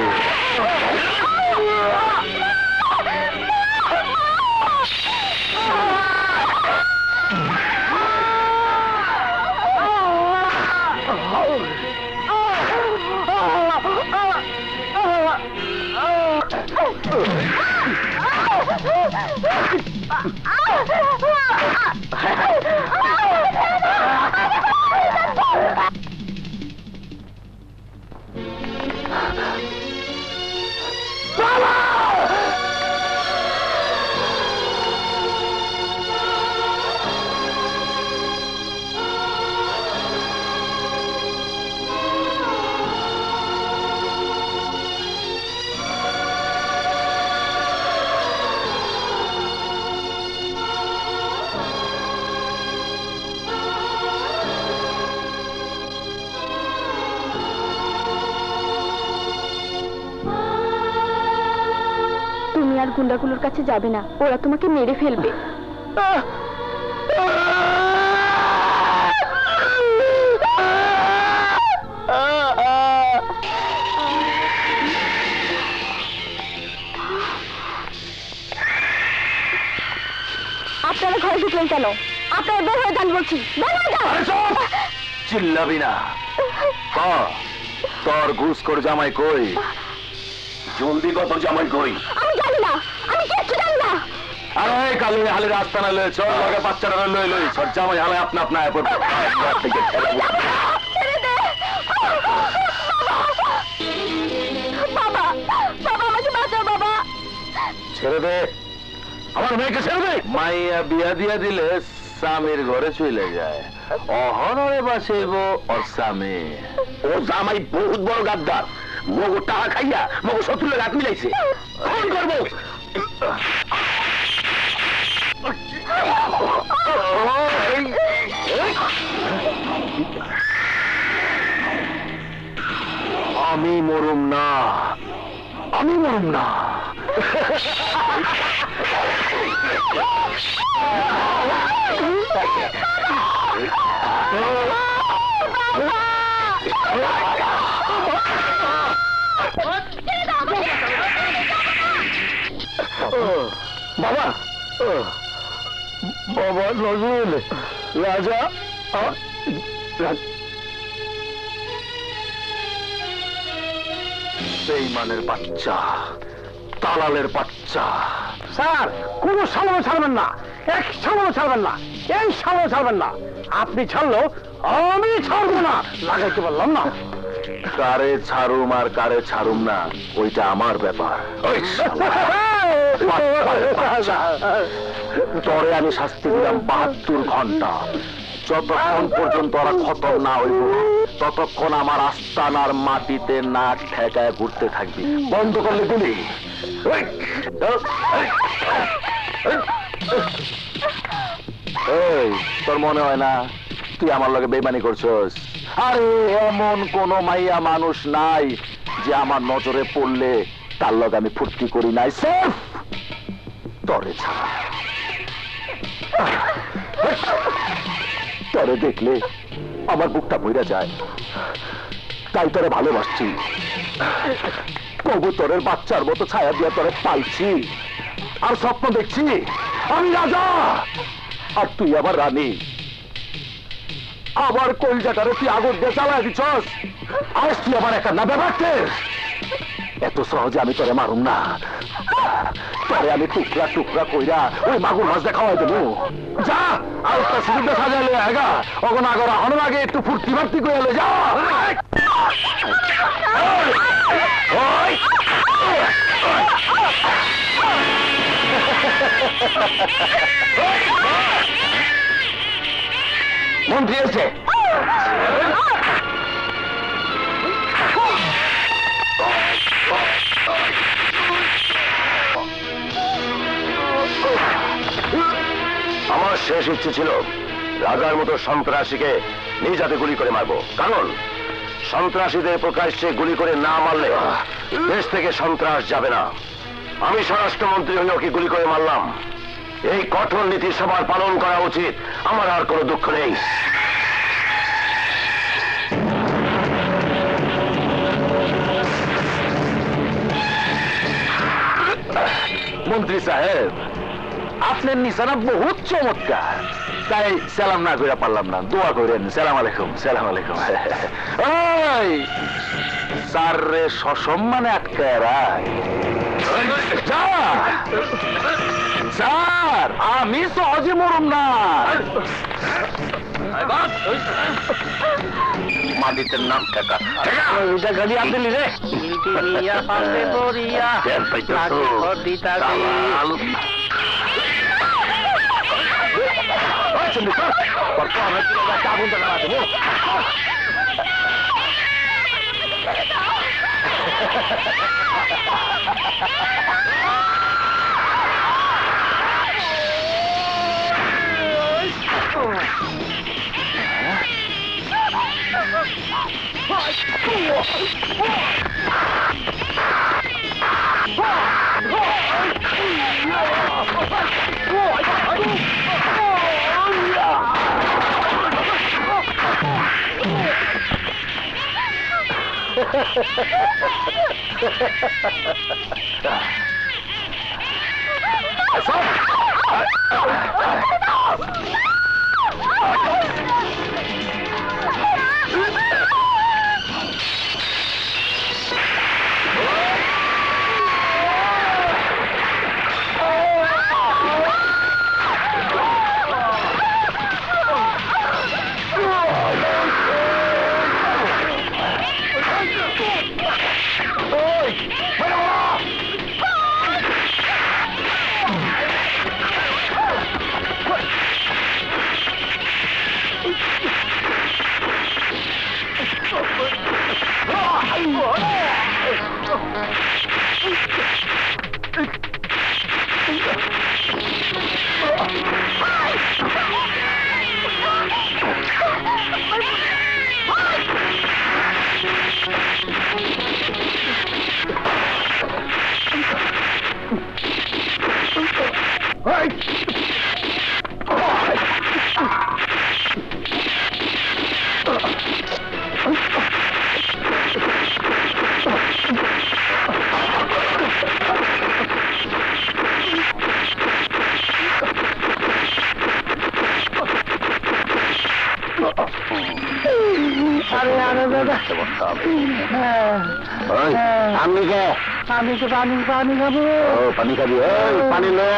गुंडागुलोर काছে যাবে না, ওরা তোমাকে মেরে ফেলবে। আপনারা ঘরে ঢুকলেন কেন? আপনারা বের হয়ে যান বলছি। চিল্লাবি না, তোর ঘুষখোর জামাই কই? জলদি কত জামাই কই? আমি জানি না, আমি কিচ্ছু জানি না। আরে কালে হালে রাস্তা না লয়ে চল, আগে বাচ্চাটা লয়ে লয়ে চল, জামাই হালে আপনা আপনা আয় পড়বে। ছেড়ে দে বাবা, বাবা আমাকে বাঁচাও বাবা। ছেড়ে দে আমার মেয়েকে, ছেড়ে দে। মাইয়া বিয়া দিয়া দিলে স্বামীর ঘরে চলে যায়, অহনরে বাঁচাইব ওর স্বামী। ও জামাই বহুত বড় গাদ্দার, মগো টাকা খাইয়া মগো শত্রুলে হাত মিলাইছে। ফোন করব আমি, মরুম না আমি, মরুম না। বাবা বাবা নজরুল রাজা বেঈমানের বাচ্চা, দালালের বাচ্চা। স্যার কোন সামনে ছাড়বেন না, এক সামনে ছাড়বেন না, এই সামনে ছাড়বেন না। আপনি ছাড়লো আমি ছাড়বো না, লাগাইতে পারলাম না। কারে ছাড়ুম আর কারে ছাড়ুম না ওইটা আমার ব্যাপার। তরে আমি শাস্তি দিলাম বাহাত্তর ঘন্টা, যতক্ষণ পর্যন্ত ওরা খতম না হইব ততক্ষণ আমার আস্তানার মাটিতে নাক ঠেকায় ঘুরতে থাকবি। বন্ধ করলে গুলি। এই তোর মনে হয় না তুই আমার লগে বেইমানি করছস? আরে এমন কোন মাইয়া মানুষ নাই যে আমার নজরে পড়লে তার লগে আমি ফুর্তি করি নাই, সেফ তরে ছাড়া। তরে দেখলে আমার বুকটা ভইরা যায়, তাই তোরে ভালোবাসছি। কবুতরের বাচ্চার মতো ছায়া দিয়া তোরে পাইছি, আর স্বপ্ন দেখছি আমি রাজা আর তুই আবার রানী। আবার কলজাটারে তুই আগুন দিয়ে চালায় দিছস, আর তুই আবার একটা না ব্যাপারতে। এত সহজে আমি তোরে মারুম না, তোরে আমি টুকরা টুকরা কইরা ওই মাগুর মাছ দেখাওয়াই দেবো। যা আর তোর সুবিধা সাজাইলে আগা অগন আগরা হন আগে একটু ফুর্তি ফার্তি কইলে যা। মন্ত্রী এসে আমার শেষ ইচ্ছে ছিল রাজার মতো সন্ত্রাসীকে নিজ হাতে গুলি করে মারবো, কারণ সন্ত্রাসীদের প্রকাশ্যে গুলি করে না মারলে দেশ থেকে সন্ত্রাস যাবে না। আমি স্বরাষ্ট্রমন্ত্রী হয়ে ওকে গুলি করে মারলাম। এই কঠোর নীতি সবার পালন করা উচিত, আমার আর কোনো দুঃখ নেই। মন্ত্রী সাহেব আপনার নিশানা বহুত চমৎকার, তাই সালাম না করে পারলাম না, দোয়া করেন। সালাম আলাইকুম। সালাম আলাইকুম। ওই স্যার রে সসম্মানে আটকায় রায়। স্যার আমি সহজে মরুম না, মাটিতে নাক ঠেকা। Oh! पानी पानी का भी ओ पानी का भी है पानी ले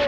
Oh,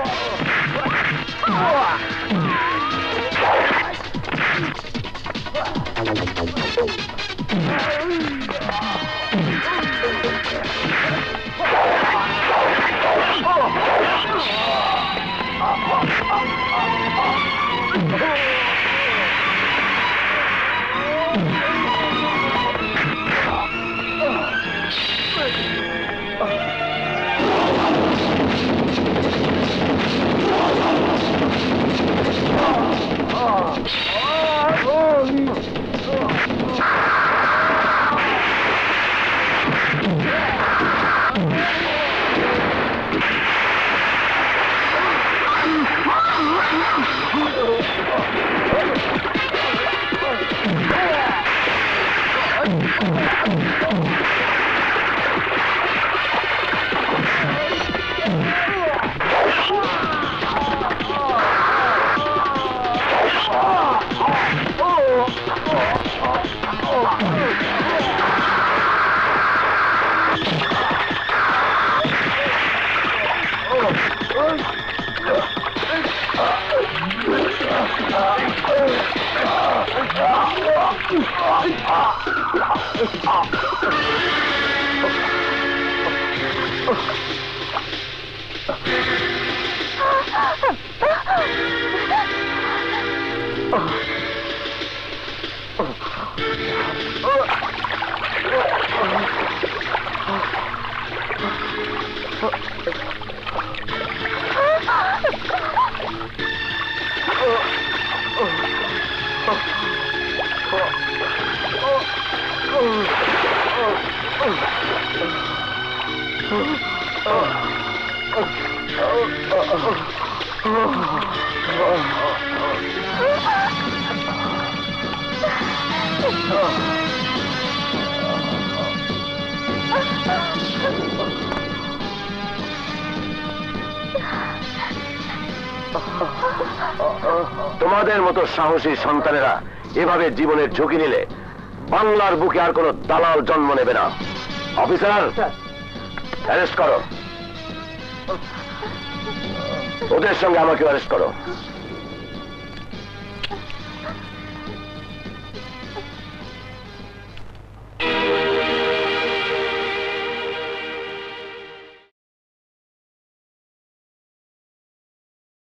तुम्हादेर मतो साहसी सन्तानेरा एभावे जीवनेर झुंकी निले बांगलार बुके आर कोनो दालाल जन्म नेबे ना। अफिसार अरेस्ट करो, ओदेर संगे आमाके अरेस्ट करो।